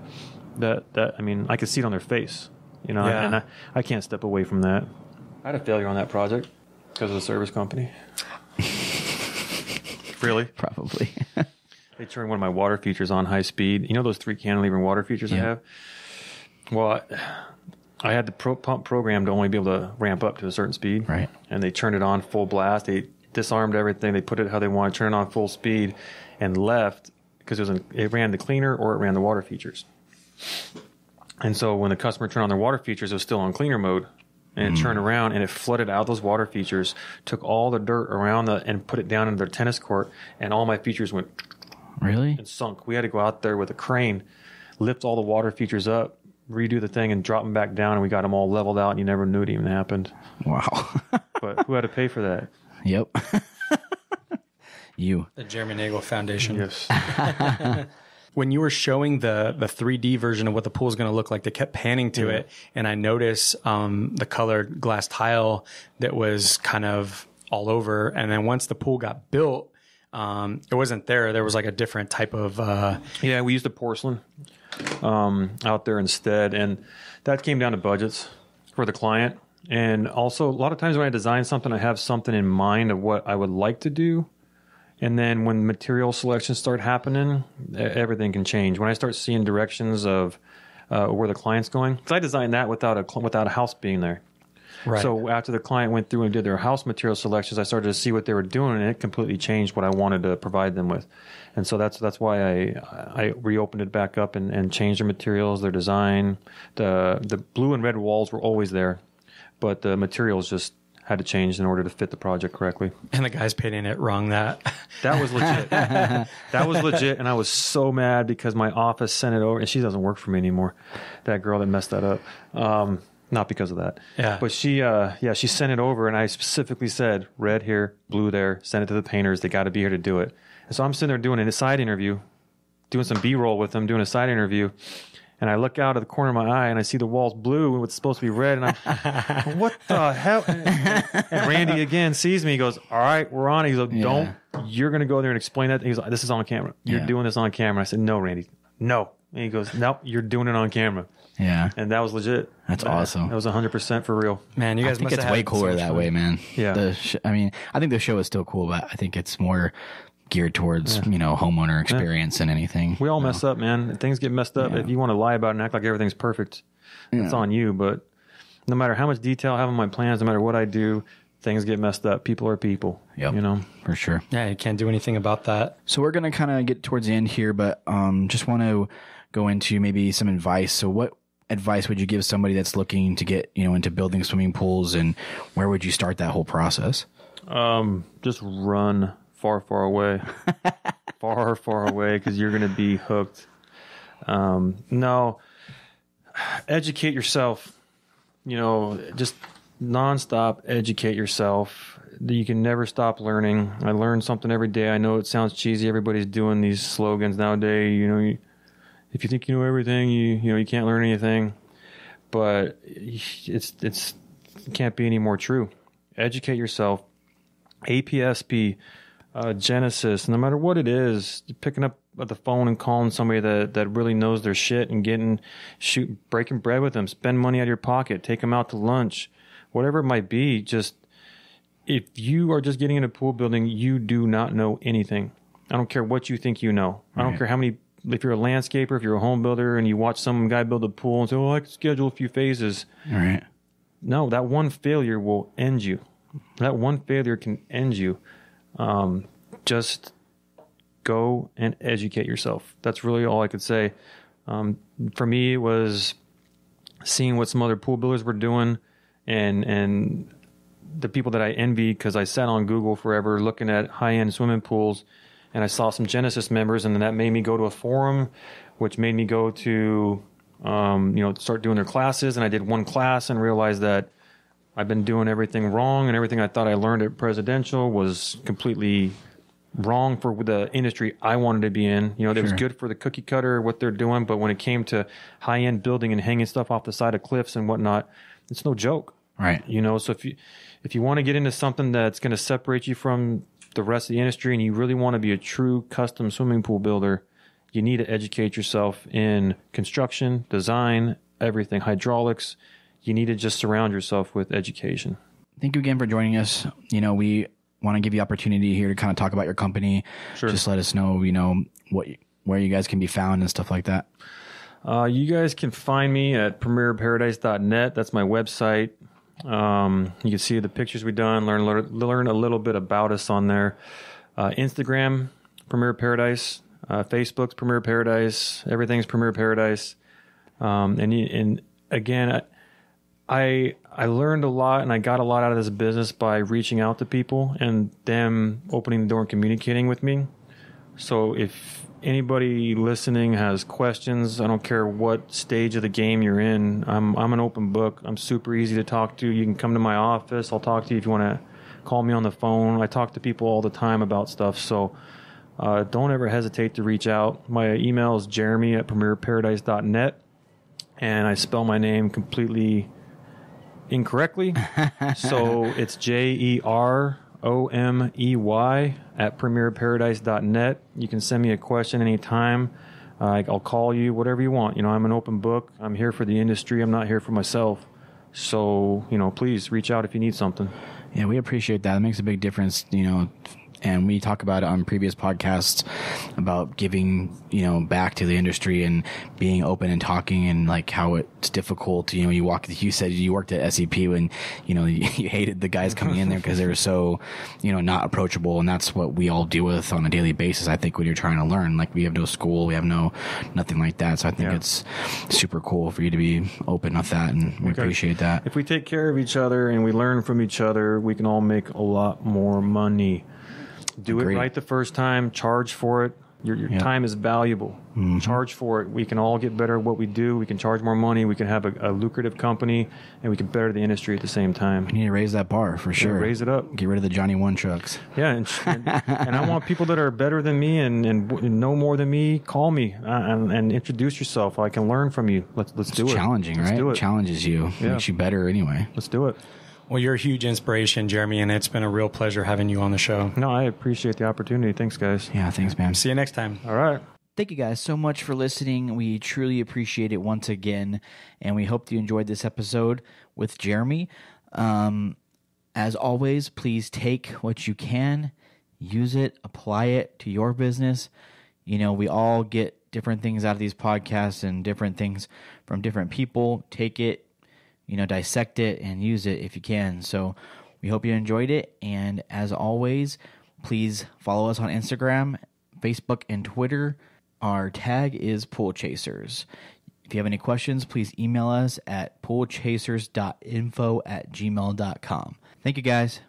that, that I mean, I can see it on their face, you know, yeah. and I, I can't step away from that. I had a failure on that project because of the service company. Really? Probably. They turned one of my water features on high speed. You know those three cantilever water features yeah. I have? Well, I, I had the pro pump programmed to only be able to ramp up to a certain speed. Right. And they turned it on full blast. They disarmed everything. They put it how they wanted, turned it on full speed, and left because it was an, it ran the cleaner or it ran the water features. And so when the customer turned on their water features, it was still on cleaner mode. And it mm. turned around and it flooded out those water features, took all the dirt around the, and put it down into their tennis court. And all my features went really and sunk. We had to go out there with a crane, lift all the water features up, redo the thing, and drop them back down, and we got them all leveled out, and you never knew it even happened. Wow. But who had to pay for that? Yep. You. The Jeromey Naugle Foundation. Yes. When you were showing the the three D version of what the pool is going to look like, they kept panning to yeah. it, and I noticed um, the colored glass tile that was kind of all over, and then once the pool got built, um, it wasn't there. There was like a different type of... Uh, yeah, we used the porcelain. Um, out there instead, and that came down to budgets for the client. And also, a lot of times when I design something, I have something in mind of what I would like to do, and then when material selections start happening, everything can change. When I start seeing directions of uh, where the client's going, because I designed that without a without a house being there. Right. So after the client went through and did their house material selections, I started to see what they were doing, and it completely changed what I wanted to provide them with. And so that's that's why I I reopened it back up and, and changed their materials, their design. The the blue and red walls were always there, but the materials just had to change in order to fit the project correctly. And the guys painting it wrong. That that was legit. That was legit, and I was so mad because my office sent it over, and she doesn't work for me anymore. That girl that messed that up. Um, Not because of that. Yeah. But she, uh, yeah, she sent it over, and I specifically said, red here, blue there, send it to the painters. They got to be here to do it. And so I'm sitting there doing a side interview, doing some B-roll with them, doing a side interview. And I look out of the corner of my eye, and I see the wall's blue, and what's supposed to be red. And I'm, what the hell? And Randy again sees me. He goes, all right, we're on. He goes, don't. Yeah. You're going to go there and explain that. He goes, this is on camera. You're yeah. doing this on camera. I said, no, Randy, no. And he goes, nope, you're doing it on camera. Yeah. And that was legit. That's man, awesome. That was one hundred percent for real. Man, you guys I think must it's have way cooler so that fun. way, man. Yeah. The sh- I mean, I think the show is still cool, but I think it's more geared towards, yeah. you know, homeowner experience yeah. than anything. We all so. mess up, man. Things get messed up. Yeah. If you want to lie about it and act like everything's perfect, it's yeah. on you. But no matter how much detail I have on my plans, no matter what I do, things get messed up. People are people. Yep. You know, for sure. Yeah, you can't do anything about that. So we're going to kind of get towards the end here, but um, just want to go into maybe some advice. So what advice would you give somebody that's looking to get, you know, into building swimming pools, and where would you start that whole process? Um, just run far, far away, far, far away, because you're going to be hooked. Um, no, educate yourself, you know, just nonstop educate yourself. You can never stop learning. I learn something every day. I know it sounds cheesy. Everybody's doing these slogans nowadays. You know, you, if you think you know everything, you you know you can't learn anything. But it's it's it can't be any more true. Educate yourself. A P S P, uh, Genesis. No matter what it is, picking up the phone and calling somebody that that really knows their shit and getting shoot breaking bread with them. Spend money out of your pocket. Take them out to lunch. Whatever it might be, just if you are just getting into pool building, you do not know anything. I don't care what you think you know. I don't right. care how many, if you're a landscaper, if you're a home builder and you watch some guy build a pool and say, oh, I can schedule a few phases. Right. No, that one failure will end you. That one failure can end you. Um, just go and educate yourself. That's really all I could say. Um, for me, it was seeing what some other pool builders were doing. And and the people that I envy, because I sat on Google forever looking at high-end swimming pools, and I saw some Genesis members, and then that made me go to a forum, which made me go to, um, you know, start doing their classes. And I did one class and realized that I've been doing everything wrong, and everything I thought I learned at Presidential was completely wrong for the industry I wanted to be in. You know, it sure. was good for the cookie cutter, what they're doing, but when it came to high-end building and hanging stuff off the side of cliffs and whatnot, it's no joke. Right. You know, so if you if you want to get into something that's going to separate you from the rest of the industry, and you really want to be a true custom swimming pool builder, you need to educate yourself in construction, design, everything, hydraulics. You need to just surround yourself with education. Thank you again for joining us. You know, we want to give you opportunity here to kind of talk about your company. Sure. Just let us know, you know, what where you guys can be found and stuff like that. Uh, you guys can find me at premier paradise dot net. That's my website. Um, you can see the pictures we've done, learn, learn, learn a little bit about us on there. Uh, Instagram, Premier Paradise. Uh, Facebook's Premier Paradise. Everything's Premier Paradise. Um, and, and again, I, I learned a lot, and I got a lot out of this business by reaching out to people and them opening the door and communicating with me. So if anybody listening has questions, I don't care what stage of the game you're in, I'm I'm an open book. I'm super easy to talk to. You can come to my office. I'll talk to you if you want to call me on the phone. I talk to people all the time about stuff, so uh, don't ever hesitate to reach out. My email is jeremy at premier paradise dot net, and I spell my name completely incorrectly. So it's J E R O M E Y at premier paradise dot net. You can send me a question anytime. Uh, I'll call you, whatever you want. You know, I'm an open book. I'm here for the industry. I'm not here for myself. So, you know, please reach out if you need something. Yeah, we appreciate that. It makes a big difference, you know. And we talk about it on previous podcasts about giving, you know, back to the industry and being open and talking, and like how it's difficult. You know, you walk, you said you worked at S C P, and, you know, you, you hated the guys coming in there because they were so, you know, not approachable. And that's what we all deal with on a daily basis, I think, when you're trying to learn. Like, we have no school, we have no, nothing like that. So I think yeah. it's super cool for you to be open with that. And we okay. appreciate that. If we take care of each other and we learn from each other, we can all make a lot more money. Do Agreed. It right the first time. Charge for it. Your, your yeah. time is valuable. Mm-hmm. Charge for it. We can all get better at what we do. We can charge more money. We can have a, a lucrative company, and we can better the industry at the same time. We need to raise that bar for sure. Yeah, raise it up. Get rid of the Johnny One trucks. Yeah, and, and, and I want people that are better than me and, and, and know more than me. Call me uh, and, and introduce yourself. I can learn from you. Let's let's it's do it. Challenging, let's right? Do it. Challenges you. Yeah. Makes you better anyway. Let's do it. Well, you're a huge inspiration, Jeremy, and it's been a real pleasure having you on the show. No, I appreciate the opportunity. Thanks, guys. Yeah, thanks, man. See you next time. All right. Thank you guys so much for listening. We truly appreciate it once again, and we hope you enjoyed this episode with Jeremy. Um, as always, please take what you can, use it, apply it to your business. You know, we all get different things out of these podcasts and different things from different people. Take it, you know, dissect it, and use it if you can. So we hope you enjoyed it, and as always, please follow us on Instagram, Facebook, and Twitter. Our tag is Pool Chasers. If you have any questions, please email us at poolchasers.info at gmail.com. Thank you, guys.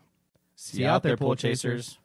See you out there, Pool Chasers.